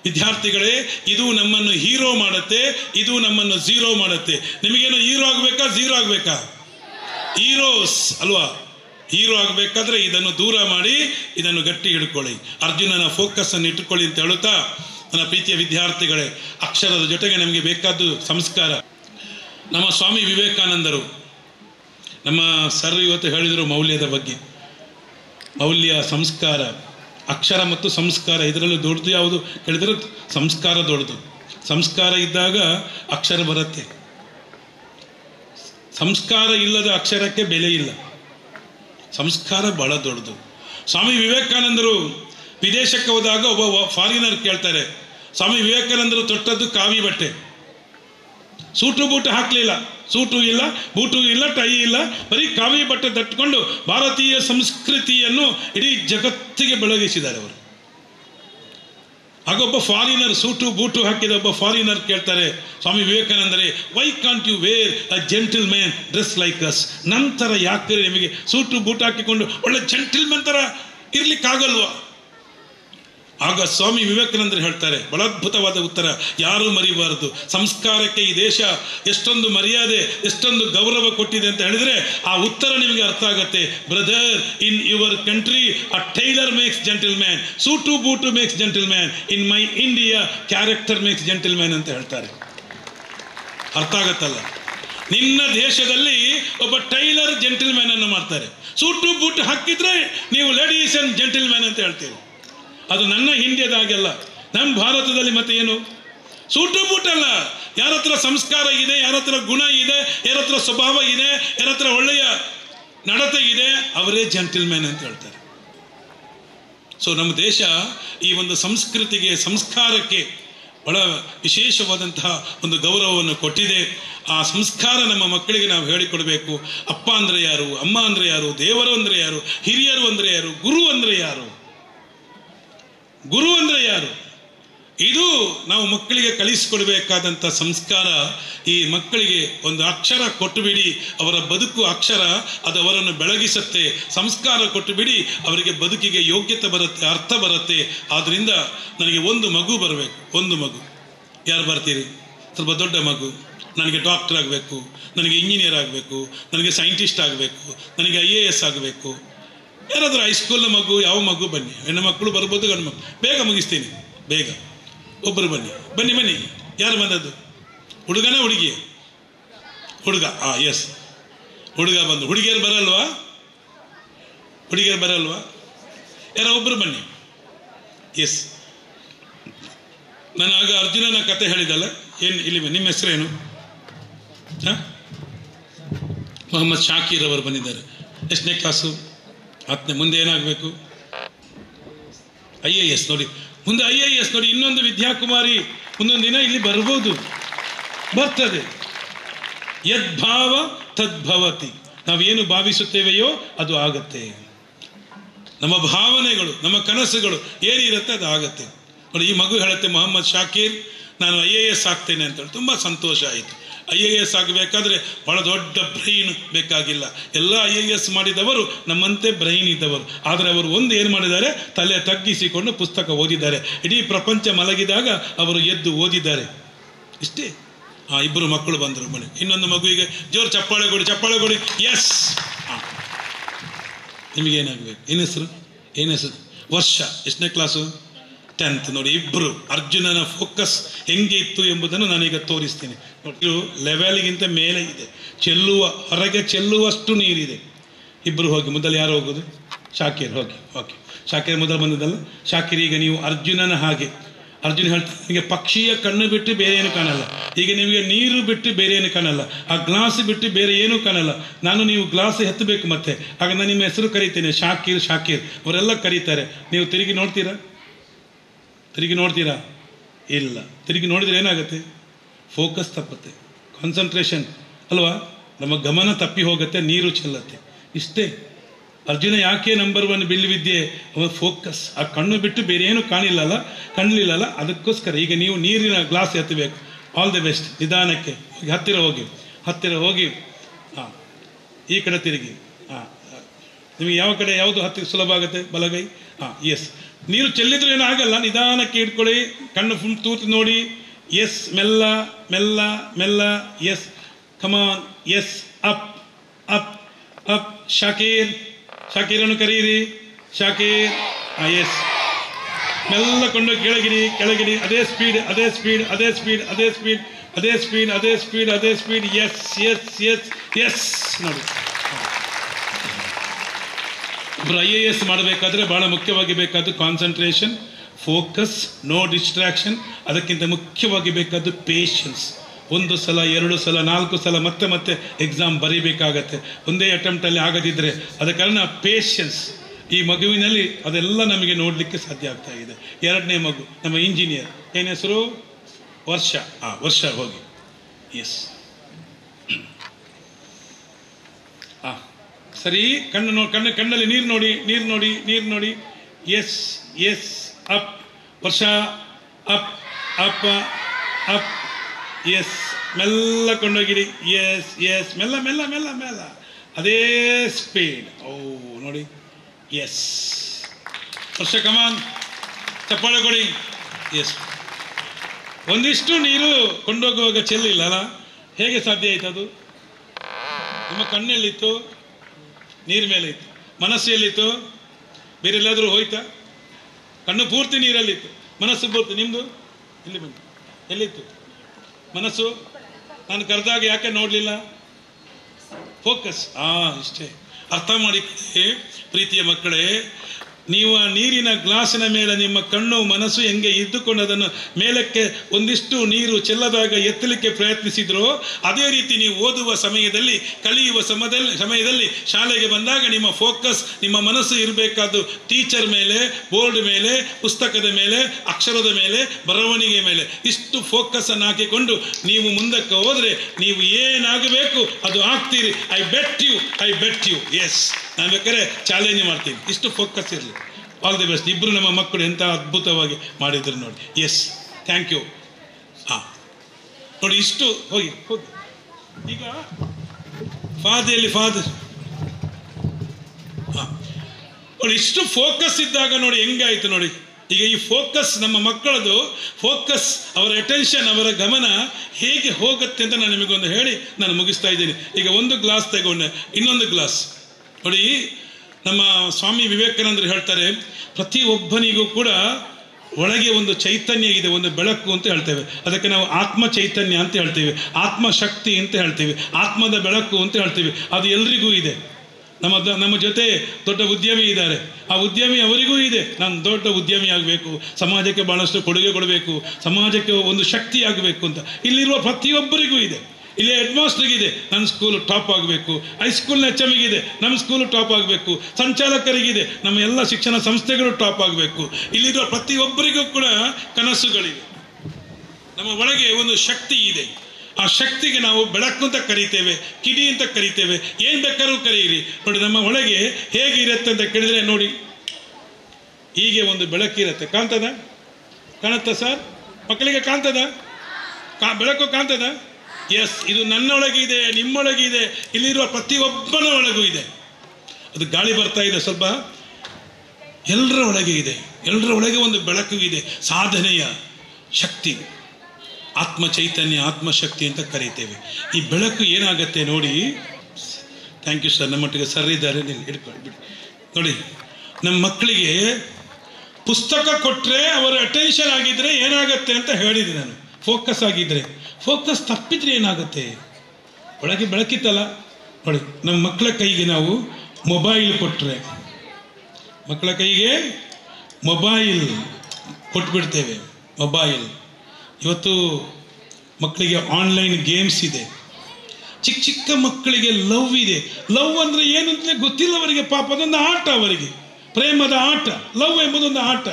ವಿದ್ಯಾರ್ಥಿಗಳೇ, ಇದು ನಮ್ಮನ್ನು ಹೀರೋ ಮಾಡುತ್ತೆ, ಇದು ನಮ್ಮನ್ನು ಝೀರೋ ಮಾಡುತ್ತೆ. ನಿಮಗೇನು ಹೀರೋ ಆಗಬೇಕಾ, ಝೀರೋ ಆಗಬೇಕಾ? ಹೀರೋಸ್ ಅಲ್ವಾ? ಹೀರೋ ಆಗಬೇಕಾದ್ರೆ ಇದನ್ನು ದೂರ ಮಾಡಿ ಇದನ್ನು ಗಟ್ಟಿ ಹಿಡ್ಕೊಳ್ಳಿ, ಅರ್ಜುನನ ಫೋಕಸ್ ಅನ್ನು ಇಟ್ಕೊಳ್ಳಿ ಅಂತ ಹೇಳುತ್ತಾ, ನನ್ನ ಪ್ರೀತಿಯ ವಿದ್ಯಾರ್ಥಿಗಳೇ, ಅಕ್ಷರದ ಜೊತೆಗೆ ನಮಗೆ ಬೇಕಾದ್ದು ಸಂಸ್ಕಾರ. ನಮ್ಮ ಸ್ವಾಮಿ ವಿವೇಕಾನಂದರು, ನಮ್ಮ ಸರ್ ಇವತ್ತು ಹೇಳಿದರು ಮೌಲ್ಯದ ಬಗ್ಗೆ. ಮೌಲ್ಯ, ಸಂಸ್ಕಾರ, ಅಕ್ಷರ ಮತ್ತು ಸಂಸ್ಕಾರ, ಇದರಲ್ಲೂ ದೊಡ್ಡದು ಯಾವುದು ಹೇಳಿದರೆ ಸಂಸ್ಕಾರ ದೊಡ್ಡದು. ಸಂಸ್ಕಾರ ಇದ್ದಾಗ ಅಕ್ಷರ ಬರುತ್ತೆ. ಸಂಸ್ಕಾರ ಇಲ್ಲದ ಅಕ್ಷರಕ್ಕೆ ಬೆಲೆ ಇಲ್ಲ. ಸಂಸ್ಕಾರ ಬಹಳ ದೊಡ್ಡದು. ಸ್ವಾಮಿ ವಿವೇಕಾನಂದರು ವಿದೇಶಕ್ಕೆ ಹೋದಾಗ ಒಬ್ಬ ಫಾರಿನರ್ ಕೇಳ್ತಾರೆ, ಸ್ವಾಮಿ ವಿವೇಕಾನಂದರು ತೊಟ್ಟದ್ದು ಕಾವಿ ಬಟ್ಟೆ, ಸೂಟು ಬೂಟು ಹಾಕಲಿಲ್ಲ, ಸೂಟು ಇಲ್ಲ, ಬೂಟು ಇಲ್ಲ, ಟೈ ಇಲ್ಲ, ಬರೀ ಕಾವಿ ಬಟ್ಟೆ ತಟ್ಕೊಂಡು ಭಾರತೀಯ ಸಂಸ್ಕೃತಿಯನ್ನು ಇಡೀ ಜಗತ್ತಿಗೆ ಬೆಳಗಿಸಿದ್ದಾರೆ ಅವರು. ಹಾಗೊಬ್ಬ ಫಾರಿನರ್, ಸೂಟು ಬೂಟು ಹಾಕಿದ ಒಬ್ಬ ಫಾರಿನರ್ ಕೇಳ್ತಾರೆ, ಸ್ವಾಮಿ ವಿವೇಕಾನಂದರೇ, why can't you wear a gentleman dress like us? ನಂತರ ಯಾಕೆ ನಿಮಗೆ ಸೂಟು ಬೂಟು ಹಾಕಿಕೊಂಡು ಒಳ್ಳೆ ಜೆಂಟಲ್ ಮ್ಯಾನ್ ಥರ ಇರಲಿಕ್ಕಾಗಲ್ವಾ? ಆಗ ಸ್ವಾಮಿ ವಿವೇಕಾನಂದರು ಹೇಳ್ತಾರೆ ಬಹಳ ಅದ್ಭುತವಾದ ಉತ್ತರ, ಯಾರೂ ಮರಿಬಾರದು. ಸಂಸ್ಕಾರಕ್ಕೆ ಈ ದೇಶ ಎಷ್ಟೊಂದು ಮರ್ಯಾದೆ, ಎಷ್ಟೊಂದು ಗೌರವ ಕೊಟ್ಟಿದೆ ಅಂತ ಹೇಳಿದರೆ ಆ ಉತ್ತರ ನಿಮಗೆ ಅರ್ಥ ಆಗುತ್ತೆ. Brother, in your country a tailor makes gentleman, suit boot makes gentleman, in my India character makes gentleman ಅಂತ ಹೇಳ್ತಾರೆ. ಅರ್ಥ ಆಗತ್ತಲ್ಲ? ನಿನ್ನ ದೇಶದಲ್ಲಿ ಒಬ್ಬ ಟೈಲರ್ ಜೆಂಟಲ್ ಮ್ಯಾನ್ ಅನ್ನು ಮಾಡ್ತಾರೆ, ಸೂಟು ಬೂಟು ಹಾಕಿದ್ರೆ ನೀವು ಲೇಡೀಸ್ ಅಂಡ್ ಜೆಂಟಲ್ ಮ್ಯಾನ್ ಅಂತ ಹೇಳ್ತೀವಿ. ಅದು ನನ್ನ ಹಿಂಡಿಯದಾಗೆಲ್ಲ, ನಮ್ಮ ಭಾರತದಲ್ಲಿ ಮತ್ತೆ ಏನು ಸೂಟು ಬೂಟಲ್ಲ. ಯಾರ ಹತ್ರ ಸಂಸ್ಕಾರ ಇದೆ, ಯಾರ ಹತ್ರ ಗುಣ ಇದೆ, ಯಾರ ಹತ್ರ ಸ್ವಭಾವ ಇದೆ, ಯಾರ ಹತ್ರ ಒಳ್ಳೆಯ ನಡತೆ ಇದೆ, ಅವರೇ ಜೆಂಟಲ್ ಮ್ಯಾನ್ ಅಂತ ಹೇಳ್ತಾರೆ. ಸೊ ನಮ್ಮ ದೇಶ ಈ ಒಂದು ಸಂಸ್ಕೃತಿಗೆ, ಸಂಸ್ಕಾರಕ್ಕೆ ಬಹಳ ವಿಶೇಷವಾದಂತಹ ಒಂದು ಗೌರವವನ್ನು ಕೊಟ್ಟಿದೆ. ಆ ಸಂಸ್ಕಾರ ನಮ್ಮ ಮಕ್ಕಳಿಗೆ ನಾವು ಹೇಳಿಕೊಡಬೇಕು. ಅಪ್ಪ ಅಂದರೆ ಯಾರು, ಅಮ್ಮ ಅಂದರೆ ಯಾರು, ದೇವರು ಅಂದರೆ ಯಾರು, ಹಿರಿಯರು ಅಂದರೆ ಯಾರು, ಗುರು ಅಂದರೆ ಯಾರು, ಗುರು ಅಂದರೆ ಯಾರು, ಇದು ನಾವು ಮಕ್ಕಳಿಗೆ ಕಲಿಸಿಕೊಡ್ಬೇಕಾದಂಥ ಸಂಸ್ಕಾರ. ಈ ಮಕ್ಕಳಿಗೆ ಒಂದು ಅಕ್ಷರ ಕೊಟ್ಟುಬಿಡಿ, ಅವರ ಬದುಕು ಅಕ್ಷರ, ಅದು ಅವರನ್ನು ಬೆಳಗಿಸುತ್ತೆ. ಸಂಸ್ಕಾರ ಕೊಟ್ಟುಬಿಡಿ, ಅವರಿಗೆ ಬದುಕಿಗೆ ಯೋಗ್ಯತೆ ಬರುತ್ತೆ, ಅರ್ಥ ಬರುತ್ತೆ. ಆದ್ದರಿಂದ ನನಗೆ ಒಂದು ಮಗು ಬರಬೇಕು, ಒಂದು ಮಗು. ಯಾರು ಬರ್ತೀರಿ? ಸ್ವಲ್ಪ ದೊಡ್ಡ ಮಗು. ನನಗೆ ಡಾಕ್ಟರ್ ಆಗಬೇಕು, ನನಗೆ ಇಂಜಿನಿಯರ್ ಆಗಬೇಕು, ನನಗೆ ಸೈಂಟಿಸ್ಟ್ ಆಗಬೇಕು, ನನಗೆ IAS ಆಗಬೇಕು. ಯಾರಾದರೂ ಹೈಸ್ಕೂಲ್ನ ಮಗು, ಯಾವ ಮಗು ಬನ್ನಿ, ಹೆಣ್ಣು ಮಕ್ಕಳು ಬರ್ಬೋದು, ಗಂಡು ಮಕ್ಕಳು. ಬೇಗ ಮುಗಿಸ್ತೀನಿ, ಬೇಗ. ಒಬ್ಬರು ಬನ್ನಿ ಬನ್ನಿ ಬನ್ನಿ. ಯಾರು ಬಂದದ್ದು? ಹುಡುಗನ ಹುಡುಗಿ? ಹುಡುಗ. ಎಸ್, ಹುಡುಗ ಬಂದು. ಹುಡುಗಿಯರು ಬರಲ್ವಾ? ಹುಡುಗಿಯರು ಬರಲ್ವಾ? ಯಾರೋ ಒಬ್ಬರು ಬನ್ನಿ. ಎಸ್, ನಾನು ಆಗ ಅರ್ಜುನನ ಕತೆ ಹೇಳಿದಲ್ಲ, ಏನು ಇಲ್ಲಿ ನಿಮ್ಮ ಹೆಸರೇನು? ಹಾಂ, ಮೊಹಮ್ಮದ್ ಶಾಕೀರ್ ಅವರು ಬಂದಿದ್ದಾರೆ. ಎಷ್ಟನೇ ಕ್ಲಾಸು? ಆತನೇ ಮುಂದೆ ಏನಾಗಬೇಕು? IAS. ನೋಡಿ, ಮುಂದೆ IAS. ನೋಡಿ, ಇನ್ನೊಂದು ವಿದ್ಯಾಕುಮಾರಿ ಒಂದೊಂದು ದಿನ ಇಲ್ಲಿ ಬರ್ಬೋದು, ಬರ್ತದೆ. ಯದ್ಭಾವ ತದ್ಭವತಿ, ನಾವೇನು ಭಾವಿಸುತ್ತೇವೆಯೋ ಅದು ಆಗತ್ತೆ. ನಮ್ಮ ಭಾವನೆಗಳು, ನಮ್ಮ ಕನಸುಗಳು ಏನಿರುತ್ತೆ ಅದು ಆಗತ್ತೆ. ನೋಡಿ, ಈ ಮಗು ಹೇಳುತ್ತೆ, ಮೊಹಮ್ಮದ್ ಶಾಕೀರ್ ನಾನು IAS ಆಗ್ತೇನೆ ಅಂತ ಹೇಳಿ ತುಂಬ ಸಂತೋಷ ಆಯಿತು. IAS ಆಗಬೇಕಾದ್ರೆ ಬಹಳ ದೊಡ್ಡ ಬ್ರೈನ್ ಬೇಕಾಗಿಲ್ಲ. ಎಲ್ಲ IAS ಮಾಡಿದವರು ನಮ್ಮಂತೆ ಬ್ರೈನ್ ಇದ್ದವರು. ಆದರೆ ಅವರು ಒಂದು ಏನು ಮಾಡಿದ್ದಾರೆ, ತಲೆ ತಗ್ಗಿಸಿಕೊಂಡು ಪುಸ್ತಕ ಓದಿದ್ದಾರೆ. ಇಡೀ ಪ್ರಪಂಚ ಮಲಗಿದಾಗ ಅವರು ಎದ್ದು ಓದಿದ್ದಾರೆ. ಇಷ್ಟೇ. ಇಬ್ಬರು ಮಕ್ಕಳು ಬಂದರು ಮನೆ. ಇನ್ನೊಂದು ಮಗುವಿಗೆ ಜೋರು ಚಪ್ಪಾಳೆ ಕೊಡಿ, ಚಪ್ಪಾಳೆ ಕೊಡಿ. ಎಸ್. ನಿಮಗೇನಾಗಬೇಕು? ಏನು ಹೆಸರು? ಏನು ಹೆಸರು? ವರ್ಷ? ಎಷ್ಟನೇ ಕ್ಲಾಸು? 10th. ನೋಡಿ, ಇಬ್ಬರು ಅರ್ಜುನನ ಫೋಕಸ್ ಹೆಂಗೆ ಇತ್ತು ಎಂಬುದನ್ನು ನಾನೀಗ ತೋರಿಸ್ತೀನಿ. ಇದು ಲೆವೆಲ್ಗಿಂತ ಮೇಲೆ ಇದೆ, ಚೆಲ್ಲುವ ಹೊರಗೆ ಚೆಲ್ಲುವಷ್ಟು ನೀರಿದೆ. ಇಬ್ಬರು ಹೋಗಿ, ಮೊದಲು ಯಾರು ಹೋಗೋದು? ಶಾಕೀರ್ ಹೋಗಿ. ಓಕೆ, ಶಾಕೀರ್ ಮೊದಲು ಬಂದದಲ್ಲ. ಶಾಕೀರ್, ಈಗ ನೀವು ಅರ್ಜುನನ ಹಾಗೆ. ಅರ್ಜುನ್ ಹೇಳ್ತಾರೆ, ನಿಮಗೆ ಪಕ್ಷಿಯ ಕಣ್ಣು ಬಿಟ್ಟು ಬೇರೆ ಏನು ಕಾಣಲ್ಲ, ಈಗ ನಿಮಗೆ ನೀರು ಬಿಟ್ಟು ಬೇರೆ ಏನು ಕಾಣಲ್ಲ, ಆ ಗ್ಲಾಸ್ ಬಿಟ್ಟು ಬೇರೆ ಏನೂ ಕಾಣಲ್ಲ. ನಾನು ನೀವು ಗ್ಲಾಸ್ ಎತ್ತಬೇಕು ಮತ್ತೆ. ಆಗ ನಾನು ನಿಮ್ಮ ಹೆಸರು ಕರಿತೇನೆ, ಶಾಕೀರ್ ಶಾಕೀರ್ ಅವರೆಲ್ಲ ಕರೀತಾರೆ. ನೀವು ತಿರುಗಿ ನೋಡ್ತೀರಾ? ತಿರುಗಿ ನೋಡ್ತೀರಾ? ಇಲ್ಲ. ತಿರುಗಿ ನೋಡಿದರೆ ಏನಾಗುತ್ತೆ? ಫೋಕಸ್ ತಪ್ಪುತ್ತೆ, ಕಾನ್ಸಂಟ್ರೇಷನ್ ಅಲ್ವಾ, ನಮ್ಮ ಗಮನ ತಪ್ಪಿ ಹೋಗುತ್ತೆ, ನೀರು ಚೆಲ್ಲತ್ತೆ. ಇಷ್ಟೇ. ಅರ್ಜುನ ಯಾಕೆ ನಂಬರ್ 1 ಬಿಲ್ಲುವಿದ್ಯೆ? ಅವನ ಫೋಕಸ್, ಆ ಕಣ್ಣು ಬಿಟ್ಟು ಬೇರೆ ಏನು ಕಾಣಿಲ್ಲಲ್ಲ, ಅದಕ್ಕೋಸ್ಕರ ಈಗ ನೀವು ನೀರಿನ ಗ್ಲಾಸ್ ಎತ್ತಬೇಕು. All the best. ನಿಧಾನಕ್ಕೆ ಹೋಗಿ, ಹತ್ತಿರ ಹೋಗಿ ಹಾಂ, ಈ ಕಡೆ ತಿರುಗಿ. ಹಾಂ, ನಿಮಗೆ ಯಾವ ಕಡೆ ಯಾವುದು ಹತ್ತಿರ ಸುಲಭ ಆಗುತ್ತೆ? ಬಲಗೈ. ಹಾಂ, ಎಸ್. ನೀರು ಚೆಲ್ಲಿದ್ರು ಏನೂ ಆಗಲ್ಲ, ನಿಧಾನಕ್ಕೆ ಇಟ್ಕೊಳ್ಳಿ, ಕಣ್ಣು ಫುಲ್ ತೂತು ನೋಡಿ. ಎಸ್, ಮೆಲ್ಲ ಮೆಲ್ಲ ಮೆಲ್ಲ. Yes, come on. Yes, up up up. ಶಾಕೀರನ್ನು ಕರೀರಿ. ಶಾಕೀರ್. ಹಾಂ, ಎಸ್. ಮೆಲ್ಲ ಕೊಂಡು ಕೆಳಗಿರಿ. ಅದೇ speed. Yes yes yes yes. ನೋಡಿ, ಒಬ್ಬರು IAS ಮಾಡಬೇಕಾದ್ರೆ ಭಾಳ ಮುಖ್ಯವಾಗಿ ಬೇಕಾದ್ದು ಕಾನ್ಸಂಟ್ರೇಷನ್, ಫೋಕಸ್, ನೋ ಡಿಸ್ಟ್ರಾಕ್ಷನ್. ಅದಕ್ಕಿಂತ ಮುಖ್ಯವಾಗಿ ಬೇಕಾದ್ದು ಪೇಷನ್ಸ್. ಒಂದು ಸಲ, ಎರಡು ಸಲ, ನಾಲ್ಕು ಸಲ ಮತ್ತೆ ಎಕ್ಸಾಮ್ ಬರೀಬೇಕಾಗತ್ತೆ, ಒಂದೇ ಅಟೆಂಪ್ಟಲ್ಲಿ ಆಗದಿದ್ದರೆ. ಆದ ಕಾರಣ ಪೇಷನ್ಸ್ ಈ ಮಗುವಿನಲ್ಲಿ ಅದೆಲ್ಲ ನಮಗೆ ನೋಡಲಿಕ್ಕೆ ಸಾಧ್ಯ ಆಗ್ತಾ ಇದೆ. ಎರಡನೇ ಮಗು ನಮ್ಮ ಇಂಜಿನಿಯರ್, ಏನು ಹೆಸರು? ವರ್ಷ. ಹಾಂ, ವರ್ಷ ಹೋಗಿ. ಎಸ್. ಹಾಂ, ಸರಿ. ಕಣ್ಣಲ್ಲಿ ನೀರು ನೋಡಿ. Yes yes up. ವರ್ಷ ಅಪ್ ಅಪ್ ಅಪ್. ಎಸ್, ಮೆಲ್ಲ ಕೊಂಡೋಗಿರಿ. ಎಸ್ ಎಸ್, ಮೆಲ್ಲ ಮೆಲ್ಲ ಮೆಲ್ಲ ಮೆಲ್ಲ. ಅದೇ ಸ್ಪೀಡ್. ಓ ನೋಡಿ. ಎಸ್, ವರ್ಷ ಕಮಾನ್, ಚಪ್ಪಾಳೆ ಕೊಡಿ. ಎಸ್. ಒಂದಿಷ್ಟು ನೀರು ಕೊಂಡೋಗುವಾಗ ಚೆಲ್ಲಿಲ್ಲ ಅಲ್ಲ, ಹೇಗೆ ಸಾಧ್ಯ ಆಯ್ತು? ಅದು ನಿಮ್ಮ ಕಣ್ಣೆಲ್ಲಿತ್ತು, ನೀರು ಮೇಲೆ ಇತ್ತು. ಮನಸ್ಸು ಎಲ್ಲಿತ್ತು? ಬೇರೆ ಎಲ್ಲಾದರೂ ಹೋಯ್ತಾ? ಕಣ್ಣು ಪೂರ್ತಿ ನೀರಲ್ಲಿತ್ತು, ಮನಸ್ಸು ಪೂರ್ತಿ. ನಿಮ್ಮದು ಇಲ್ಲಿ ಬಂತು, ಎಲ್ಲಿತ್ತು ಮನಸ್ಸು? ನಾನು ಕರೆದಾಗ ಯಾಕೆ ನೋಡಲಿಲ್ಲ? ಫೋಕಸ್. ಇಷ್ಟೇ ಅರ್ಥ ಮಾಡಿಕೊಳ್ಳಿ ಪ್ರೀತಿಯ ಮಕ್ಕಳೇ. ನೀವು ಆ ನೀರಿನ ಗ್ಲಾಸಿನ ಮೇಲೆ ನಿಮ್ಮ ಕಣ್ಣು, ಮನಸ್ಸು ಹೆಂಗೆ ಇದ್ದುಕೊಂಡು ಅದನ್ನು ಮೇಲಕ್ಕೆ ಒಂದಿಷ್ಟು ನೀರು ಚೆಲ್ಲದಾಗ ಎತ್ತಲಿಕ್ಕೆ ಪ್ರಯತ್ನಿಸಿದ್ರು, ಅದೇ ರೀತಿ ನೀವು ಓದುವ ಸಮಯದಲ್ಲಿ, ಕಲಿಯುವ ಸಮಯದಲ್ಲಿ, ಶಾಲೆಗೆ ಬಂದಾಗ ನಿಮ್ಮ ಫೋಕಸ್, ನಿಮ್ಮ ಮನಸ್ಸು ಇರಬೇಕಾದ್ದು ಟೀಚರ್ ಮೇಲೆ, ಬೋರ್ಡ್ ಮೇಲೆ, ಪುಸ್ತಕದ ಮೇಲೆ, ಅಕ್ಷರದ ಮೇಲೆ, ಬರವಣಿಗೆ ಮೇಲೆ. ಇಷ್ಟು ಫೋಕಸ್ಸನ್ನು ಹಾಕಿಕೊಂಡು ನೀವು ಮುಂದಕ್ಕೆ ಹೋದರೆ ನೀವು ಏನಾಗಬೇಕು ಅದು ಆಗ್ತೀರಿ. I bet you. ಎಸ್, ನಾನು ಬೇಕಾದ್ರೆ ಚಾಲೆಂಜ್ ಮಾಡ್ತೀನಿ, ಇಷ್ಟು ಫೋಕಸ್ ಇರಲಿ. All the best. ಇಬ್ಬರು ನಮ್ಮ ಮಕ್ಕಳು ಎಂಥ ಅದ್ಭುತವಾಗಿ ಮಾಡಿದ್ರು ನೋಡಿ. Yes, thank you. ಹಾಂ ನೋಡಿ, ಇಷ್ಟು ಹೋಗಿ. ಈಗ ಫಾದರ್ ಹಾಂ ನೋಡಿ, ಇಷ್ಟು ಫೋಕಸ್ ಇದ್ದಾಗ ನೋಡಿ ಹೆಂಗಾಯಿತು ನೋಡಿ. ಈಗ ಈ ಫೋಕಸ್, ನಮ್ಮ ಮಕ್ಕಳದು ಫೋಕಸ್, ಅವರ ಅಟೆನ್ಷನ್, ಅವರ ಗಮನ ಹೇಗೆ ಹೋಗುತ್ತೆ ಅಂತ ನಾನು ನಿಮಗೊಂದು ಹೇಳಿ ನಾನು ಮುಗಿಸ್ತಾ ಇದ್ದೀನಿ. ಈಗ ಒಂದು ಗ್ಲಾಸ್ ತಗೊಂಡೆ, ಇನ್ನೊಂದು ಗ್ಲಾಸ್ ನೋಡಿ. ನಮ್ಮ ಸ್ವಾಮಿ ವಿವೇಕಾನಂದರು ಹೇಳ್ತಾರೆ, ಪ್ರತಿಯೊಬ್ಬನಿಗೂ ಕೂಡ ಒಳಗೆ ಒಂದು ಚೈತನ್ಯ ಇದೆ, ಒಂದು ಬೆಳಕು ಅಂತ ಹೇಳ್ತೇವೆ. ಅದಕ್ಕೆ ನಾವು ಆತ್ಮ ಚೈತನ್ಯ ಅಂತ ಹೇಳ್ತೀವಿ, ಆತ್ಮಶಕ್ತಿ ಅಂತ ಹೇಳ್ತೀವಿ, ಆತ್ಮದ ಬೆಳಕು ಅಂತ ಹೇಳ್ತೀವಿ. ಅದು ಎಲ್ರಿಗೂ ಇದೆ. ನಮ್ಮ ಜೊತೆ ದೊಡ್ಡ ಉದ್ಯಮಿ ಇದ್ದಾರೆ, ಆ ಉದ್ಯಮಿ ಅವರಿಗೂ ಇದೆ, ನಾನು ದೊಡ್ಡ ಉದ್ಯಮಿ ಆಗಬೇಕು, ಸಮಾಜಕ್ಕೆ ಭಾಳಷ್ಟು ಕೊಡುಗೆ ಕೊಡಬೇಕು, ಸಮಾಜಕ್ಕೆ ಒಂದು ಶಕ್ತಿ ಆಗಬೇಕು ಅಂತ. ಇಲ್ಲಿರುವ ಪ್ರತಿಯೊಬ್ಬರಿಗೂ ಇದೆ. ಇಲ್ಲೇ ಹೆಡ್ಮಾಸ್ಟ್ರಿಗಿದೆ, ನನ್ನ ಸ್ಕೂಲ್ ಟಾಪ್ ಆಗಬೇಕು. ಹೈಸ್ಕೂಲ್ನ HM ಗಿದೆ, ನಮ್ಮ ಸ್ಕೂಲು ಟಾಪ್ ಆಗಬೇಕು. ಸಂಚಾಲಕರಿಗಿದೆ, ನಮ್ಮ ಎಲ್ಲ ಶಿಕ್ಷಣ ಸಂಸ್ಥೆಗಳು ಟಾಪ್ ಆಗಬೇಕು. ಇಲ್ಲಿರುವ ಪ್ರತಿಯೊಬ್ಬರಿಗೂ ಕೂಡ ಕನಸುಗಳಿವೆ. ನಮ್ಮ ಒಳಗೆ ಒಂದು ಶಕ್ತಿ ಇದೆ, ಆ ಶಕ್ತಿಗೆ ನಾವು ಬೆಳಕು ಅಂತ ಕರೀತೇವೆ, ಕಿಡಿ ಅಂತ ಕರೀತೇವೆ, ಏನು ಬೇಕಾದ್ರೂ ಕರೀರಿ. ನೋಡಿ ನಮ್ಮ ಒಳಗೆ ಹೇಗಿರುತ್ತೆ ಅಂತ ಕೇಳಿದರೆ ನೋಡಿ, ಹೀಗೆ ಒಂದು ಬೆಳಕಿರುತ್ತೆ. ಕಾಣ್ತದ ಸರ್? ಮಕ್ಕಳಿಗೆ ಬೆಳಕು ಕಾಣ್ತದ? ಎಸ್, ಇದು ನನ್ನೊಳಗಿದೆ, ನಿಮ್ಮೊಳಗಿದೆ, ಇಲ್ಲಿರುವ ಪ್ರತಿಯೊಬ್ಬನ ಒಳಗೂ ಇದೆ. ಅದು ಗಾಳಿ ಬರ್ತಾ ಇದೆ ಸ್ವಲ್ಪ, ಎಲ್ಲರ ಒಳಗೆ ಇದೆ, ಎಲ್ಲರ ಒಳಗೆ ಒಂದು ಬೆಳಕು ಇದೆ. ಸಾಧನೆಯ ಶಕ್ತಿ, ಆತ್ಮ ಚೈತನ್ಯ, ಆತ್ಮಶಕ್ತಿ ಅಂತ ಕರೀತೇವೆ. ಈ ಬೆಳಕು ಏನಾಗತ್ತೆ ನೋಡಿ. ಥ್ಯಾಂಕ್ ಯು ಸರ್, ನಮ್ಮೊಟ್ಟಿಗೆ ಸರ್ ಇದ್ದಾರೆ, ನೀನು ಹಿಡ್ಕೊಳ್ಬಿಡಿ. ನೋಡಿ, ನಮ್ಮ ಮಕ್ಕಳಿಗೆ ಪುಸ್ತಕ ಕೊಟ್ಟರೆ ಅವರ ಅಟೆನ್ಷನ್ ಆಗಿದ್ದರೆ ಏನಾಗತ್ತೆ ಅಂತ ಹೇಳಿದೆ ನಾನು. ಫೋಕಸ್ ಆಗಿದ್ದರೆ, ಫೋಕಸ್ ತಪ್ಪಿದ್ರೆ ಏನಾಗುತ್ತೆ? ಒಳಗೆ ಬೆಳಕಿತ್ತಲ್ಲ. ನೋಡಿ, ನಮ್ಮ ಮಕ್ಕಳ ಕೈಗೆ ನಾವು ಮೊಬೈಲ್ ಕೊಟ್ಟರೆ, ಮೊಬೈಲ್ ಕೊಟ್ಬಿಡ್ತೇವೆ. ಇವತ್ತು ಮಕ್ಕಳಿಗೆ ಆನ್ಲೈನ್ ಗೇಮ್ಸ್ ಇದೆ, ಚಿಕ್ಕ ಮಕ್ಕಳಿಗೆ ಲವ್ ಇದೆ. ಲವ್ ಅಂದರೆ ಏನು ಅಂತಲೇ ಗೊತ್ತಿಲ್ಲ ಅವರಿಗೆ, ಪಾಪ. ಅದೊಂದು ಆಟ, ಅವರಿಗೆ ಪ್ರೇಮದ ಆಟ. ಲವ್ ಎಂಬುದೊಂದು ಆಟ.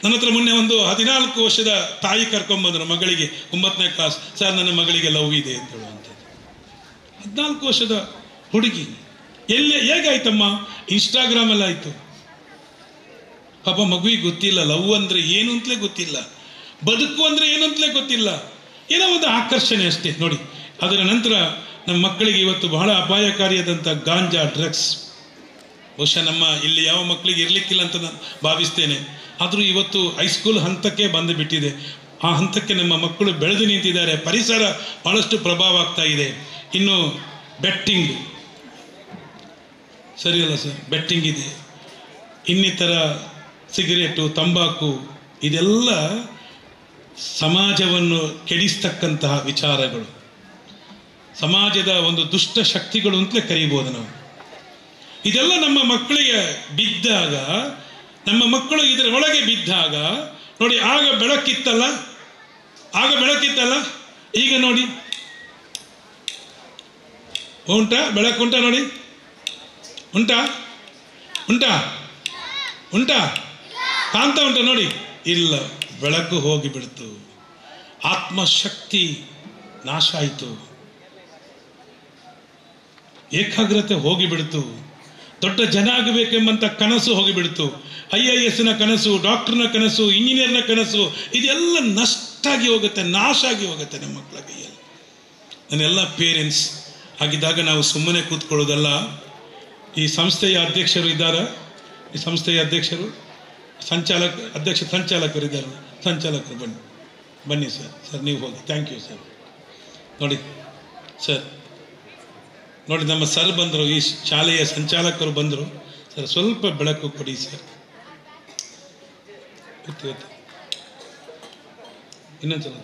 ನನ್ನ ಹತ್ರ ಮೊನ್ನೆ ಒಂದು 14 ವರ್ಷದ ತಾಯಿ ಕರ್ಕೊಂಬಂದರು ಮಗಳಿಗೆ, 9ನೇ ಕ್ಲಾಸ್. ಸರ್, ನನ್ನ ಮಗಳಿಗೆ ಲವ್ ಇದೆ ಅಂತ ಹೇಳುವಂಥದ್ದು. 14 ವರ್ಷದ ಹುಡುಗಿ. ಹೇಗಾಯ್ತಮ್ಮ? ಇನ್ಸ್ಟಾಗ್ರಾಮಲ್ಲಿ ಆಯಿತು. ಪಾಪ ಮಗುವಿಗೆ ಗೊತ್ತಿಲ್ಲ ಲವ್ ಅಂದರೆ ಏನು ಅಂತಲೇ ಗೊತ್ತಿಲ್ಲ. ಬದುಕು ಅಂದರೆ ಏನಂತಲೇ ಗೊತ್ತಿಲ್ಲ, ಏನೋ ಒಂದು ಆಕರ್ಷಣೆ ಅಷ್ಟೇ ನೋಡಿ. ಅದರ ನಂತರ ನಮ್ಮ ಮಕ್ಕಳಿಗೆ ಇವತ್ತು ಬಹಳ ಅಪಾಯಕಾರಿಯಾದಂಥ ಗಾಂಜಾ ಡ್ರಗ್ಸ್, ಬಹುಶಃ ನಮ್ಮ ಇಲ್ಲಿ ಯಾವ ಮಕ್ಕಳಿಗೆ ಇರಲಿಕ್ಕಿಲ್ಲ ಅಂತ ನಾನು ಭಾವಿಸ್ತೇನೆ. ಆದರೂ ಇವತ್ತು ಹೈಸ್ಕೂಲ್ ಹಂತಕ್ಕೆ ಬಂದು ಬಿಟ್ಟಿದೆ, ಆ ಹಂತಕ್ಕೆ ನಮ್ಮ ಮಕ್ಕಳು ಬೆಳೆದು ನಿಂತಿದ್ದಾರೆ. ಪರಿಸರ ಬಹಳಷ್ಟು ಪ್ರಭಾವ ಆಗ್ತಾ ಇದೆ. ಇನ್ನು ಬೆಟ್ಟಿಂಗ್ ಸರಿಯಲ್ಲ ಸರ್, ಬೆಟ್ಟಿಂಗ್ ಇದೆ, ಇನ್ನಿತರ ಸಿಗರೇಟು, ತಂಬಾಕು, ಇದೆಲ್ಲ ಸಮಾಜವನ್ನು ಕೆಡಿಸ್ತಕ್ಕಂತಹ ವಿಚಾರಗಳು, ಸಮಾಜದ ಒಂದು ದುಷ್ಟ ಶಕ್ತಿಗಳು ಅಂತಲೇ ಕರೀಬೋದು ನಾವು. ಇದೆಲ್ಲ ನಮ್ಮ ಮಕ್ಕಳಿಗೆ ಬಿದ್ದಾಗ, ನಮ್ಮ ಮಕ್ಕಳು ಇದರ ಒಳಗೆ ಬಿದ್ದಾಗ ನೋಡಿ, ಆಗ ಬೆಳಕಿತ್ತಲ್ಲ ಈಗ ನೋಡಿ ಬೆಳಕುಂಟಾ, ನೋಡಿ ಉಂಟಾ ಉಂಟಾ ಕಾಂತ ಉಂಟಾ ನೋಡಿ, ಇಲ್ಲ, ಬೆಳಕು ಹೋಗಿಬಿಡ್ತು, ಆತ್ಮಶಕ್ತಿ ನಾಶ ಆಯಿತು, ಏಕಾಗ್ರತೆ ಹೋಗಿಬಿಡ್ತು, ದೊಡ್ಡ ಜನ ಆಗಬೇಕೆಂಬಂಥ ಕನಸು ಹೋಗಿಬಿಡ್ತು, IASನ ಕನಸು, ಡಾಕ್ಟರ್ನ ಕನಸು, ಇಂಜಿನಿಯರ್ನ ಕನಸು, ಇದೆಲ್ಲ ನಷ್ಟಾಗಿ ಹೋಗುತ್ತೆ, ನಾಶ ಆಗಿ ಹೋಗುತ್ತೆ ನಮ್ಮ ಮಕ್ಕಳ ಕೈಯಲ್ಲಿ. ನನ್ನೆಲ್ಲ ಪೇರೆಂಟ್ಸ್ ಆಗಿದ್ದಾಗ ನಾವು ಸುಮ್ಮನೆ ಕೂತ್ಕೊಳ್ಳೋದಲ್ಲ. ಈ ಸಂಸ್ಥೆಯ ಅಧ್ಯಕ್ಷರು ಇದ್ದಾರೆ, ಈ ಸಂಸ್ಥೆಯ ಅಧ್ಯಕ್ಷರು, ಸಂಚಾಲಕರು ಇದ್ದಾರೆ. ಸಂಚಾಲಕರು ಬನ್ನಿ ಸರ್, ನೀವು ಹೋಗಿ. Thank you sir. ನೋಡಿ ಸರ್, ನೋಡಿ ನಮ್ಮ ಸರ್ ಬಂದರು, ಈ ಶಾಲೆಯ ಸಂಚಾಲಕರು ಬಂದರು. ಸರ್ ಸ್ವಲ್ಪ ಬೆಳಕು ಕೊಡಿ ಸರ್. ಗೊತ್ತು ಇನ್ನೊಂದ್ಸಲ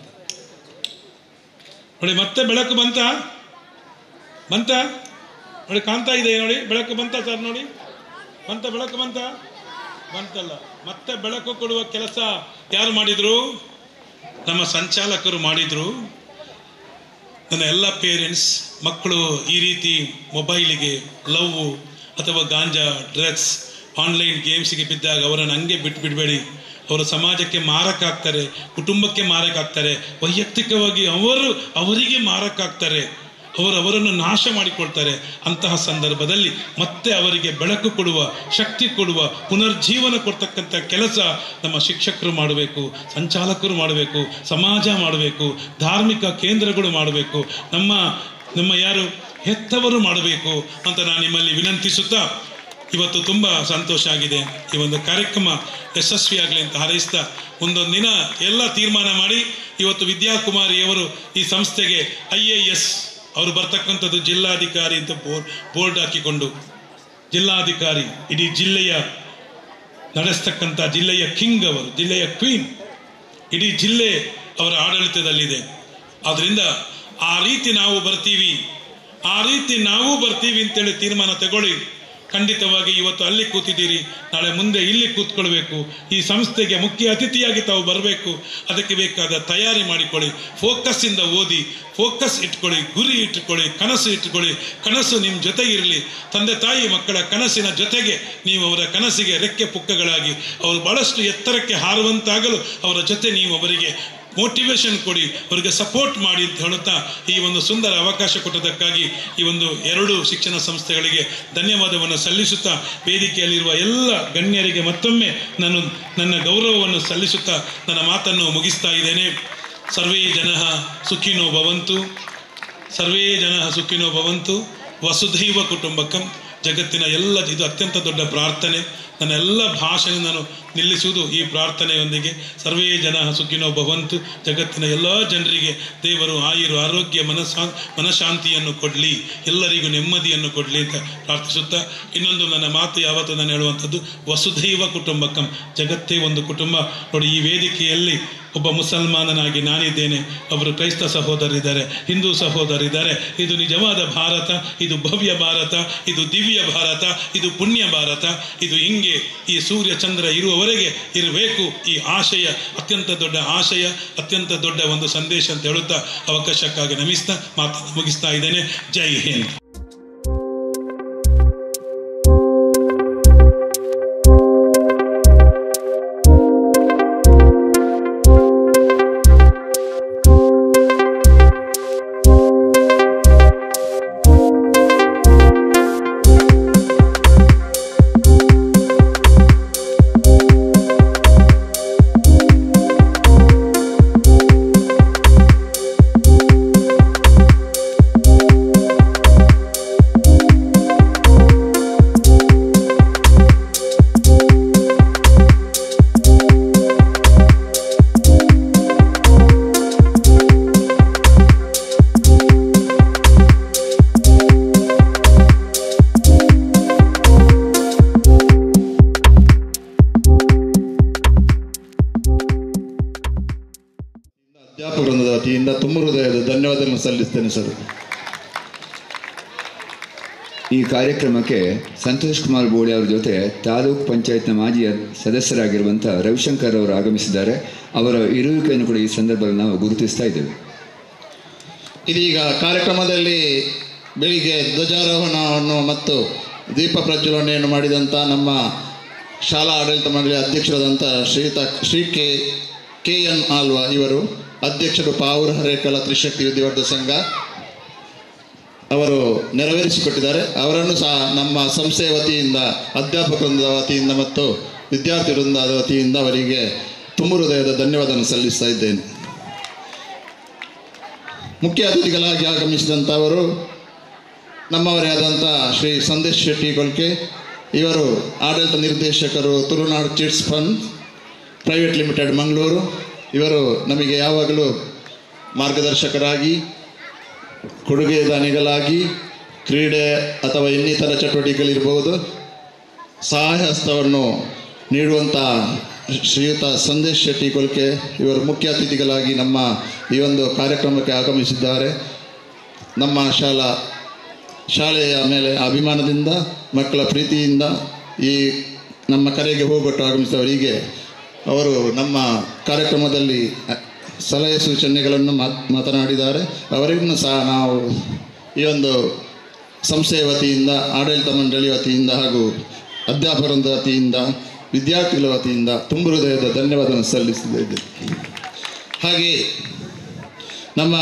ನೋಡಿ, ಮತ್ತೆ ಬೆಳಕು ಬಂತ ನೋಡಿ, ಕಾಣ್ತಾ ಇದೆ ನೋಡಿ, ಬೆಳಕು ಬಂತ ಸರ್, ನೋಡಿ ಬೆಳಕು ಬಂತಲ್ಲ. ಮತ್ತೆ ಬೆಳಕು ಕೊಡುವ ಕೆಲಸ ಯಾರು ಮಾಡಿದ್ರು? ನಮ್ಮ ಸಂಚಾಲಕರು ಮಾಡಿದ್ರು. ನನ್ನ ಎಲ್ಲ ಪೇರೆಂಟ್ಸ್, ಮಕ್ಕಳು ಈ ರೀತಿ ಮೊಬೈಲಿಗೆ, ಲವ್ ಅಥವಾ ಗಾಂಜಾ ಡ್ರಗ್ಸ್, ಆನ್ಲೈನ್ ಗೇಮ್ಸ್ಗೆ ಬಿದ್ದಾಗ ಅವರನ್ನು ಹಂಗೆ ಬಿಟ್ಬಿಡಬೇಡಿ. ಅವರು ಸಮಾಜಕ್ಕೆ ಮಾರಕಾಗ್ತಾರೆ, ಕುಟುಂಬಕ್ಕೆ ಮಾರಕಾಗ್ತಾರೆ, ವೈಯಕ್ತಿಕವಾಗಿ ಅವರಿಗೆ ಮಾರಕಾಗ್ತಾರೆ, ಅವರನ್ನು ನಾಶ ಮಾಡಿಕೊಳ್ತಾರೆ. ಅಂತಹ ಸಂದರ್ಭದಲ್ಲಿ ಮತ್ತೆ ಅವರಿಗೆ ಬೆಳಕು ಕೊಡುವ, ಶಕ್ತಿ ಕೊಡುವ, ಪುನರ್ಜೀವನ ಕೊಡ್ತಕ್ಕಂಥ ಕೆಲಸ ನಮ್ಮ ಶಿಕ್ಷಕರು ಮಾಡಬೇಕು, ಸಂಚಾಲಕರು ಮಾಡಬೇಕು, ಸಮಾಜ ಮಾಡಬೇಕು, ಧಾರ್ಮಿಕ ಕೇಂದ್ರಗಳು ಮಾಡಬೇಕು, ನಮ್ಮ ಯಾರು ಹೆತ್ತವರು ಮಾಡಬೇಕು ಅಂತ ನಾನು ನಿಮ್ಮಲ್ಲಿ ವಿನಂತಿಸುತ್ತಾ, ಇವತ್ತು ತುಂಬ ಸಂತೋಷ ಆಗಿದೆ. ಈ ಒಂದು ಕಾರ್ಯಕ್ರಮ ಯಶಸ್ವಿಯಾಗಲಿ ಅಂತ ಹಾರೈಸ್ತಾ, ಒಂದೊಂದು ದಿನ ಎಲ್ಲ ತೀರ್ಮಾನ ಮಾಡಿ, ಇವತ್ತು ವಿದ್ಯಾಕುಮಾರಿಯವರು ಈ ಸಂಸ್ಥೆಗೆ IAS ಅವರು ಬರ್ತಕ್ಕಂಥದ್ದು ಜಿಲ್ಲಾಧಿಕಾರಿ ಅಂತ ಬೋರ್ಡ್ ಹಾಕಿಕೊಂಡು, ಜಿಲ್ಲಾಧಿಕಾರಿ ಇಡೀ ಜಿಲ್ಲೆಯ ನಡೆಸ್ತಕ್ಕಂಥ ಜಿಲ್ಲೆಯ ಕಿಂಗ್ ಅವರು, ಜಿಲ್ಲೆಯ ಕ್ವೀನ್, ಇಡೀ ಜಿಲ್ಲೆ ಅವರ ಆಡಳಿತದಲ್ಲಿದೆ. ಆದ್ದರಿಂದ ಆ ರೀತಿ ನಾವು ಬರ್ತೀವಿ ಅಂತೇಳಿ ತೀರ್ಮಾನ ತಗೊಳ್ಳಿ. ಖಂಡಿತವಾಗಿ ಇವತ್ತು ಅಲ್ಲಿ ಕೂತಿದ್ದೀರಿ, ನಾಳೆ ಮುಂದೆ ಇಲ್ಲಿ ಕೂತ್ಕೊಳ್ಬೇಕು. ಈ ಸಂಸ್ಥೆಗೆ ಮುಖ್ಯ ಅತಿಥಿಯಾಗಿ ತಾವು ಬರಬೇಕು, ಅದಕ್ಕೆ ಬೇಕಾದ ತಯಾರಿ ಮಾಡಿಕೊಳ್ಳಿ, ಫೋಕಸ್ಸಿಂದ ಓದಿ, ಫೋಕಸ್ ಇಟ್ಕೊಳ್ಳಿ, ಗುರಿ ಇಟ್ಕೊಳ್ಳಿ, ಕನಸು ನಿಮ್ಮ ಜೊತೆಗಿರಲಿ. ತಂದೆ ತಾಯಿ ಮಕ್ಕಳ ಕನಸಿನ ಜೊತೆಗೆ ನೀವು ಅವರ ಕನಸಿಗೆ ರೆಕ್ಕೆ ಪುಕ್ಕಗಳಾಗಿ ಅವರು ಬಹಳಷ್ಟು ಎತ್ತರಕ್ಕೆ ಹಾರುವಂತಾಗಲು ಅವರ ಜೊತೆ ನೀವು ಅವರಿಗೆ ಮೋಟಿವೇಶನ್ ಕೊಡಿ, ಅವರಿಗೆ ಸಪೋರ್ಟ್ ಮಾಡಿ ಅಂತ ಹೇಳುತ್ತಾ, ಈ ಒಂದು ಸುಂದರ ಅವಕಾಶ ಕೊಟ್ಟದಕ್ಕಾಗಿ ಈ ಒಂದು 2 ಶಿಕ್ಷಣ ಸಂಸ್ಥೆಗಳಿಗೆ ಧನ್ಯವಾದವನ್ನು ಸಲ್ಲಿಸುತ್ತಾ, ವೇದಿಕೆಯಲ್ಲಿರುವ ಎಲ್ಲ ಗಣ್ಯರಿಗೆ ಮತ್ತೊಮ್ಮೆ ನಾನು ನನ್ನ ಗೌರವವನ್ನು ಸಲ್ಲಿಸುತ್ತಾ ನನ್ನ ಮಾತನ್ನು ಮುಗಿಸ್ತಾ ಇದ್ದೇನೆ. ಸರ್ವೇ ಜನಃ ಸುಖಿನೋ ಭವಂತು ವಸುಧೈವ ಕುಟುಂಬಕಂ. ಜಗತ್ತಿನ ಎಲ್ಲ, ಇದು ಅತ್ಯಂತ ದೊಡ್ಡ ಪ್ರಾರ್ಥನೆ. ನನ್ನ ಎಲ್ಲ ಭಾಷೆಯನ್ನು ನಾನು ನಿಲ್ಲಿಸುವುದು ಈ ಪ್ರಾರ್ಥನೆಯೊಂದಿಗೆ. ಸರ್ವೇ ಜನಃ ಸುಖಿನೋ ಭವಂತು. ಜಗತ್ತಿನ ಎಲ್ಲ ಜನರಿಗೆ ದೇವರು ಆರೋಗ್ಯ, ಮನಶಾಂತಿಯನ್ನು ಕೊಡಲಿ, ಎಲ್ಲರಿಗೂ ನೆಮ್ಮದಿಯನ್ನು ಕೊಡಲಿ ಅಂತ ಪ್ರಾರ್ಥಿಸುತ್ತಾ, ಇನ್ನೊಂದು ನನ್ನ ಮಾತು ಯಾವತ್ತೂ ನಾನು ಹೇಳುವಂಥದ್ದು, ವಸುಧೈವ ಕುಟುಂಬಕಂ, ಜಗತ್ತೇ ಒಂದು ಕುಟುಂಬ. ನೋಡಿ, ಈ ವೇದಿಕೆಯಲ್ಲಿ ಒಬ್ಬ ಮುಸಲ್ಮಾನನಾಗಿ ನಾನಿದ್ದೇನೆ, ಒಬ್ಬರು ಕ್ರೈಸ್ತ ಸಹೋದರಿದ್ದಾರೆ, ಹಿಂದೂ ಸಹೋದರಿದ್ದಾರೆ. ಇದು ನಿಜವಾದ ಭಾರತ, ಇದು ಭವ್ಯ ಭಾರತ, ಇದು ದಿವ್ಯ ಭಾರತ, ಇದು ಪುಣ್ಯ ಭಾರತ. ಇದು ಹಿಂಗೆ ಈ ಸೂರ್ಯ ಚಂದ್ರ ಇರುವವರೆಗೆ ಇರಬೇಕು. ಈ ಆಶಯ ಅತ್ಯಂತ ದೊಡ್ಡ ಆಶಯ, ಅತ್ಯಂತ ದೊಡ್ಡ ಒಂದು ಸಂದೇಶ ಅಂತ ಹೇಳುತ್ತಾ ಅವಕಾಶಕ್ಕಾಗಿ ನಮಿಸ್ತಾ ಮಾತನ್ನು ಮುಗಿಸ್ತಾ ಇದ್ದೇನೆ. ಜೈ ಹಿಂದ್. ಸಲ್ಲಿಸ್ತೇನೆ ಸರ್. ಈ ಕಾರ್ಯಕ್ರಮಕ್ಕೆ ಸಂತೋಷ್ ಕುಮಾರ್ ಬೋಳಿ ಅವರ ಜೊತೆ ತಾಲೂಕು ಪಂಚಾಯತ್ನ ಮಾಜಿ ಸದಸ್ಯರಾಗಿರುವಂಥ ರವಿಶಂಕರ್ ಅವರು ಆಗಮಿಸಿದ್ದಾರೆ. ಅವರ ಇರುವಿಕೆಯನ್ನು ಕೂಡ ಈ ಸಂದರ್ಭದಲ್ಲಿ ನಾವು ಗುರುತಿಸ್ತಾ ಇದ್ದೇವೆ. ಇದೀಗ ಕಾರ್ಯಕ್ರಮದಲ್ಲಿ ಬೆಳಿಗ್ಗೆ ಧ್ವಜಾರೋಹಣವನ್ನು ಮತ್ತು ದೀಪ ಪ್ರಜ್ವಲನೆಯನ್ನು ಮಾಡಿದಂಥ ನಮ್ಮ ಶಾಲಾ ಆಡಳಿತ ಮಂಡಳಿ ಅಧ್ಯಕ್ಷರಾದಂಥ ಶ್ರೀ ಕೆ ಎನ್ ಆಲ್ವಾ ಇವರು, ಅಧ್ಯಕ್ಷರು ಪಾವೂರು ಹರೇಕಳ ತ್ರಿಶಕ್ತಿ ವಿದ್ಯಾವರ್ಧಕ ಸಂಘ, ಅವರು ನೆರವೇರಿಸಿಕೊಟ್ಟಿದ್ದಾರೆ. ಅವರನ್ನು ಸಹ ನಮ್ಮ ಸಂಸ್ಥೆಯ ವತಿಯಿಂದ, ಅಧ್ಯಾಪಕ ವೃಂದದ ವತಿಯಿಂದ ಮತ್ತು ವಿದ್ಯಾರ್ಥಿ ವೃಂದದ ವತಿಯಿಂದ ಅವರಿಗೆ ತುಂಬು ಹೃದಯದ ಧನ್ಯವಾದವನ್ನು ಸಲ್ಲಿಸ್ತಾ ಇದ್ದೇನೆ. ಮುಖ್ಯ ಅತಿಥಿಗಳಾಗಿ ಆಗಮಿಸಿದಂಥವರು ನಮ್ಮವರೇ ಆದಂಥ ಶ್ರೀ ಸಂದೇಶ್ ಶೆಟ್ಟಿ ಕೊಳ್ಕೆ ಇವರು ಆಡಳಿತ ನಿರ್ದೇಶಕರು Tulunadu chits fund private limited Mangaluru. ಇವರು ನಮಗೆ ಯಾವಾಗಲೂ ಮಾರ್ಗದರ್ಶಕರಾಗಿ, ಕೊಡುಗೆ ದಾನಿಗಳಾಗಿ, ಕ್ರೀಡೆ ಅಥವಾ ಇನ್ನಿತರ ಚಟುವಟಿಕೆಗಳಿರ್ಬೋದು ಸಹಾಯ ಹಸ್ತವನ್ನು ನೀಡುವಂಥ ಶ್ರೀಯುತ ಸಂದೇಶ್ ಶೆಟ್ಟಿ ಕೊಲ್ಕೆ ಇವರು ಮುಖ್ಯ ಅತಿಥಿಗಳಾಗಿ ನಮ್ಮ ಈ ಒಂದು ಕಾರ್ಯಕ್ರಮಕ್ಕೆ ಆಗಮಿಸಿದ್ದಾರೆ. ನಮ್ಮ ಶಾಲೆಯ ಮೇಲೆ ಅಭಿಮಾನದಿಂದ, ಮಕ್ಕಳ ಪ್ರೀತಿಯಿಂದ ಈ ನಮ್ಮ ಕರೆಗೆ ಹೋಗ್ಬಿಟ್ಟು ಆಗಮಿಸಿದವರಿಗೆ ಅವರು ನಮ್ಮ ಕಾರ್ಯಕ್ರಮದಲ್ಲಿ ಸಲಹೆ ಸೂಚನೆಗಳನ್ನು ಮಾತನಾಡಿದ್ದಾರೆ. ಅವರಿಗೂ ಸಹ ನಾವು ಈ ಒಂದು ಸಂಸ್ಥೆಯ ವತಿಯಿಂದ, ಆಡಳಿತ ಮಂಡಳಿ ವತಿಯಿಂದ ಹಾಗೂ ಅಧ್ಯಾಪಕರ ವತಿಯಿಂದ, ವಿದ್ಯಾರ್ಥಿಗಳ ವತಿಯಿಂದ ತುಂಬು ಹೃದಯದ ಧನ್ಯವಾದವನ್ನು ಸಲ್ಲಿಸಿದ್ದೇವೆ. ಹಾಗೆಯೇ ನಮ್ಮ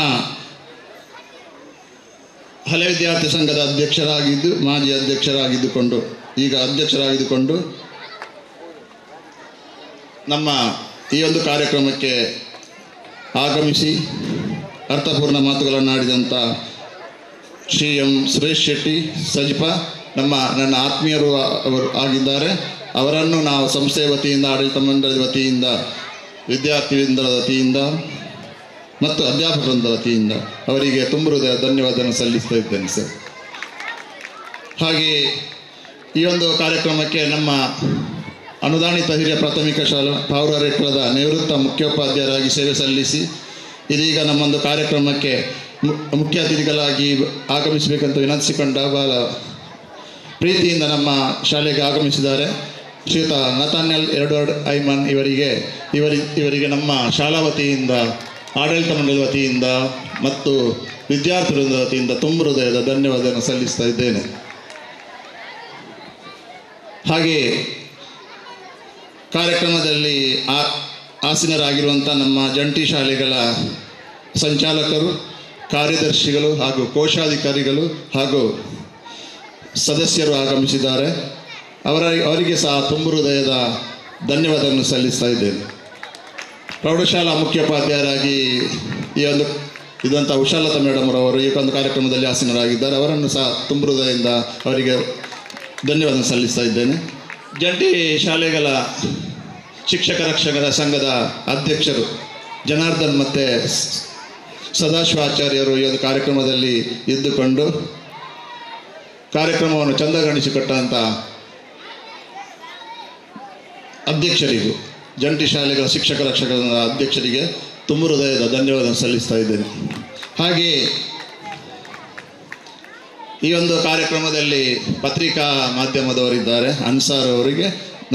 ಹಳೆ ವಿದ್ಯಾರ್ಥಿ ಸಂಘದ ಅಧ್ಯಕ್ಷರಾಗಿದ್ದು, ಮಾಜಿ ಅಧ್ಯಕ್ಷರಾಗಿದ್ದುಕೊಂಡು ಈಗ ಅಧ್ಯಕ್ಷರಾಗಿದ್ದುಕೊಂಡು ನಮ್ಮ ಈ ಒಂದು ಕಾರ್ಯಕ್ರಮಕ್ಕೆ ಆಗಮಿಸಿ ಅರ್ಥಪೂರ್ಣ ಮಾತುಗಳನ್ನಾಡಿದಂಥ ಶ್ರೀ ಎಂ ಸುರೇಶ್ ಶೆಟ್ಟಿ ಸಜಿಪ ನನ್ನ ಆತ್ಮೀಯರು ಅವರು ಆಗಿದ್ದಾರೆ. ಅವರನ್ನು ನಾವು ಸಂಸ್ಥೆಯ ವತಿಯಿಂದ, ಆಡಳಿತ ಮಂಡಳಿ ವತಿಯಿಂದ, ವಿದ್ಯಾರ್ಥಿ ವೃಂದದ ವತಿಯಿಂದ ಮತ್ತು ಅಧ್ಯಾಪಕ ವೃಂದದ ವತಿಯಿಂದ ಅವರಿಗೆ ತುಂಬು ಹೃದಯ ಧನ್ಯವಾದವನ್ನು ಸಲ್ಲಿಸ್ತಾ ಇದ್ದೇನೆ ಸರ್. ಹಾಗೆಯೇ ಈ ಒಂದು ಕಾರ್ಯಕ್ರಮಕ್ಕೆ ನಮ್ಮ ಅನುದಾನಿತ ಹಿರಿಯ ಪ್ರಾಥಮಿಕ ಶಾಲಾ ಪಾವೂರು ಹರೇಕಳದ ನಿವೃತ್ತ ಮುಖ್ಯೋಪಾಧ್ಯಾಯರಾಗಿ ಸೇವೆ ಸಲ್ಲಿಸಿ ಇದೀಗ ನಮ್ಮೊಂದು ಕಾರ್ಯಕ್ರಮಕ್ಕೆ ಮುಖ್ಯ ಅತಿಥಿಗಳಾಗಿ ಆಗಮಿಸಬೇಕಂತ ವಿನಂತಿಸಿಕೊಂಡ ಬಹಳ ಪ್ರೀತಿಯಿಂದ ನಮ್ಮ ಶಾಲೆಗೆ ಆಗಮಿಸಿದ್ದಾರೆ ಶ್ರೀಯುತ ನತಾನ್ಯಲ್ ಎರಡರ್ಡ್ ಐಮನ್ ಇವರಿಗೆ ನಮ್ಮ ಶಾಲಾ ವತಿಯಿಂದ, ಆಡಳಿತ ಮಂಡಳಿ ವತಿಯಿಂದ ಮತ್ತು ವಿದ್ಯಾರ್ಥಿಗಳ ವತಿಯಿಂದ ತುಂಬು ಹೃದಯದ ಧನ್ಯವಾದವನ್ನು ಸಲ್ಲಿಸ್ತಾ ಇದ್ದೇನೆ. ಹಾಗೆಯೇ ಕಾರ್ಯಕ್ರಮದಲ್ಲಿ ಆಸೀನರಾಗಿರುವಂಥ ನಮ್ಮ ಜಂಟಿ ಶಾಲೆಗಳ ಸಂಚಾಲಕರು, ಕಾರ್ಯದರ್ಶಿಗಳು ಹಾಗೂ ಕೋಶಾಧಿಕಾರಿಗಳು ಹಾಗೂ ಸದಸ್ಯರು ಆಗಮಿಸಿದ್ದಾರೆ. ಅವರಿಗೆ ಸಹ ತುಂಬು ಹೃದಯದ ಧನ್ಯವಾದವನ್ನು ಸಲ್ಲಿಸ್ತಾ ಇದ್ದೇನೆ. ಪ್ರೌಢಶಾಲಾ ಮುಖ್ಯೋಪಾಧ್ಯಾಯರಾಗಿ ಇದಂಥ ಉಷಾಲತಾ ಮೇಡಮ್ ಅವರು ಈ ಒಂದು ಕಾರ್ಯಕ್ರಮದಲ್ಲಿ ಆಸೀನರಾಗಿದ್ದಾರೆ. ಅವರನ್ನು ಸಹ ತುಂಬು ಹೃದಯದಿಂದ ಅವರಿಗೆ ಧನ್ಯವಾದ ಸಲ್ಲಿಸ್ತಾ ಇದ್ದೇನೆ. ಜಂಟಿ ಶಾಲೆಗಳ ಶಿಕ್ಷಕ ರಕ್ಷಕರ ಸಂಘದ ಅಧ್ಯಕ್ಷರು ಜನಾರ್ದನ್ ಮತ್ತು ಸದಾಶಿವಾಚಾರ್ಯರು ಈ ಒಂದು ಕಾರ್ಯಕ್ರಮದಲ್ಲಿ ಇದ್ದುಕೊಂಡು ಕಾರ್ಯಕ್ರಮವನ್ನು ಚಂದಗಾಣಿಸಿಕೊಟ್ಟಂಥ ಅಧ್ಯಕ್ಷರಿಗೂ, ಜಂಟಿ ಶಾಲೆಗಳ ಶಿಕ್ಷಕ ರಕ್ಷಕರ ಅಧ್ಯಕ್ಷರಿಗೆ ತುಂಬು ಹೃದಯದ ಧನ್ಯವಾದ ಸಲ್ಲಿಸ್ತಾ ಇದ್ದೇನೆ. ಹಾಗೆಯೇ ಈ ಒಂದು ಕಾರ್ಯಕ್ರಮದಲ್ಲಿ ಪತ್ರಿಕಾ ಮಾಧ್ಯಮದವರಿದ್ದಾರೆ, ಅನ್ಸಾರ್ ಅವರಿಗೆ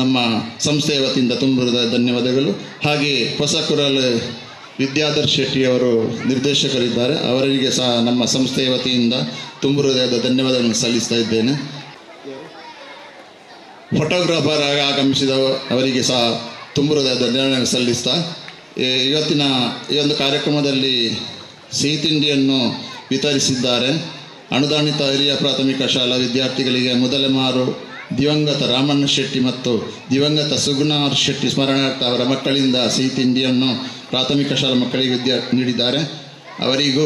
ನಮ್ಮ ಸಂಸ್ಥೆಯ ವತಿಯಿಂದ ತುಂಬು ಹೃದಯದ ಧನ್ಯವಾದಗಳು. ಹಾಗೆಯೇ ಹೊಸ ಕುರಲ್ ವಿದ್ಯಾಧರ್ ಶೆಟ್ಟಿಯವರು ನಿರ್ದೇಶಕರಿದ್ದಾರೆ, ಅವರಿಗೆ ಸಹ ನಮ್ಮ ಸಂಸ್ಥೆಯ ವತಿಯಿಂದ ತುಂಬು ಹೃದಯದ ಧನ್ಯವಾದಗಳನ್ನು ಸಲ್ಲಿಸ್ತಾ ಇದ್ದೇನೆ. ಫೋಟೋಗ್ರಾಫರ್ ಆಗಿ ಆಗಮಿಸಿದವರಿಗೆ ಸಹ ತುಂಬು ಹೃದಯದ ಧನ್ಯವಾದಗಳನ್ನು ಸಲ್ಲಿಸ್ತಾ ಇವತ್ತಿನ ಈ ಒಂದು ಕಾರ್ಯಕ್ರಮದಲ್ಲಿ ಸಿಹಿ ತಿಂಡಿಯನ್ನು ವಿತರಿಸಿದ್ದಾರೆ. ಅನುದಾನಿತ ಹಿರಿಯ ಪ್ರಾಥಮಿಕ ಶಾಲಾ ವಿದ್ಯಾರ್ಥಿಗಳಿಗೆ ಮೊದಲಮಾರು ದಿವಂಗತ ರಾಮಣ್ಣ ಶೆಟ್ಟಿ ಮತ್ತು ದಿವಂಗತ ಸುಗುಣಾರ್ ಶೆಟ್ಟಿ ಸ್ಮರಣಾರ್ಥ ಅವರ ಮಕ್ಕಳಿಂದ ಸಿಹಿ ತಿಂಡಿಯನ್ನು ಪ್ರಾಥಮಿಕ ಶಾಲಾ ಮಕ್ಕಳಿಗೆ ನೀಡಿದ್ದಾರೆ. ಅವರಿಗೂ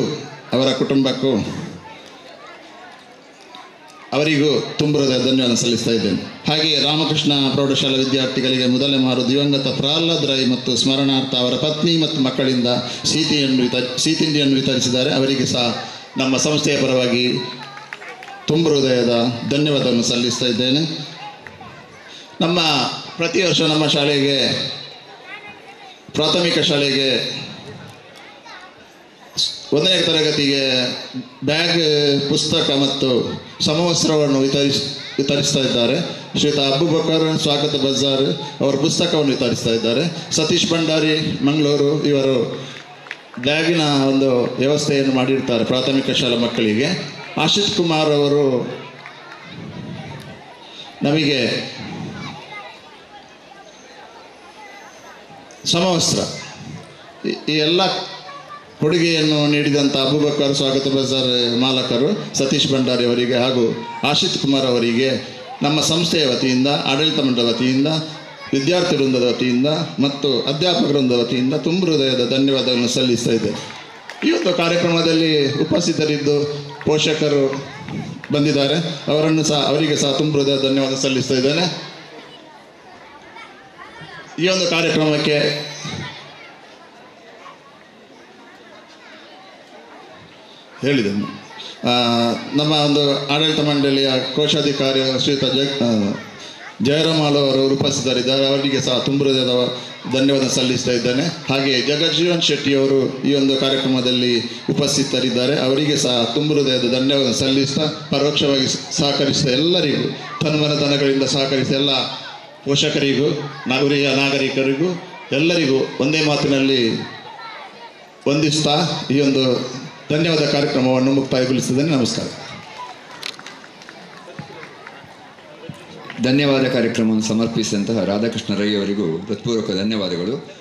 ಅವರ ಕುಟುಂಬಕ್ಕೂ ತುಂಬು ಹೃದಯ ಧನ್ಯವಾದ ಸಲ್ಲಿಸ್ತಾ ಇದ್ದೇನೆ. ಹಾಗೆಯೇ ರಾಮಕೃಷ್ಣ ಪ್ರೌಢಶಾಲಾ ವಿದ್ಯಾರ್ಥಿಗಳಿಗೆ ಮೊದಲಮಾರು ದಿವಂಗತ ಪ್ರಹ್ಲಾದ್ ರೈ ಮತ್ತು ಸ್ಮರಣಾರ್ಥ ಅವರ ಪತ್ನಿ ಮತ್ತು ಮಕ್ಕಳಿಂದ ಸಿಹಿ ತಿಂಡಿಯನ್ನು ವಿತರಿಸಿದ್ದಾರೆ. ಅವರಿಗೆ ಸಹ ನಮ್ಮ ಸಂಸ್ಥೆಯ ಪರವಾಗಿ ತುಂಬು ಹೃದಯದ ಧನ್ಯವಾದವನ್ನು ಸಲ್ಲಿಸ್ತಾ ಇದ್ದೇನೆ. ಪ್ರತಿ ವರ್ಷ ನಮ್ಮ ಶಾಲೆಗೆ, ಪ್ರಾಥಮಿಕ ಶಾಲೆಗೆ ಒಂದನೇ ತರಗತಿಗೆ ಬ್ಯಾಗ್, ಪುಸ್ತಕ ಮತ್ತು ಸಮವಸ್ತ್ರವನ್ನು ವಿತರಿಸ್ತಾ ಇದ್ದಾರೆ. ಶ್ರೀಯುತ ಅಬ್ಬು ಬಕರ್ ಸ್ವಾಗತ ಬಜಾರ್ ಅವರ ಪುಸ್ತಕವನ್ನು ವಿತರಿಸ್ತಾ ಇದ್ದಾರೆ. ಸತೀಶ್ ಭಂಡಾರಿ ಮಂಗಳೂರು ಇವರು ಬ್ಯಾಗಿನ ಒಂದು ವ್ಯವಸ್ಥೆಯನ್ನು ಮಾಡಿರ್ತಾರೆ ಪ್ರಾಥಮಿಕ ಶಾಲಾ ಮಕ್ಕಳಿಗೆ. ಆಶಿತ್ ಕುಮಾರ್ ಅವರು ನಮಗೆ ಸಮವಸ್ತ್ರ ಈ ಎಲ್ಲ ಕೊಡುಗೆಯನ್ನು ನೀಡಿದಂಥ ಅಬೂಬಕರ್ ಸ್ವಾಗತ ಬಜಾರ್ ಮಾಲಕರು, ಸತೀಶ್ ಭಂಡಾರಿ ಅವರಿಗೆ ಹಾಗೂ ಆಶಿತ್ ಕುಮಾರ್ ಅವರಿಗೆ ನಮ್ಮ ಸಂಸ್ಥೆಯ ವತಿಯಿಂದ, ಆಡಳಿತ ಮಂಡಳ ವತಿಯಿಂದ, ವಿದ್ಯಾರ್ಥಿ ವೃಂದದ ವತಿಯಿಂದ ಮತ್ತು ಅಧ್ಯಾಪಕ ವೃಂದದ ವತಿಯಿಂದ ತುಂಬ ಹೃದಯದ ಧನ್ಯವಾದಗಳನ್ನು ಸಲ್ಲಿಸ್ತಾ ಇದೆ. ಇವತ್ತು ಕಾರ್ಯಕ್ರಮದಲ್ಲಿ ಉಪಸ್ಥಿತರಿದ್ದು ಪೋಷಕರು ಬಂದಿದ್ದಾರೆ, ಅವರಿಗೆ ಸಹ ತುಂಬ ಹೃದಯ ಧನ್ಯವಾದ ಸಲ್ಲಿಸ್ತಾ ಇದ್ದೇನೆ. ಈ ಒಂದು ಕಾರ್ಯಕ್ರಮಕ್ಕೆ ಹೇಳಿದೆ ನಮ್ಮ ಒಂದು ಆಡಳಿತ ಮಂಡಳಿಯ ಕೋಶಾಧಿಕಾರಿ ಶ್ರೀಯುತ ಜಯರಾಮಲು ಅವರು ರೂಪಿಸಿದ್ದಾರೆ, ಅವರಿಗೆ ಸಹ ತುಂಬ ಹೃದಯದ ಧನ್ಯವಾದ ಸಲ್ಲಿಸ್ತಾ ಇದ್ದೇನೆ. ಹಾಗೆ ಜಗಜ್ಜೀವನ್ ಶೆಟ್ಟಿಯವರು ಈ ಒಂದು ಕಾರ್ಯಕ್ರಮದಲ್ಲಿ ಉಪಸ್ಥಿತರಿದ್ದಾರೆ, ಅವರಿಗೆ ಸಹ ತುಂಬ ಹೃದಯದ ಧನ್ಯವಾದ ಸಲ್ಲಿಸ್ತಾ ಪರೋಕ್ಷವಾಗಿ ಸಹಕರಿಸಿದ ಎಲ್ಲರಿಗೂ, ತನ್ಮನತನಗಳಿಂದ ಸಹಕರಿಸಿದ ಎಲ್ಲ ಪೋಷಕರಿಗೂ, ನಾಗರಿಕ ನಾಗರಿಕರಿಗೂ ಎಲ್ಲರಿಗೂ ಒಂದೇ ಮಾತಿನಲ್ಲಿ ವಂದಿಸ್ತಾ ಈ ಒಂದು ಧನ್ಯವಾದ ಕಾರ್ಯಕ್ರಮವನ್ನು ಮುಕ್ತಾಯಗೊಳಿಸಿದ್ದೇನೆ. ನಮಸ್ಕಾರ. ಧನ್ಯವಾದ ಕಾರ್ಯಕ್ರಮವನ್ನು ಸಮರ್ಪಿಸಿದಂತಹ ರಾಧಾಕೃಷ್ಣ ರೈ ಅವರಿಗೂ ಹೃತ್ಪೂರ್ವಕ ಧನ್ಯವಾದಗಳು.